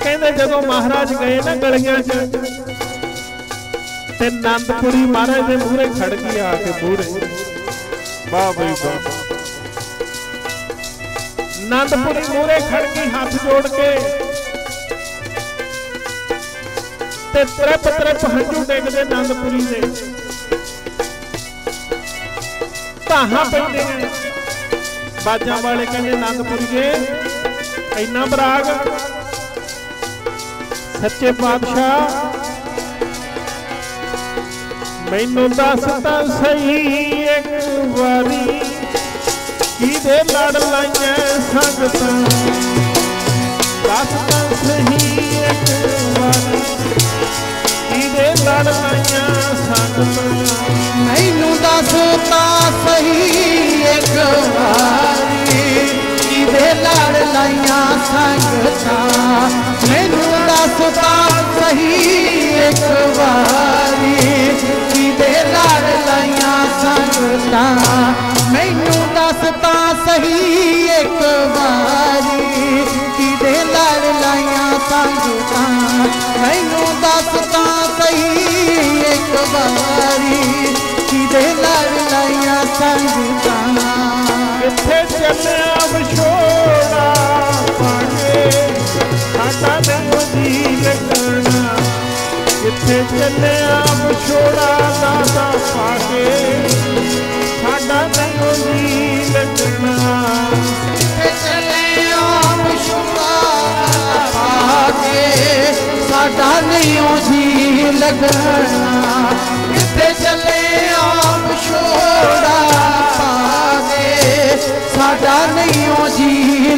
कहते जदों महाराज गए ना गलियां च नंदपुरी महाराज के मूहरे खड़ गई आके मूहरे वाह बई वाह। नंदपुरी मूरे खड़की हाथ जोड़ के ते तरप तरप हंजू डेगदे नंदपुरी दे ताहां पैंदे ने। बाजां वाले कहंदे नंदपुरीए इन्ना बराग सच्चे पातशाह मैनू दस ता सही एक वारी किदे लड़ लाइए संगतां दस ता सही एक वारी किदे लड़ लाइए संगतां मैनू दस ता सही एक वारी किदे लड़ लाइए संगतां मैनू दस ता सही एक वारी मैनू दसता सही एक बारी किदे लड़ लाइयां संगता मैनू दसता सही एक बारी किदे लड़ लाइयां संगता किथे चलिया विछोड़ा पाके साडा दिल दी लगना किथे चलिया विछोड़ा दादा पाके साडा नहीं जी लगना किथे चले आप छोड़ा पागे साडा नहीं जी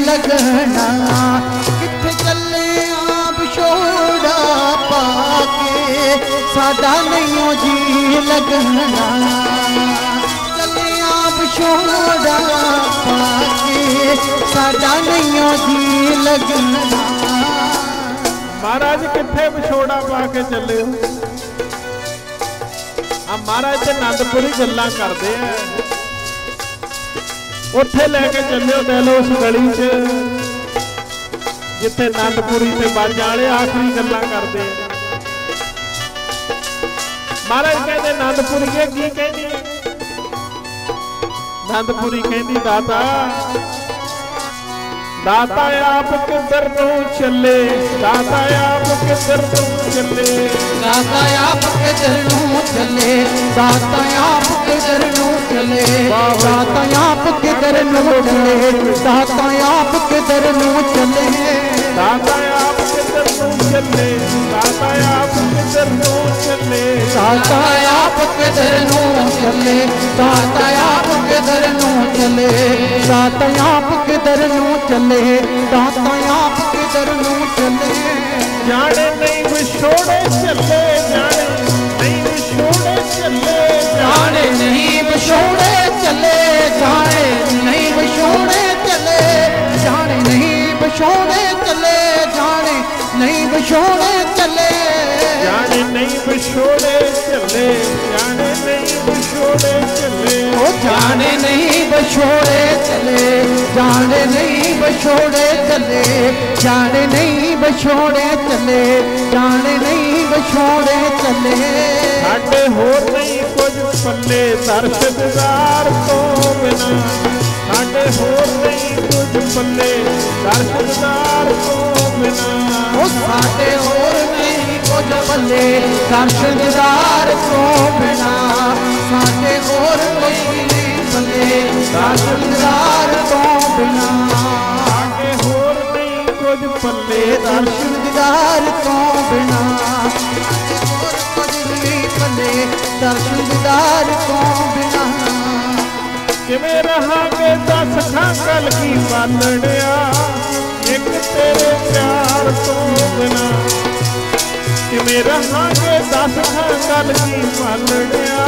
लगना किथे चले आप छोड़ा पागे साडा नहीं जी लगना चले आप छोड़ा पागे साडा नहीं जी लगना। महाराज किथे विछोड़ा पा के चले हो आ महाराज ते नंदपुरी गल्लां करदे आ उत्थे लेके चले हो देलो उस गली च जिथे नंदपुरी ते बाजा वाले आखरी गल्लां करदे आ। महाराज कहंदे नंदपुरी के की कहंदी नंदपुरी कहंदी दाता दाता आप किधर नूं चले दाता आप किधर नूं चले दाता आप किधर नूं चले दाता आप किधर नूं चले दाता आप किधर नूं चले दाता आप किधर नूं चले दाता आप किधर नूं चले दाता आप किधर नूं चले दाता आप किधर नूं चले दाता आप किधर नूं चले दाता आप किधर नूं चले दाता आप किधर नूं चले जाने नहीं विछोड़े चले जाने नहीं विछोड़े चले जाने नहीं विछोड़े चले जाने नहीं विछोड़े चले जाने नहीं विछोड़े चले जाने नहीं विछोड़े चले जाने नहीं विछोड़े चले जाने नहीं विछोड़े चले ओ जाने नहीं विछोड़े चले जाने नहीं विछोड़े चले जाने नहीं विछोड़े चले जाने नहीं विछोड़े चले साडे होर नहीं कुछ पल्ले दर्शदार तो बिना साडे होर नहीं कुछ पल्ले दर्शदार तो बिना ओ साडे होर नहीं कुछ पल्ले दर्शदार तो बिना साडे होर कोई नहीं पल्ले दर्शदार तो बिना पल्ले दर्शन दीदार तो बिना और कुछ नहीं पल्ले दर्शन दीदार तो बिना किवें रहांगे दस खां कल की बालड़िया एक तेरे प्यार तो बिना किवें रहांगे दस खां कल की बालड़िया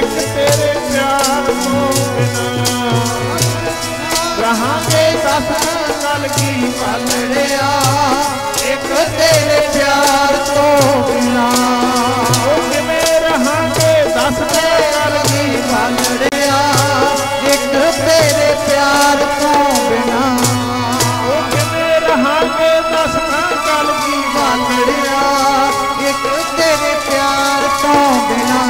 एक तेरे प्यार तो बिना रहांगे दस कल की बालड़िया एक तेरे प्यार तो बिना किवें रहांगे दस कल की बालड़िया एक तेरे प्यार तो बिना किवें रहांगे दस कल की बालड़िया एक तेरे प्यार तो बिना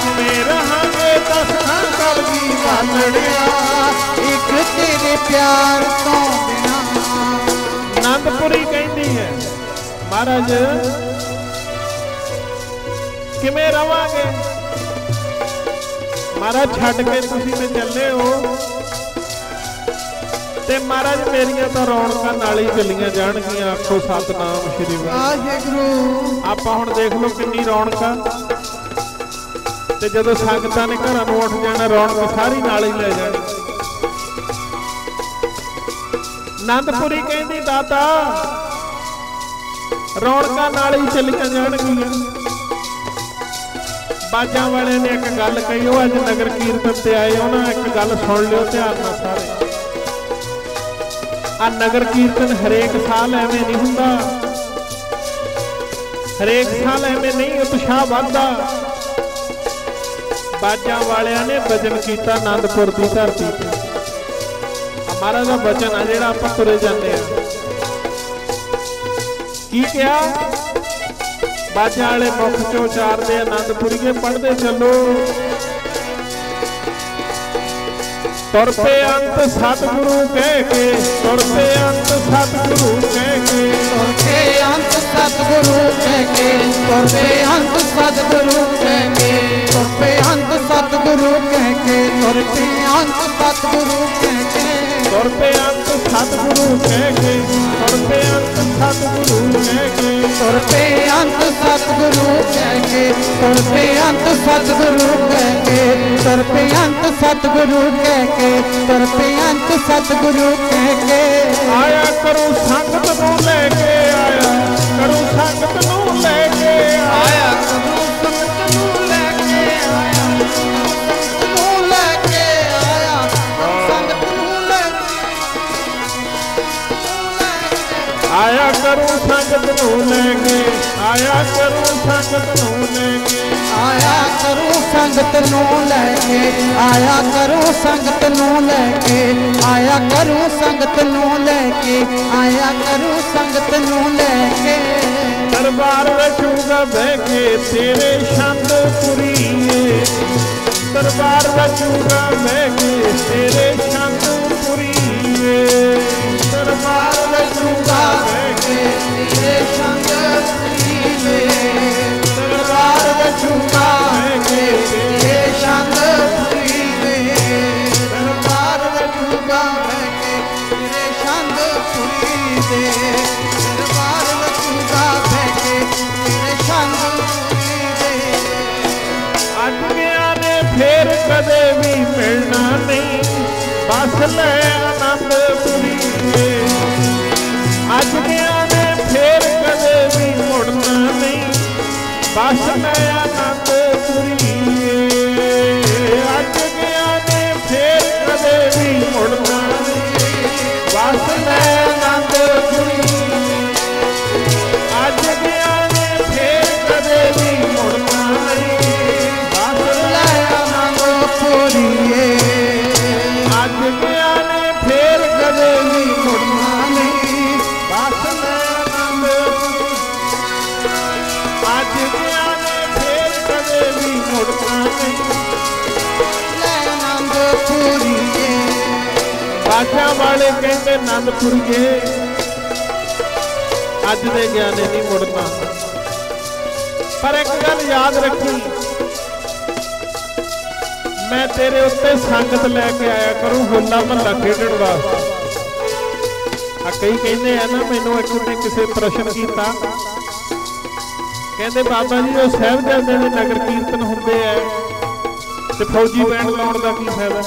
किवें रहांगे दस कल की बालड़िया एक जो तेरे प्यार तो बिना। नंदपुरी कहती है महाराज किवें रवांगे महाराज छड्ड के तुसीं ते चले हो ते महाराज मेरियां तां रौणकां नाल ही चलियां जाणगियां। आखो सतनाम श्री वाहिगुरू। आपां हुण देख लो कितनी रौणकां ते जदों संगतां ने घरां नूं उठ जाणा रौणक सारी नाल ही लै जाणी। नंदपुरी कहंदी दाता रौणकां नाल ही चलियां जाणगियां। बाजा वाले ने एक गल कही अज नगर कीर्तन से आए हो ना, एक गल सुन लियो ध्यान नाल सारे। आ नगर कीर्तन हरेक साल एवें नहीं हुंदा, हरेक साल एवें नहीं उत्साह वधदा। बाजा वाले ने भजन किया आनंदपुर की धरती ते। हमारा दा वचन आ जिहड़ा आपां तुरे जांदे आ की कहा बाजा वाले मुख चो उचारते आनंदपुरी के पढ़ते चलो। तुर पे अंत सतगुरु कह के, तुर पे अंत सतगुरु कह के, तुर पे अंत सतगुरु कह के, तुर पे अंत सतगुरु कह के, तुर पे अंत सतगुरु कह के, तुर पे अंत सतगुरु कह के, तुर पे अंत सतगुरु कह के, तुर पे अंत सतगुरु कह के, तुर पे अंत सतगुरु कह के, तुर पे अंत सतगुरु कह के, तुर पे अंत सतगुरु कह के, तुर पे अंत सतगुरु कह के। आया करूं संगत नूं लेके, आया करूं संगत नूं लेके, आया करूं संगत नूं लेके, आया संगत नूं लेके, आया संगत नूं लेके, आया करूं संगत नूं लेके, आया करूं संगत नूं लेके, आया करूं संगत नूं लेके, आया करूं संगत नूं लेके, आया करूं संगत नूं लेके, आया करूं संगत नूं लेके। दरबार रचूंगा बहके तेरे छंदपुरी, दरबार रचूंगा बहके तेरे छंदपुरी, दरबार रचूंगा बहके तेरे छंदपुरी, दरबार रचूंगा बहके तेरे छंदपुरी, दरबार रचूंगा बहके तेरे छंदपुरी, दरबार रचूंगा बहके तेरे छंदपुरी। अज्ञियां ने फेर कदे भी मिलना नहीं, बस ले आनंदपुरी। अज्ञियां ने फेर कदे भी मुड़ना नहीं, बस मैं आनंदपुरी। अज गया ने फेर कदे भी मुड़ना, बस मैं आनंदपुरी। अज गया ने फेर कदे भी मुड़ना, बस मैं आनंदपुरी। अज गया ने फेर कदे भी मुड़ना, बस मैं आनंदपुरी। अज बाजा वाले कहते आनंदपुरीए अज दे ज्ञाने नहीं मुड़ना। पर एक गल याद रखी, मैं तेरे उत्ते संगत लैके आया करूं होला महला खेडण वास्ते। आ कई कहते हैं ना, मैनूं एक ने किसी प्रश्न किया, कहते बाबा जी वो साहिबजादे दे नगर कीर्तन हुंदे आ ते फौजी बैंड लाउण दा की फायदा।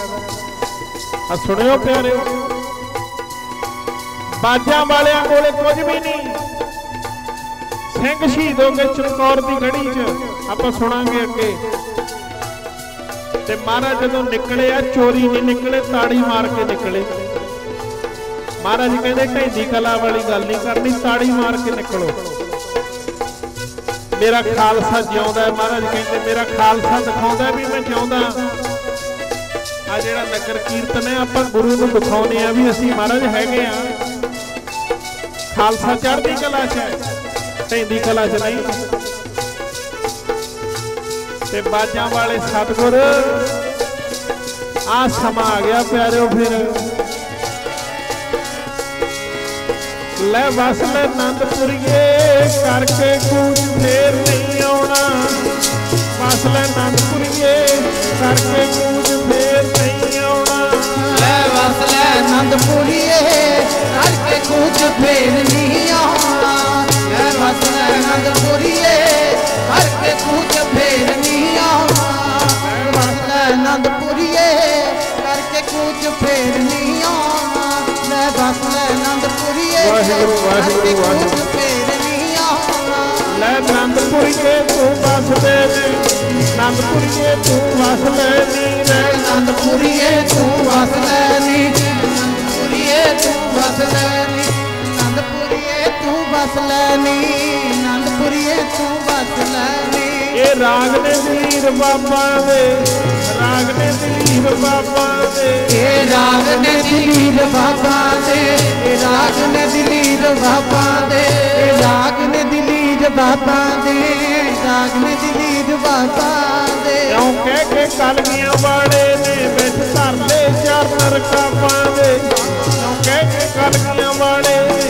सुनियो प्यारे, बाजा वालिया कोले कुछ भी नहीं। सिंह शहीद हो गए चमकौर की गढ़ी च, आप सुनांगे अगे। ते महाराज जदों निकले आ चोरी नहीं निकले, ताड़ी मार के निकले। महाराज कहते ढेंदी कला वाली गल नहीं करनी, ताड़ी मार के निकलो। मेरा खालसा जिउंदा है, महाराज कहते मेरा खालसा दिखाउंदा भी मैं जिउंदा। आ जिहड़ा नगर कीर्तन है आपां गुरु नूं दिखाउने आ भी असीं महाराज हैगे आ। खालसा चढ़दी कला च है, ढेंदी कला च नहीं। ते बाजां वाले सतगुर आ समा आ गया प्यारे फिर लै बस लै नंदपुरिए करके कुछ फेर नहीं आना, बस लै नंदपुरिए करके कुछ फेर नहीं आना, लै बस लै नंदपुरिए करके कुछ फेर नहीं आना, लै बस लै नंदपुरिए करके कुछ फेर नहीं आना, लै बस लै नंदपुरिए करके कुछ फेर नहीं आना, लै बस लै नंदपुरिए करके कुछ फेर नहीं आना, लै नंदपुरिए तू बस दे नंदपुरिए तू बस ले नी, लै नंदपुरिए तू बस ले नी, नंदपुरिए तू बस ले नी, नंदपुरिए तू बस ले नी, नंदपुरिए तू बस ले नी। ये राग ने दिलीर बाबा दे, राग ने दिलीर बाबा दे, ये राग ने दिलीर बाबा दे, ये राग ने दिलीर बाबा दे, ये राग ने दिलीर बाबा दे, राग ने दिलीर बाबा दे। क्यों कह के कलमियां वाले ने बिच धरले चरण रकाबा दे, क्यों कह के कलमियां वाले ने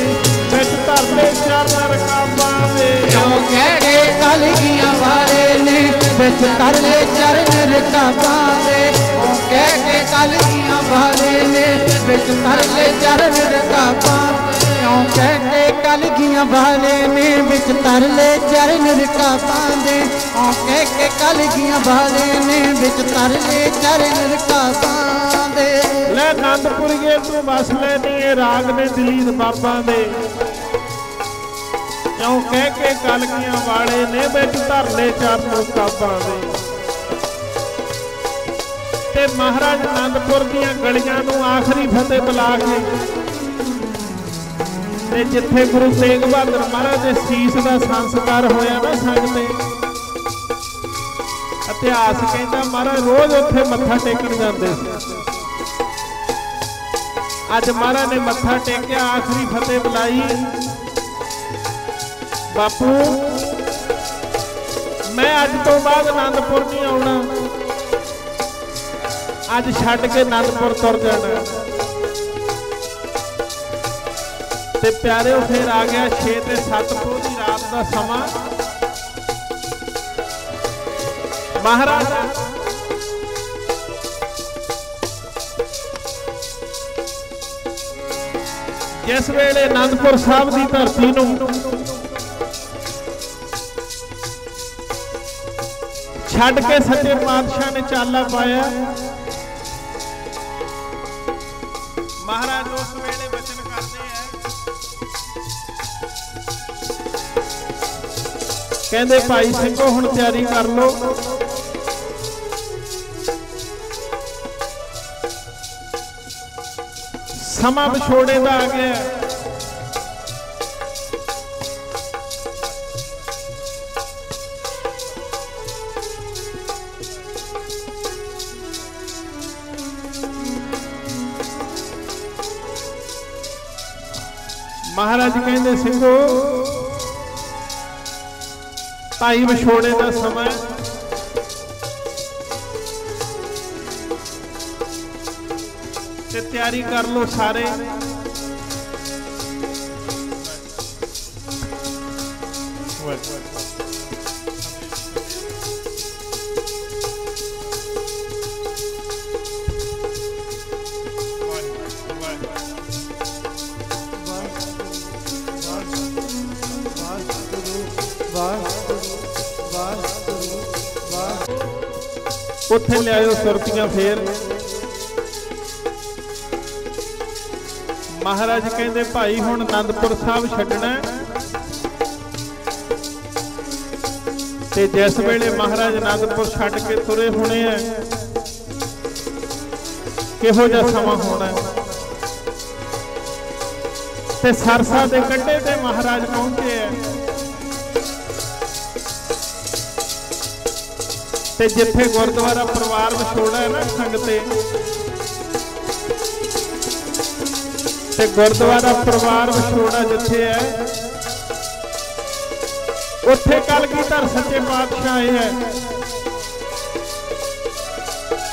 बिच धरले चरण रकाबा दे, क्यों कह के कलमियां वाले ने बिच धरले चरण रकाबा दे, क्यों कह के कलमियां वाले ने बिच धरले चरण रकाबा दे, क्यों कह के कलगियां वाले ने बिच तरले चरण रका पांदे, ओके के कलगियां वाले ने बिच तरले चरण रका पांदे। ले नंदपुरिए तू बस ले नी राग ने दिलीर बाबा दे, क्यों कह के कलगियां वाले ने बिच तरले चरण रका पांदे। ते महाराज नंदपुर दियां गलियां नूं आखरी फतेह बुला के जिथे गुरु तेग बहादुर महाराज के शीश का संस्कार होया ना सकते, इतिहास कहता महाराज रोज उत्थे मत्था टेकन जाते, अज महाराज ने मत्था टेकिया आखिरी फतेह बुलाई। बापू मैं अज तो बाद आनंदपुर नहीं आना, अज छड्ड के आनंदपुर तुर जाना। ते प्यारे फिर आ गया छे ते सत पौ की रात का समा। महाराज जिस वेले आनंदपुर साहब की धरती नूं छड्ड के सच्चे पातशाह ने चाला पाया, महाराज उस वेले वचन करते हैं कहते भाई सिंघो हुण तैयारी कर लो, समा विछोड़े का आ गया। महाराज कहते सिंघो भाई विछोड़े का समय, तैयारी कर लो सारे। उत्थे लियाओ सुरतियां। फिर महाराज कहते भाई हुण आनंदपुर साहब छड्डना ते जिस वेले महाराज आनंदपुर छड्ड के तुरे होने हैं किहो जिहा समा होना ते सरसा दे कंढे ते महाराज पहुंचे हैं। ते जिथे गुरुद्वारा परिवार विछोड़ा है ना संगते, ते गुरुद्वारा परिवार विछोड़ा जिथे है उथे कलगीधर सच्चे पातशाह है।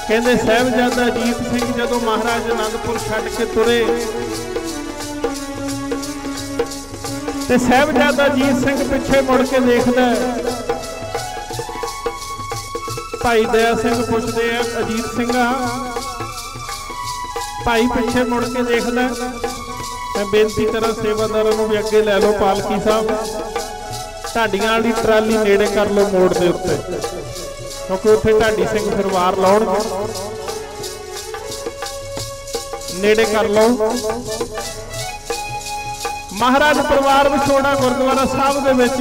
कहते साहबजादा अजीत सिंह जदों महाराज आनंदपुर छड्ड के तुरे ते साहबजादा अजीत सिंह पिछे मुड़ के देखदा भाई दया सिंह पुछदे आ अजीत सिंह भाई पिछे मुड़ के देखदा मैं बेनती करा सेवादारां नूं भी अगे लै लो पालकी साहब ढाडियां वाली ट्राली नेड़े कर लो मोड़ के उत्ते क्योंकि उत्थे ढाडी सिंह फिर वार लाउणगे नेड़े कर लो। महाराज परिवार विछोड़ा गुरुद्वारा साहब दे विच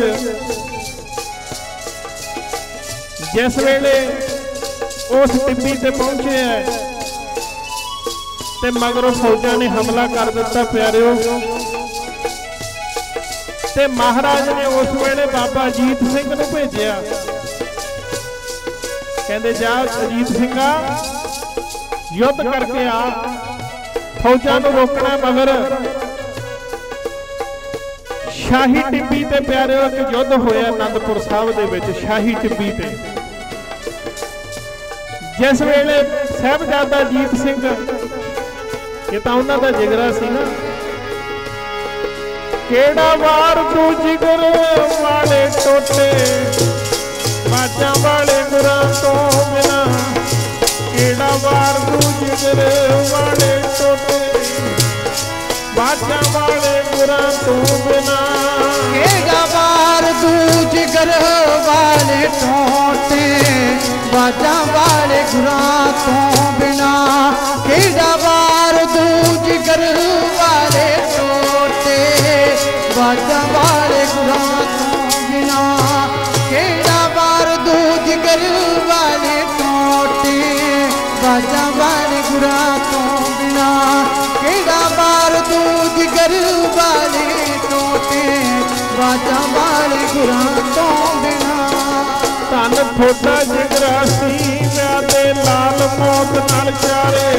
जिस वेले उस टिब्बी ते पहुंचे है ते मगरों फौजां ने हमला कर दिता प्यारिओ ते महाराज ने उस वेले बाबा अजीत सिंह नूं भेजिया कहंदे जा अजीत सिंघा युद्ध करके आ फौजां नूं रोकणा मगर शाही टिब्बी ते प्यारे एक युद्ध होया आनंदपुर साहब दे विच शाही टिब्बी ते जिस वेले साहबजादा अजीत सिंह ये तां उन्हां दा जिगरा सी ना केड़ा वार तू जिगर वाले टोटे बाजा वाले गुरां तो बिना केड़ा वार तू जिगर वाले टोटे बाजा वाले गुरां तो बिना केड़ा वार तू जिगर वाले टोटे बाजा वाले गुरां तो बिना केड़ा वार तू जिगर वाले बाजा वाले गुरां तो बिना केड़ा वार तू जिगर वाले टोटे बाजा वाले गुरां तो बिना केड़ा वार तू जिगर वाले टोटे बाजा वाले गुरां तो बिना धन थोड़ा जिगरा सी मैं ते लाल मौत नाल प्यारे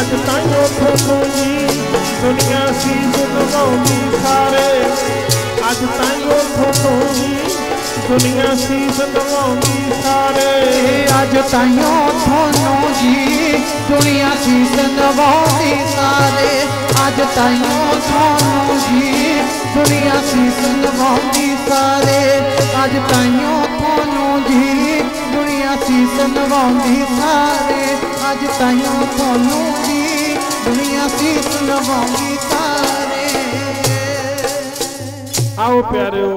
अज ताईं थोनों जी दुनिया सी सुनवाउंदी सारे अज ताईं थोनों जी दुनिया सी सुनवाउंदी सारे अज ताईं थोनों जी दुनिया सी सुनवाउंदी सारे अज ताईं थोनों जी दुनिया सी सुनवाउंदी सारे अज ताईं थोनों जी दुनिया सी सुनवाउंदी सारे अज ताईं थोनों जी दुनिया सी सुनवाउंदी सारे। आओ प्यारिओ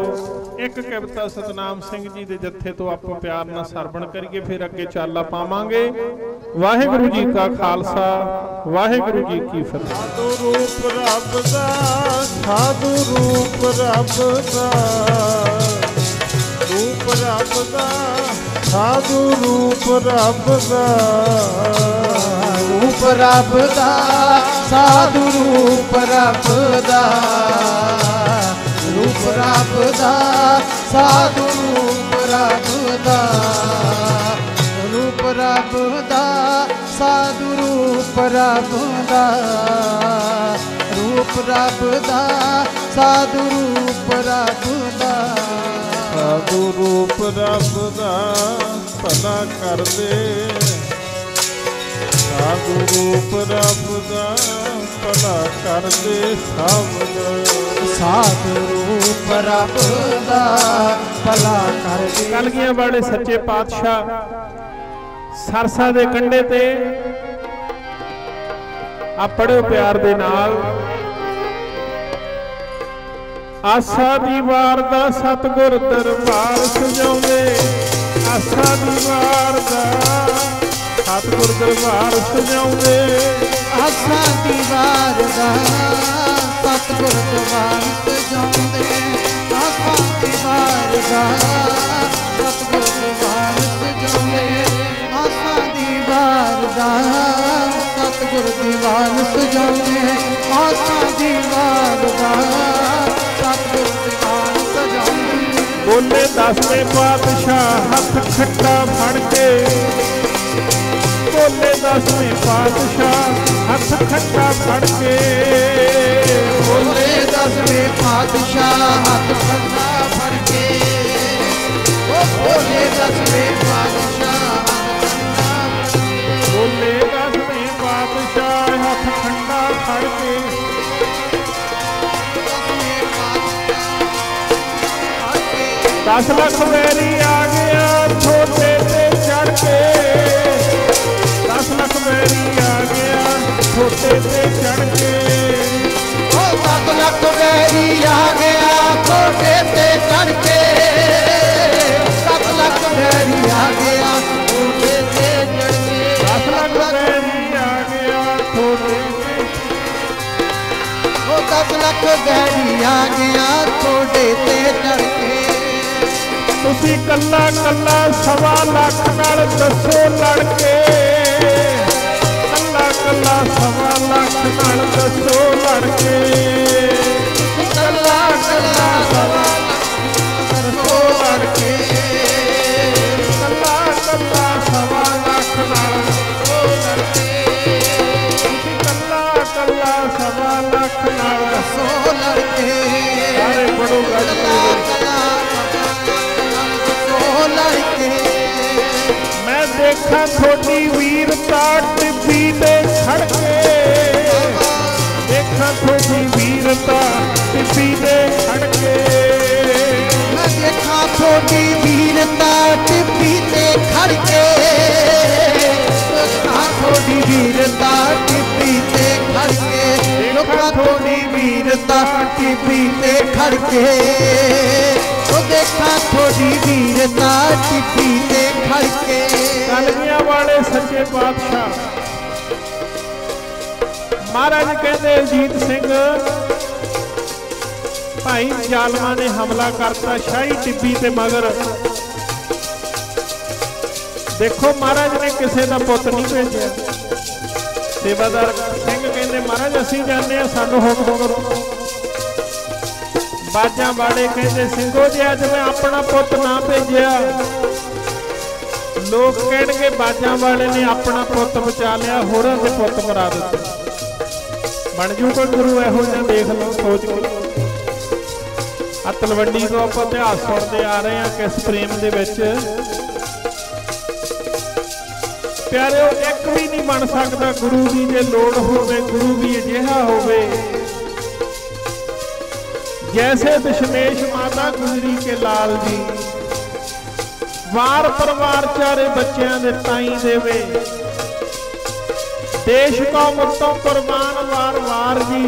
एक कविता सतनाम सिंह जी दे जत्थे तो आपां प्यार नाल सरवण करिए फिर अगे चाला पावांगे। वाहिगुरू जी का खालसा वाहिगुरू जी की फतेह। साधु रूप रब दा साधु रूप रब दा रूप रब दा साधु रूप रब दा रूप रब दा साधु रूप रब दा रूप रब दा साधु रूप रब दा रूप रब दा साधु रूप रब दा रूप रब दा साधु रूप रब दा साधु रूप रब दा भला कर दे साधु रूप रब दा भला कर दे सब साधु रूप रब दा भला कर दे। कलगियां वाले सच्चे पातशाह सरसा दे कंडे ते आ पढ़ो प्यार दे नाल आसा दीवार दा सतगुर दरबार सजावे आसा दीवार दा सतगुर दरबार सजावे आसा दीवार दा सतगुर दरबार सजावे आसा दीवार दा सतगुर दरबार सजावे आसा दीवार दा सतगुर दरबार सजावे आसा दीवार दा बोले दसवें पातशाह हथ खट्टा फड़ के बोले दसवें पातशाह हथ खट्टा फड़ के बोले दसवें पातशाह हथ खट्टा फड़ के बोले दसवें पातशाह हथ खट्टा फड़ के दस लख बैरी आ गया छोटे से चढ़ के, दस लख बैरी आ गया छोटे से चढ़ के, दस लख बैरी आ गया छोटे से चढ़ के, दस लख बैरी आ गया छोटे से चढ़ के, दस लख बैरी आ गया छोटे से, दस लख बैरी आ गया छोटे से चढ़ के। तुसी कला कला सवा लाख नाल दसो लड़के, कला कला सवा लाख नाल दसो लड़के, कला कला सवा दसो लड़के, कला कला सवा लाख नाल दसो लड़के, कला कला सवा लाख नाल दसो लड़के। अरे बड़ो मैं देखा थोड़ी वीरता टिब्बी दे खड़के, देखा थोड़ी वीरता टिब्बी दे खड़के, मैं देखा थोड़ी वीरता टिब्बी दे खड़के, देखा थोड़ी वीरता टिब्बी दे खड़के, देखा थोड़ी वीरता टिब्बी दे खड़के, देखा थोड़ी वीरता टिप्पी दे खड़के। कलगियां वाले सच्चे पातशाह महाराज कहते अजीत सिंह भाई जालमा ने हमला करता शाही टिप्पी ते मगर, देखो महाराज ने किसी का पुत नहीं भेजा। सेवादार सिंह कहते महाराज असी जाने सानू हुक्म करो। बाजा वाले कहते सिंघो जी अज मैं अपना पुत ना भेजिया, लोग कहणगे बाजा वाले ने अपना पुत बचा लिया होरां दे पुत मरा दित्ते। बन जू कोई गुरु इहो जिहा देख लो सोच के। आ तलवंडी तो आपां इतिहास सुणदे आ रहे हां किस प्रेम दे विच प्यारिओ एक भी नहीं बन सकदा गुरु दी जे लोड़ होवे, गुरु भी अजिहा होवे जैसे दशमेश माता गुजरी के लाल जी वार परिवार चारे बच्चों दे ताई देवे, देश कौम उत्तों कुर्बान वार वार जी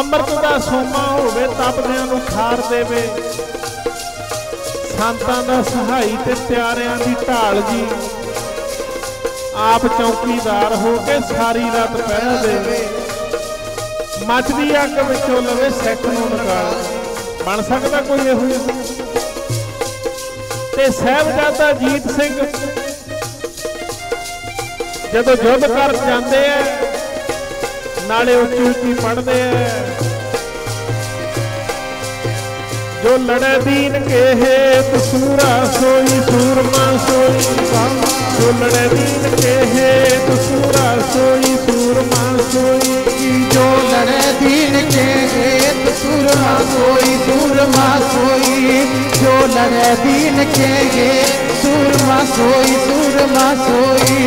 अमृत का सोमा होवे तपदियां नूं खार देवे, संतां दा सहाई ते प्यारियां दी ढाल जी आप चौकीदार होके सारी रात पहरा देवे, मचदी अग विचों लवे सिख नूं निकाल। बन सकता कोई इहो जिहा? ते साहिबजादा अजीत सिंह जदों युद्ध कर जाते हैं नाले उची उची पढ़ते हैं, जो लड़े दीन के है तो सूरा सोई सूरमा सोई, जो लड़े दीन के है तो सूरा सोई सूरमा सोई, जो लड़े दीन के हेत सूरमा सोई सूरमा सोई, जो लड़े दीन के हेत सूरमा सोई सूरमा सोई,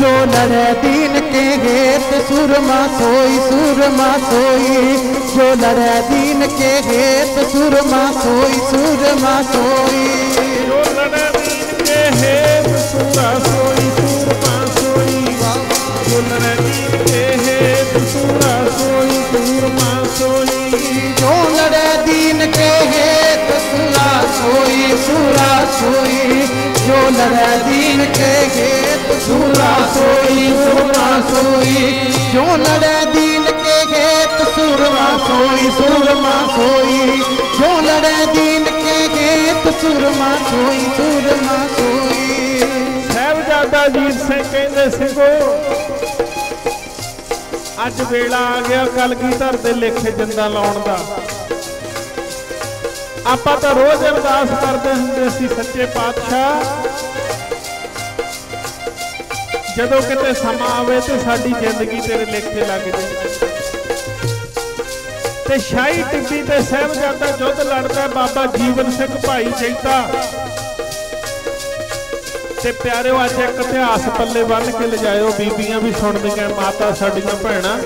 जो लड़े दीन के हेत सूरमा सोई सूरमा सोई, जो लड़े दीन के हेत सूरमा सोई सूरमा सोई, जो लड़े दीन के हेत सूरमा सोई सूरमा सोई, जो लड़े दीन के हेत सूरमा सोई सूरमा सोई, जो लड़े दीन के हेत सूरा सोई सूरा सोई, जो लड़े दीन के हेत सूरा सोई सूरा सोई, जो लड़े दीन के हेत सूरमा सोई सूरमा सोई, जो लड़े दीन के हेत सूरमा सोई सूरमा सोई। साहिबजादा अजीत सिंह कहते सिंघो अज वेला आ गया कलगीधर दे लेखे जिंदा लाउण दा। आपां तां रोज़ अरदास करदे हुंदे सी सच्चे पातशाह जदों किते समा आवे ते साडी जिंदगी तेरे लेखे लग जाए। ते शाही टिब्बी ते साहिबजादा युद्ध लड़दा बाबा जीवन सिंह भाई जैता ते प्यारे अज एक इतिहास पल्ले बन के ले जाओ, बीबियां भी सुन दियां, माता साडियां भैणां।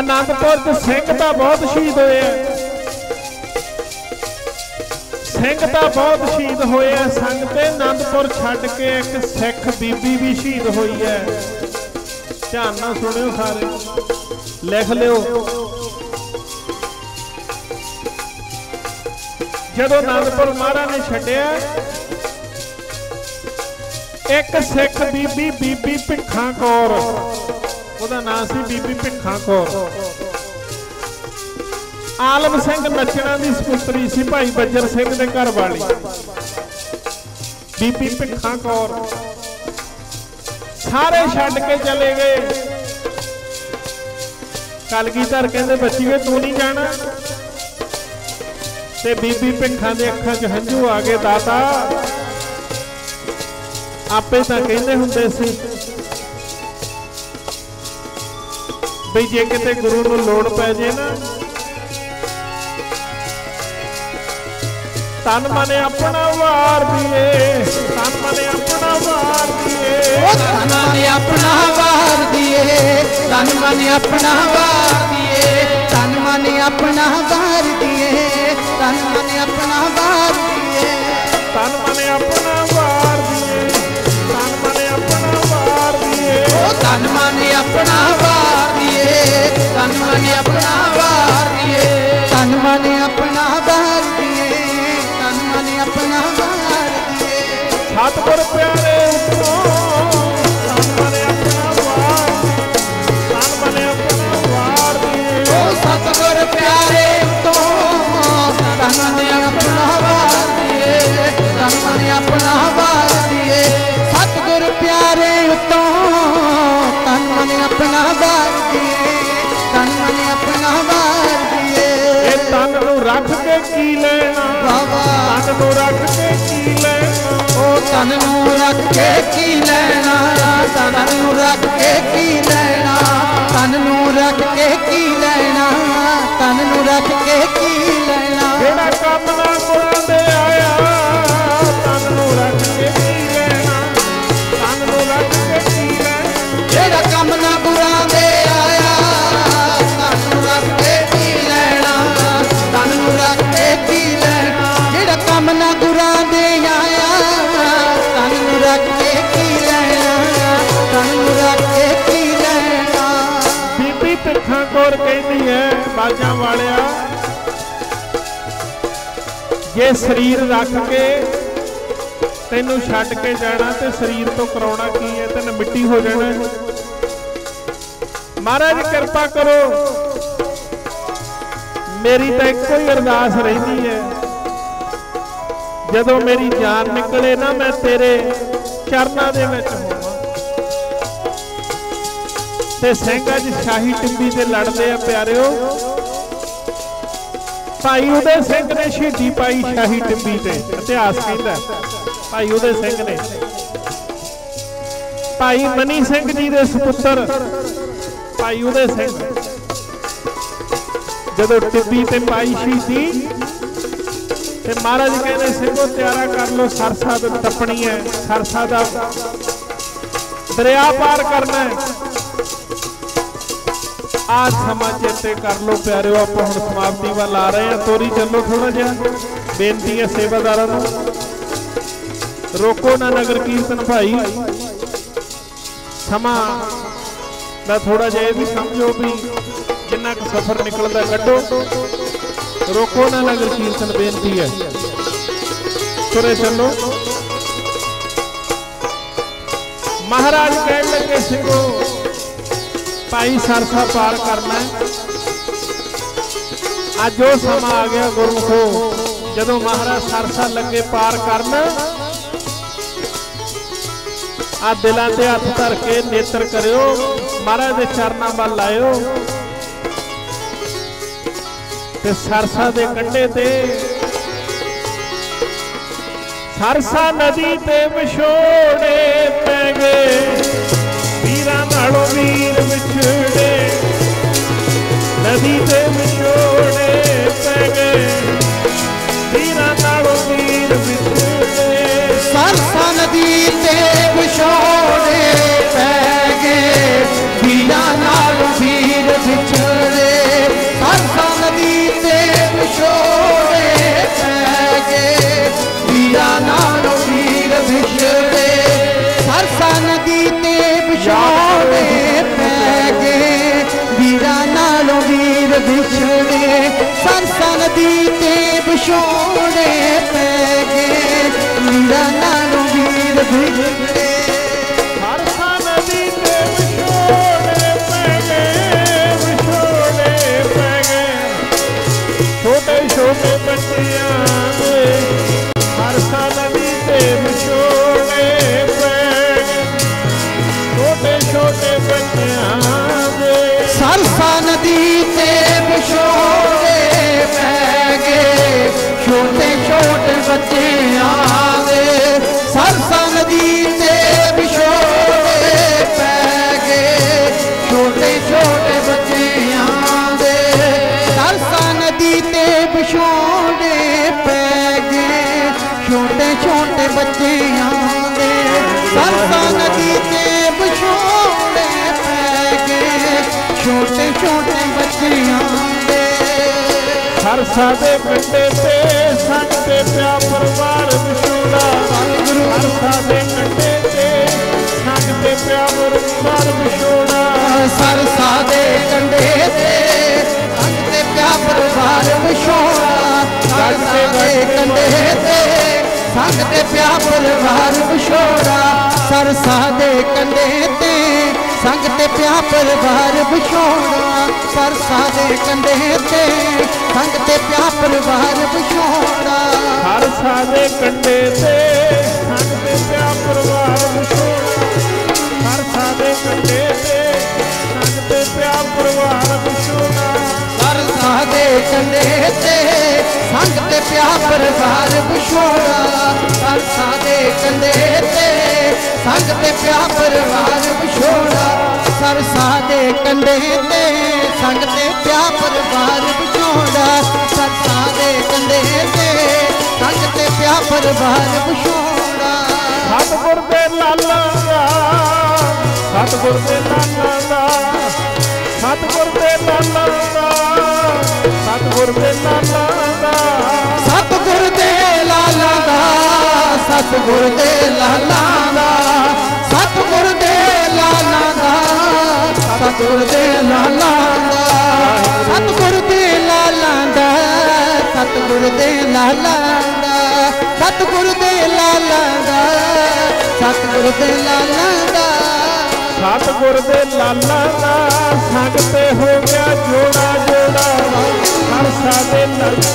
आनंदपुर च सिंह तां बहुत शहीद होए, सिंह तां बहुत शहीद होए संगते। आनंदपुर छड्ड के एक सिख बीबी भी शहीद होई है, ध्यान नाल सुणिओ सारे, लिख लिओ। जदों आनंदपुर महाराज ने छड्डिया, एक सिख बीबी बीबी भिक्खा कौर, उहदा नाम सी बीबी भिक्खा कौर, आलम सिंह नचणा दी सपुत्री सी, भाई बजर सिंह दे घर वाली। बीबी भिक्खा कौर सारे छड्ड के चले गए। कलगीधर कहंदे बच्चीए तू नहीं जाना, ते बीबी भिक्खा दे अखां च हंझू आ गए। दाता आपे तां कहंदे हुंदे सी भी जे किते गुरु नूं लोड़ पै जे ना, तन मन अपना वार दिए, तन मन अपना वार दिए, तन मन अपना वार दिए, तन मन अपना वार दिए, तन मन अपना वार दिए, तन मन अपना वार दिए, तन मन अपना वार दिए, तन मन अपना वार दिए, तन मन अपना वार दिए, तन मन अपना वार दिए, तन मन अपना वार दिए, तन मन अपना वार दिए। सतगुर प्यारे उठो, तन मन अपना वार दिए, तन मन अपना वार दिए, ओ सतगुर प्यारे तन मन अपना वार दिए, तन मन अपना वार दिए, सतगुर प्यारे उतो तन मन अपना वार दिए, तन मन अपना वार दिए। ए तन नू रख के की लेना बाबा, तन नू रख के की लेना, ओ तन नू रख के की लेना, तन नू रख के की लेना, तन नू रख के की लेना, तन नू रख के की लेना, जेड़ा काम ना कोण दे आया, तन नू रख के की लेना, तन नू रख के की लेना, जेड़ा काम ना कोण दे आया, तन नू रख के की लेना, तन नू रख के की लेना, जेड़ा काम ना कोण दे आया, तन नू रख के की लेना, तन नू रख के की लेना। बीबी भिक्खा कौर कहती है बाजां वालिया, जे शरीर रख के तेनू छड्ड के जाना ते शरीर तो कराउणा की है, तेन मिट्टी हो जाना। महाराज कृपा करो, मेरी तो एक ही अरदास रही है, जदों मेरी जान निकले ना मैं तेरे चरणा दे विच होवां। ते सिंह अज शाही टिब्बी ते लड़दे आ प्यारिओ, भाई उदय सिंह ने शहीदी पाई शाही टिब्बी ते। इतिहास कहता भाई उदय सिंह ने, भाई मनी सिंह जी दे सुपुत्र भाई उदय सिंह जदों टिब्बी ते पाई शहीदी, ते महाराज कहंदे सिंघो त्यारा कर लो, सरसा तपणी है, सरसा दा दरिया पार करना है। आज समा चेते कर लो प्यारे, आप हम समाप्ति वाल आ रहे हैं, तोरी चलो थोड़ा जहा। बेनती है सेवादारा रोको ना नगर कीर्तन भाई, समा का थोड़ा जहा भी समझो भी जिन्ना क सफर निकलता कढो, रोको ना नगर कीर्तन, बेनती है तुरे चलो। महाराज कह लगे सिंघो भाई सरसा पार करना है। अज वो समा आ गया गुरमुखो, जदों महाराज सरसा लगे पार करना, आ दिलां ते हथ धर के नेत्र करियो, महाराज दे चरनां वल लायो, ते सरसा दे कंढे ते सरसा नदी ते विछोड़े पै गए, वीरां नालों वीर विछड़े, नदी ते विछोड़े पै गए, वीरां नालों वीर विछड़े। दी ते विछोड़े पै गए मीरा नानू वीर भिड़े छोटे बच्चियां हर साल बीते छोटे छोटे छोटे बच्चियां सरसा नदी ते छोटे पैगे छोटे छोटे बच्चियां सरसा नदी ते छोटे पैगे छोटे छोटे बच्चियां सरसा नदी ते छोटे पैगे छोटे छोटे बच्चे आंदे सरसा नदी ते छोटे पैगे छोटे छोटे बच्चे आंदे सरसा दे कंडे ते साडे प्या परिवार विछोड़ा सरसा दे कंडे ते साडे प्या परिवार विछोड़ा सरसा दे कंडे ते परिवार विछोड़ा सरसा दे कंडे ते साडे प्या परिवार विछोड़ा सरसा दे कंडे ते संग ते प्या परिवार विछोड़ा सरसा दे कंडे ते संग ते प्या परिवार विछोड़ा सरसा दे कंडे ते संग ते प्या परिवार विछोड़ा सरसा दे कंडे ते संग ते प्या परिवार विछोड़ा सरसा दे कंडे ते संग ते प्या परिवार विछोड़ा सरसा दे कंडे ते संग ते प्या परिवार विछोड़ा सरसा दे कंडे ते संग ते प्या परिवार विछोड़ा सरसा दे कंडे ते संग ते प्या परिवार विछोड़ा सतगुर दे लाला सतगुर दे लाला सतगुर दे लाला सतगुर दे लाला सतगुर दे लाला सतगुर दे लाला सतगुर दे लाला सतगुर दे लाला सतगुर दे लाला सतगुर दे लाला सतगुर दे लाला सतगुर दे लाला सतगुर दे लाला दा संग ते हो गया जोड़ा जोड़ा सरसा दे लाला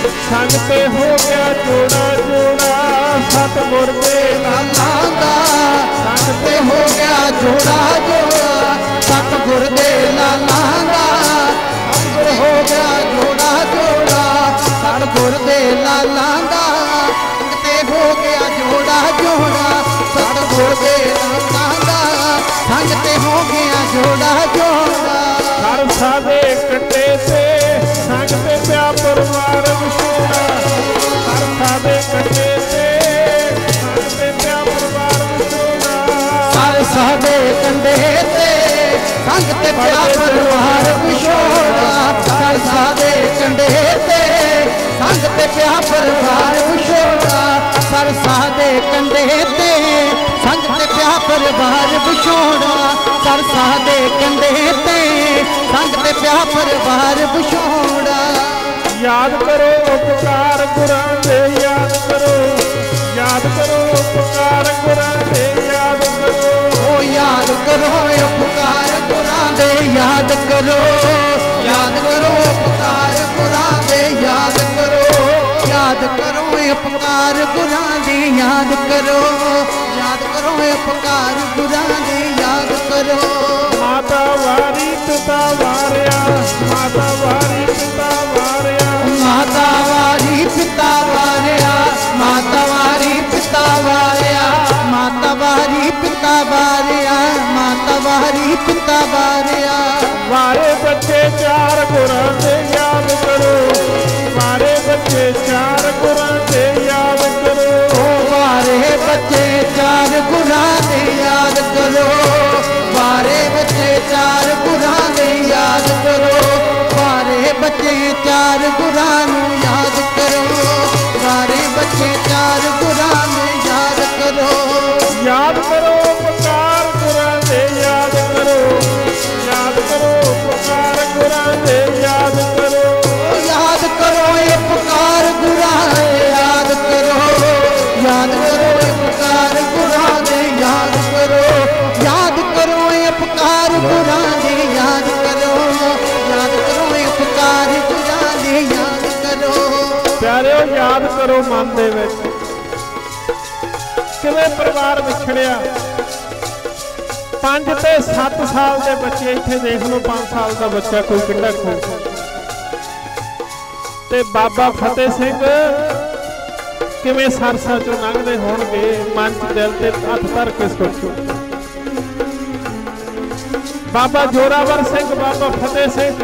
संग ते हो गया जोड़ा जोड़ा सतगुर दे लाला दा संग ते हो गया जोड़ा जोड़ा सतगुर दे लाला दा संग ते हो गया जोड़ा जोड़ा सतगुर दे लाला दा संग ते हो गया जोड़ा जोड़ा सतगुर दे लाला संग ते हो गया जोड़ा जोड़ा सरसा दे कंडे ते संग ते प्या परिवार विछोड़ा सरसा दे कंडे ते संग ते प्या परिवार विछोड़ा सरसा दे कंडे ते संग ते प्या परिवार विछोड़ा सरसा दे कंडे ते संग ते प्या परिवार विछोड़ा सरसा दे कंडे ते संग ते प्या परिवार विछोड़ा सरसा दे कंडे ते संग ते प्या परिवार विछोड़ा याद करो उपकार गुरां दे याद करो याद करो उपकार गुरां दे याद करो ओ याद करो उपकार गुरां दे याद करो याद करो उपकार गुरां दे याद करो याद करो उपकार गुरां दे याद करो याद करो उपकार गुरां दे याद करो माता वारी पिता वारिया माता वारी पिता वारिया माता वारी पिता वारिया माता वारी पिता वारिया माता वारी पिता वारिया माता वारी पिता वारिया वारे बच्चे चार गुरां दे याद करो वारे बच्चे चार गुरां दे याद करो वारे बच्चे चार गुरां दे याद करो वारे बच्चे चार गुरां दे याद करो वारे बच्चे चार गुरां नू याद करो वारे बच्चे चार गुरां नू याद करो याद करो उपकार गुरां दे याद करो याद करो उपकार गुरां दे याद करो याद करो मन दे विच किवें परिवार विछड़िया। पांच ते सत साल के बच्चे इत्थे देख लो, पांच साल का बच्चा कोई कितना खो। ते बाबा फतेह सिंह किवें सरसा चो लंघते होणगे, मन दिल ते हथ धर के सोचो। बाबा जोरावर सिंह, बाबा फतेह सिंह,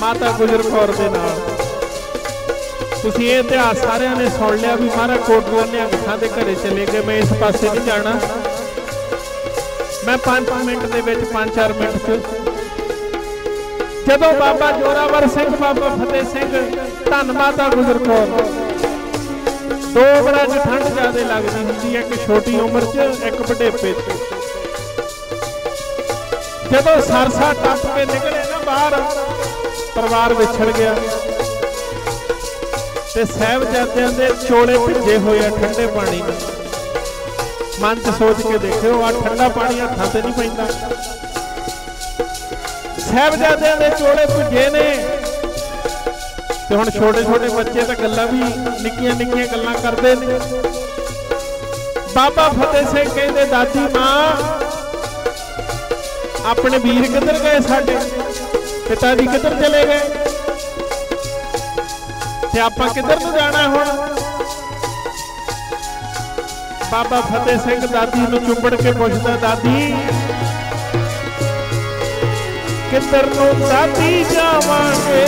माता गुजर कौर दे नाल तुसीं इह इतिहास सारिआं ने सुण लिआ भी महाराज कोटवालिया गठां दे घरे चले गए। मैं इस पासे नहीं जाना, मैं पांच मिनट दे विच पांच चार मिनट च जदों बाबा जोरावर सिंह, बाबा फतेह सिंह, धन माता गुजर कौर दो बड़ा च ठंड ज्यादा लगती होंगी, एक छोटी उम्र च एक बुढ़ेपे। जदों सरसा टप के निकले ना बाहर, परिवार विछड़ गया ते साहिबजादियां दे चोले भिजे हुए ठंडे पानी में। मन च सोच के देखो, आ ठंडा पानी हत्थां ते नहीं पैंदा। साहिबजादियां दे चोले भुजे ने ते हुण छोटे छोटे बच्चे तां गल्लां भी निक्कियां निक्कियां गल्लां करदे ने। बाबा फतेह सिंह कहंदे, दादी मां अपने वीर किधर गए, साडे पिता जी किधर चले गए, ते आपां किधर नूं जाणा हुण। बाबा फतेह सिंह दादी नूं चुंबड़ के पुछदा, दादी किधर को दाती जावांगे,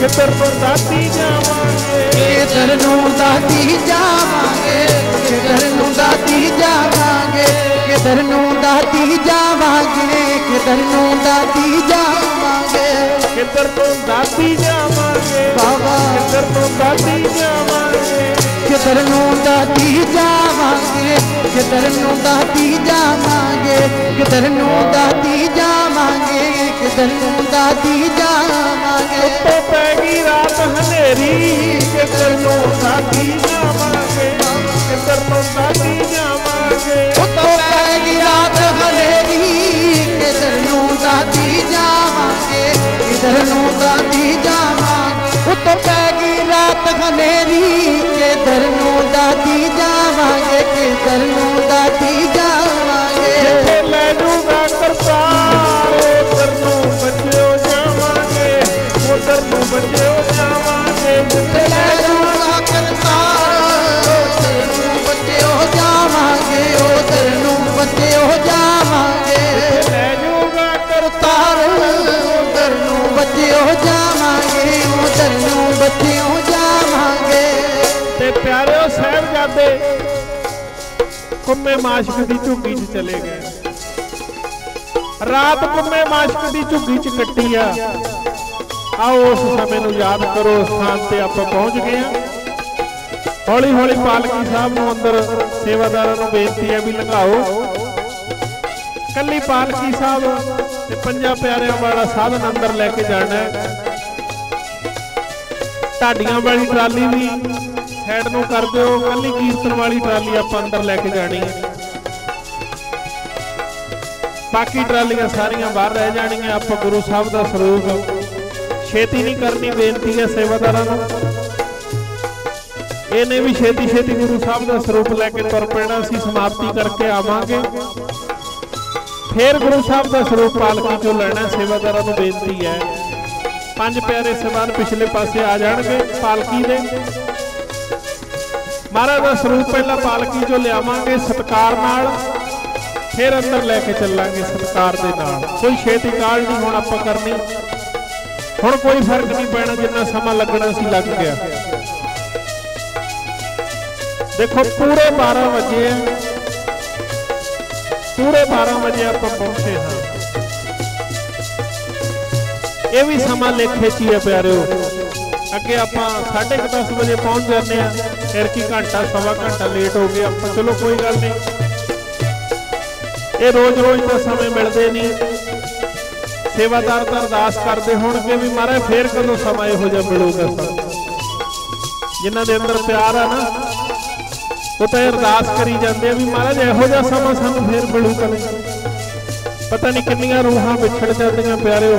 किधर को दाती जावांगे, किधर को दाती जावांगे, किधर को दाती जावांगे, किधर को दाती जावांगे, किधर को दाती जावांगे, किधर को दाती जावांगे, बाबा किधर को दाती जावांगे, किधर को दाती जावांगे, किधर को दाती जावांगे, किधर को दाती जावांगे, किधर नूं दाती जावांगे। उत्तों पै गई रात हनेरी, किधर नूं दाती जावांगे, किधर नूं दाती जावांगे, उत्तों पै गई रात हनेरी, किधर नूं दाती जावांगे, किधर नूं दाती जावांगे, उत्तों पै गई रात हनेरी, किधर नूं दाती जावांगे, किधर नूं दाती जावांगे, जिथे लै जूगा करतार उधर नूं बच्चे जावांगे, जिथे लै जूगा करतार उधर नूं बच्चे जावांगे, उधर नूं बच्चे जावांगे, जिथे लै जूगा करतार उधर नूं बच्चे जावांगे, उधर नूं बच्चे जावांगे। ते प्यारे साहिबजादे कुम्मे माशक दी झुग्गी च चले गए। रात कुम्मे माशक दी झुग्गी च कट्टी आ। आओ उस समय नूं याद करो, स्थान ते आपां पहुंच गए हैं। हौली हौली पालकी साहब नूं अंदर सेवादारां नूं बेनती है भी लंघाओ। कल्ली पालकी साहब ते पंजां प्यारिआं वाला साधन अंदर लैके जाना है। ढाडियां वाली ट्राली भी साइड नूं कर दिओ, कल्ली कीर्तन वाली ट्राली आपां अंदर लैके जाणी है। बाकी ट्रालियां सारियां बाहर रह जाणीआं। आपां गुरु साहब दा सरोग छेती नहीं करनी, बेनती है सेवादारां नूं। इहने भी छेती छेती गुरु साहब का सरूप लैके तुर पैणा सी। समाप्ति करके आवांगे, फिर गुरु साहब का सरूप पालकी चों लैणा। सेवादारां नूं बेनती है, पंज प्यारे समान पिछले पासे आ जाणगे पालकी दे। महाराज का सरूप पहला पालकी चों लिआवांगे सत्कार नाल, फिर अंदर लैके चलांगे सत्कार दे नाल। कोई छेती काल नहीं हुण आपां करनी। हुण कोई फर्क नहीं पैना, जिन्ना समा लगना सी लग गया। देखो पूरे बारह बजे पूरे बारह बजे आप पहुंचे हैं। यह भी समा लेखे ची है प्यारे। अगे आप साढ़े दस बजे पहुंच जाते हैं, फिर की घंटा सवा घंटा लेट हो गया। आप चलो कोई गल नहीं, ये रोज रोज तो समय मिलते नहीं। सेवादार तो अरदास करते हो भी महाराज फिर कदों समा यहो जिहा मिलूगा। जिन्हों के अंदर प्यार है ना, वो तो अरदास करी जाते भी महाराज यहो जिहा समा सानूं फिर मिलूगा। पता नहीं कितनियां रूहां विछड़ जांदियां प्यारे।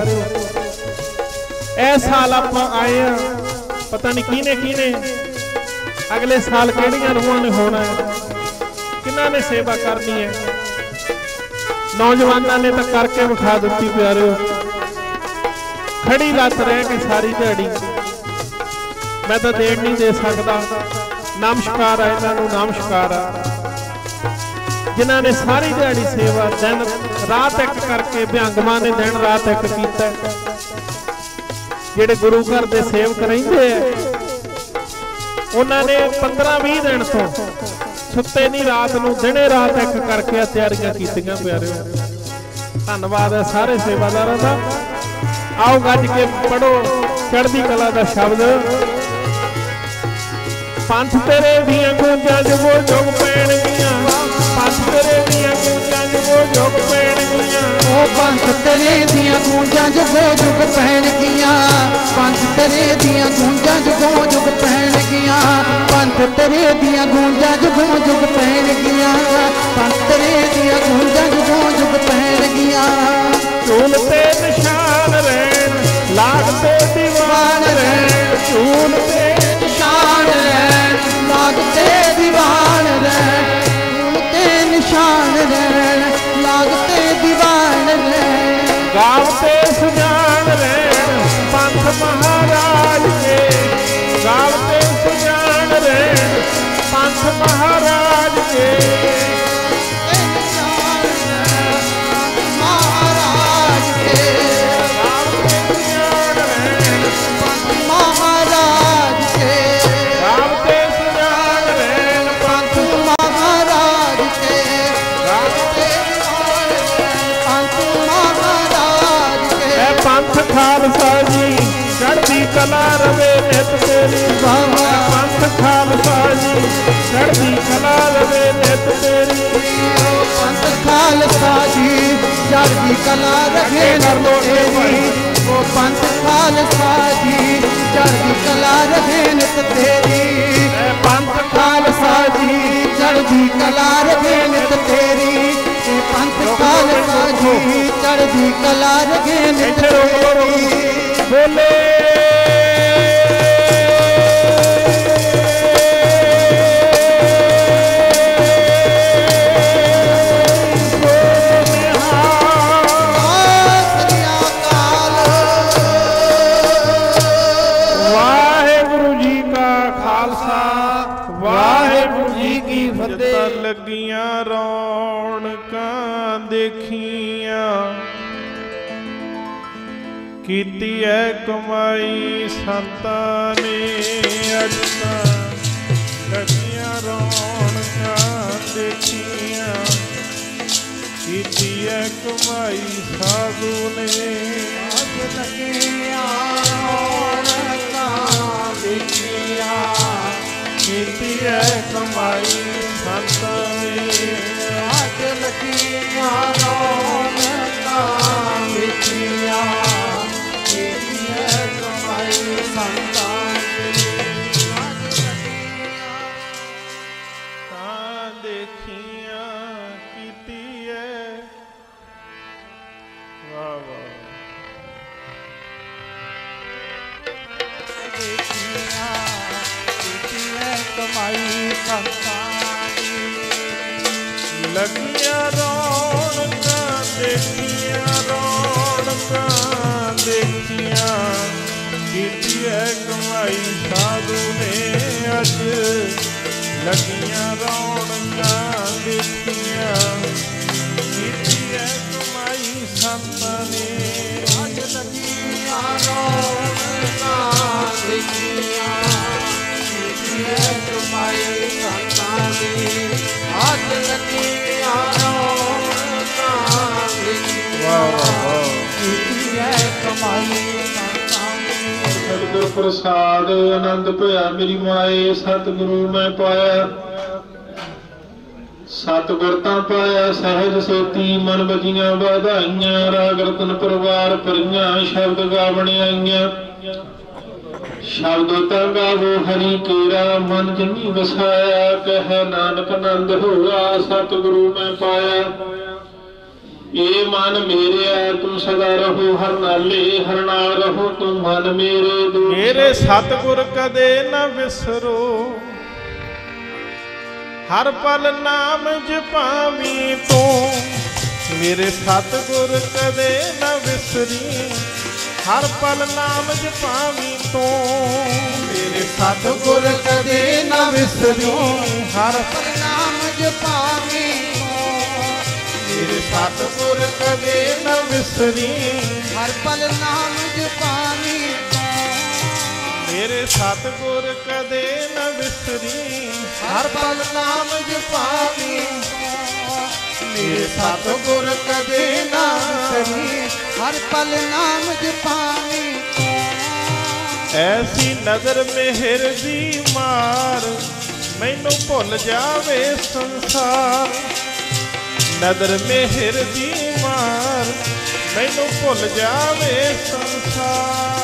इस साल आप आए हैं, पता नहीं किने किने अगले साल केड़ियां रूहां ने होना है, किन्हां ने सेवा करनी है। नौजवानों ने तो करके विखा दी प्यारे, खड़ी लत रह के सारी दिहाड़ी। मैं तो देख नहीं दे सकता, नमस्कार है इन्हों, नमस्कार जिन्होंने सारी दिहाड़ी सेवा दिन रात एक करके भयंगमा ने दिन रात एक किया। जेडे गुरु घर के सेवक रहिंदे उन्होंने पंद्रह भी दिन तो सुते नहीं, रात नूं दिने रात एक करके तैयारियां कीतियां। प्यारे धन्नवाद है सारे सेवादारां दा। आओ गज के पढ़ो चढ़दी कला दा शब्द। पंथ तेरे दिया गूंजां जगो जोग पैण गियां, पंथ तेरे दिया गूंजां जगो जोग पैण गियां, ओ पंथ तेरे दिया गूंजां जगो जोग पैण गियां, पंथ तेरे दिया गूंजां जगो जोग पैण गियां, पंथ तेरे दिया गूंजां जगो जोग पैण गियां, पंथ तेरे दिया गूंजां जगो जोग पैण गियां। चूल ते निशान रहण लाग ते दीवान रहण, चूल ते निशान रहण लागते दीवान रहन, चूलते निशान रहन लागते दीवान रहन, गावते सुजान रहन पंथ महाराज के, गावते सुजान रहन पंथ महाराज के, निशान रहन पंथ महाराज के, गावते सुजान रहन पंथ महाराज के, गावते खालसा जी चढ़दी कला रवे नित तेरी। पंथ खालसा जी चढ़दी कला रवे नित तेरी, पंथ खालसा जी चढ़दी कला रवे नित तेरी, ओ पंथ खालसा जी चढ़दी कला रवे नित तेरी, पंथ खालसा जी चढ़दी कला रवे नित तेरी, पंथ खालसा जी चढ़दी कला रवे नित तेरी। बोले वाहेगुरु जी का खालसा वाहेगुरु जी की फतेह। लगियां रौनकां देखिया कीती है कमाई संतां ने अजता। लगियां रौनकां देखिया कीती है कमाई साधु ने। लगियां रौनकां देखिया कीती है कमाई संतां ने। लगियां रौनकां देखिया कीतिया कमाई संतां देखिया कीतिया। वाह वाह। देखिया कीतिया कमाई संतां। लगियां रौनकां देखिया रौनकां देखिया कीतिया कमाई साधु ने अज। लगियां रौनकां देखिया कीतिया कमाई संतां ने अज। लगियां रौनकां देखिया कीतिया कमाई संतां ने। सतगुर प्रसाद आनंद भया मेरी माए। सतगुरु मैं पाया सतगुर तां पाया सहज सोती। मन बजिया वाधाइयां राग रतन परिवार परियां। शब्द गावणे आईयां शब्द गावो हरि केरा। मन जिनी वसाया कह नानक नंद होआ। सतगुरु मैं पाया ए मन मेरे तू सदा रहो हर नाले हर नाल रहो तू मन मेरे। मेरे सतगुर कदे न विसरो हर पल नाम जपावी तू मेरे सतगुर कदे न विसरी। हर पल नाम जपावी तू मेरे सतगुर कदे न विसरी। हर पल नाम जपावी मेरे सतगुर कदे न विसरी। हर पल नाम जपावी मेरे सतगुर कदे न विसरी। हर पल नाम जपावी मेरे सतगुर कदे न विसरी। हर पल नाम जपावी ऐसी नजर मेहर दी मार मैनू भुल जावे संसार। नजर मेहर दी मार मैनू भुल जावे संसार।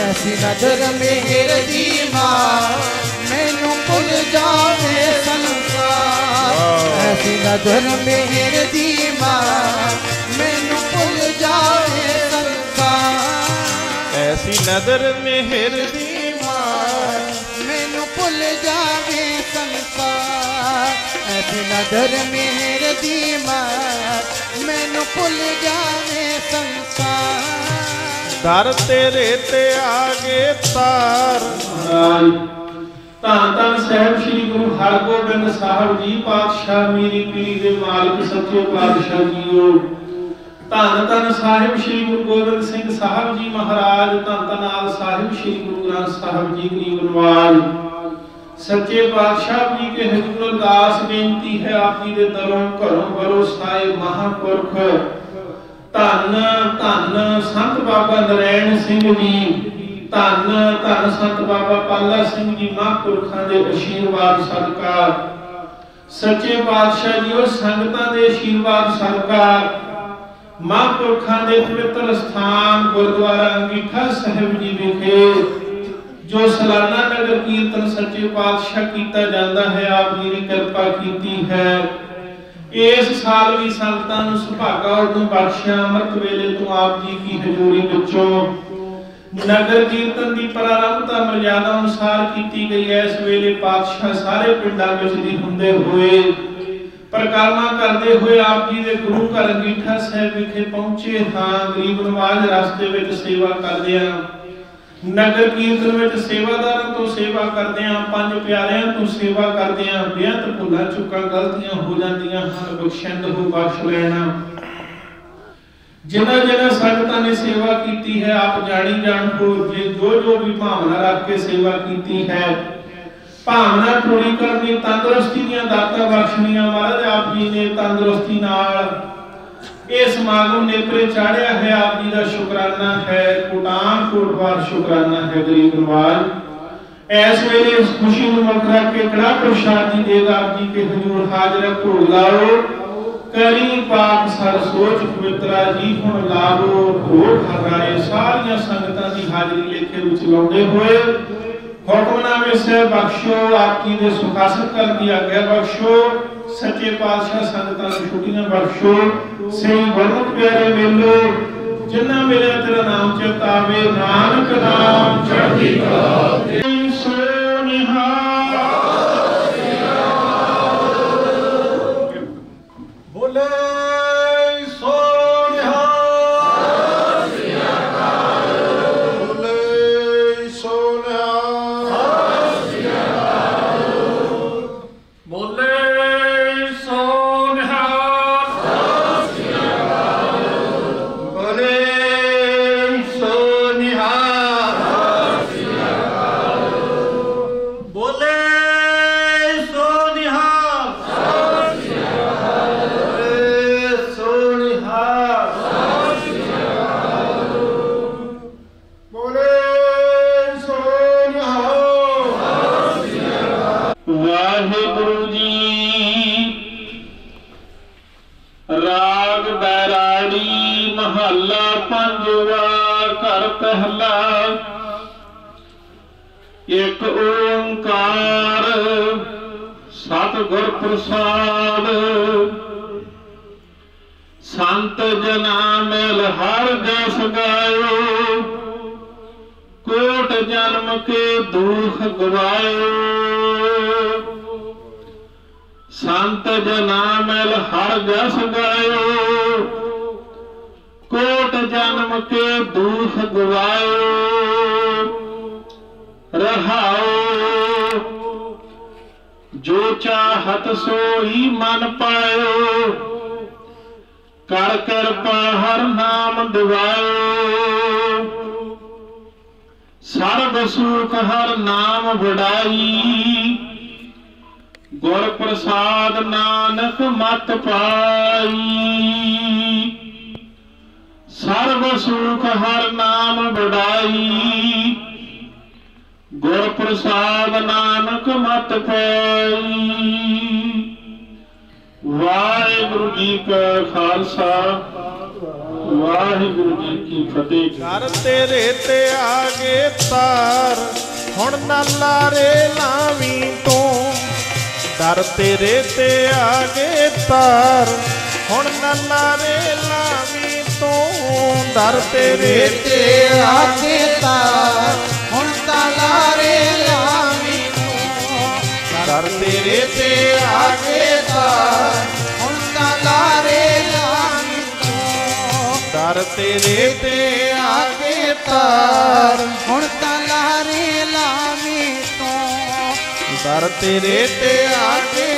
ऐसी नजर मेहर दी मार मैनू भुल जावे संसार। ऐसी नजर मेहर दी मार मैनू भुल जावे संसार। ऐसी नजर मेहर दी मार मैनू भुल जावे संसार। ऐसी नजर मेहर दी मार मैनू भुल जावे संसार। दर तेरे ते आगे तार तां तां साहिब श्री गुरु हरगोबिंद साहब जी पातशाह मेरी पीरी दे मालिक सच्चे पातशाह जीओ। धन धन साहिब श्री गुरु गोबिंद सिंह साहब जी महाराज धन धनाल साहिब श्री गुरु ग्रंथ साहब जी की गुरबाण सच्चे पातशाह जी के हजूर अरदास बेनती है आप जी के दरों घरों बरोसाए महापुरख धन धन संत बाबा नारायण सिंह जी धन धन संत बाबा पाला सिंह जी महापुरखां दे आशीर्वाद सदका सच्चे पातशाह जी और संगतां दे आशीर्वाद सदका महापुरखां दे पवित्र स्थान गुरुद्वारा अंगीठा साहिब जी विखे जो सालाना नगर कीर्तन सच्चे पातशाह कीता जाता है आप जी ने कृपा कीती है। इस साल भी संगतां नूं सुभागा और तूं बख्शिया अमृत वेले तूं आप जी की हजूरी विचों नगर कीर्तन की प्रारंभता मर्यादा अनुसार की गई है। इस वेले पातशाह सारे पिंडां विच दी हुंदे होए परकामा करते हुए आप जी के गुरु घर अंगीठा साहिब विखे पहुंचे हां। गरीब नवाज रास्ते विच सेवा करदियां नगर कीर्तन विच सेवादारां तो सेवा करदियां पंज प्यारियां तो सेवा करदियां बेअंत भुल्लां चुकां गलतियां हो जांदियां हर बख्शंद हो बख्श लेना। जिन्हां जिन्हां संगतां ने सेवा कीती है आप जाणी जाण को जे जो जो भी भावना रख के सेवा कीती है भावना पूरी करनी तंदुरुस्ती दीयां दातां बख्शणीआं महाराज आप जी ने तंदुरुस्ती नाल इस समागम नेपरे चाढ़िया है आप जी का शुकराना है कोटान कोटवार शुकराना है। गरीब नवाज इस वेले इस खुशी नूं मुख रख के कड़ा प्रशादी देगा आप जी के हजूर हाजरा ढोल लाओ करी पाक सर सोच पवित्रा जी हुण लाओ रोख हराए सारियां संगतां दी हाजरी लेके विच लाउंदे होए हुक्मनामे सह बख्शो आप जी दे सुखासन कर दी आग्या बख्शो सच्चे पातशाह संगतां नूं छुट्टियां बख्शो सही गुरमुख प्यारे मिलो जिन्ना मिलिया तेरा नाम चेता आवे नानक नाम चढ़दी कला प्रसाद संत जना मेल हर जस गायो कोट जन्म के दुख गवायो संत जना मिल हर जस गायो, कोट जन्म के दूख गवायो। रहाओ जो चाहत सोई मन पायो, कर कृपा हर नाम दिवायो। सर्ब सुख हर नाम बढ़ाई, गुर प्रसाद नानक मत पाई। सर्व सुख हर नाम बढ़ाई, गुर प्रसाद नानक मत पाई। वाहेगुरु जी का खालसा, वाहेगुरु जी की फतेह। घर तेरे ते आगे तार, हुण ना लारे लावी तूं। दर तेरे ते आगे तार, हुण ना लारे लावी तूं। दर तेरे ते आगे तार, हुण ना लारे लावी तूं। दर तेरे ते आगे तार, हुण ना लारे लावी तूं। दर तेरे ते आगे तार, हुण ना लारे लावी। दर तेरे ते आगे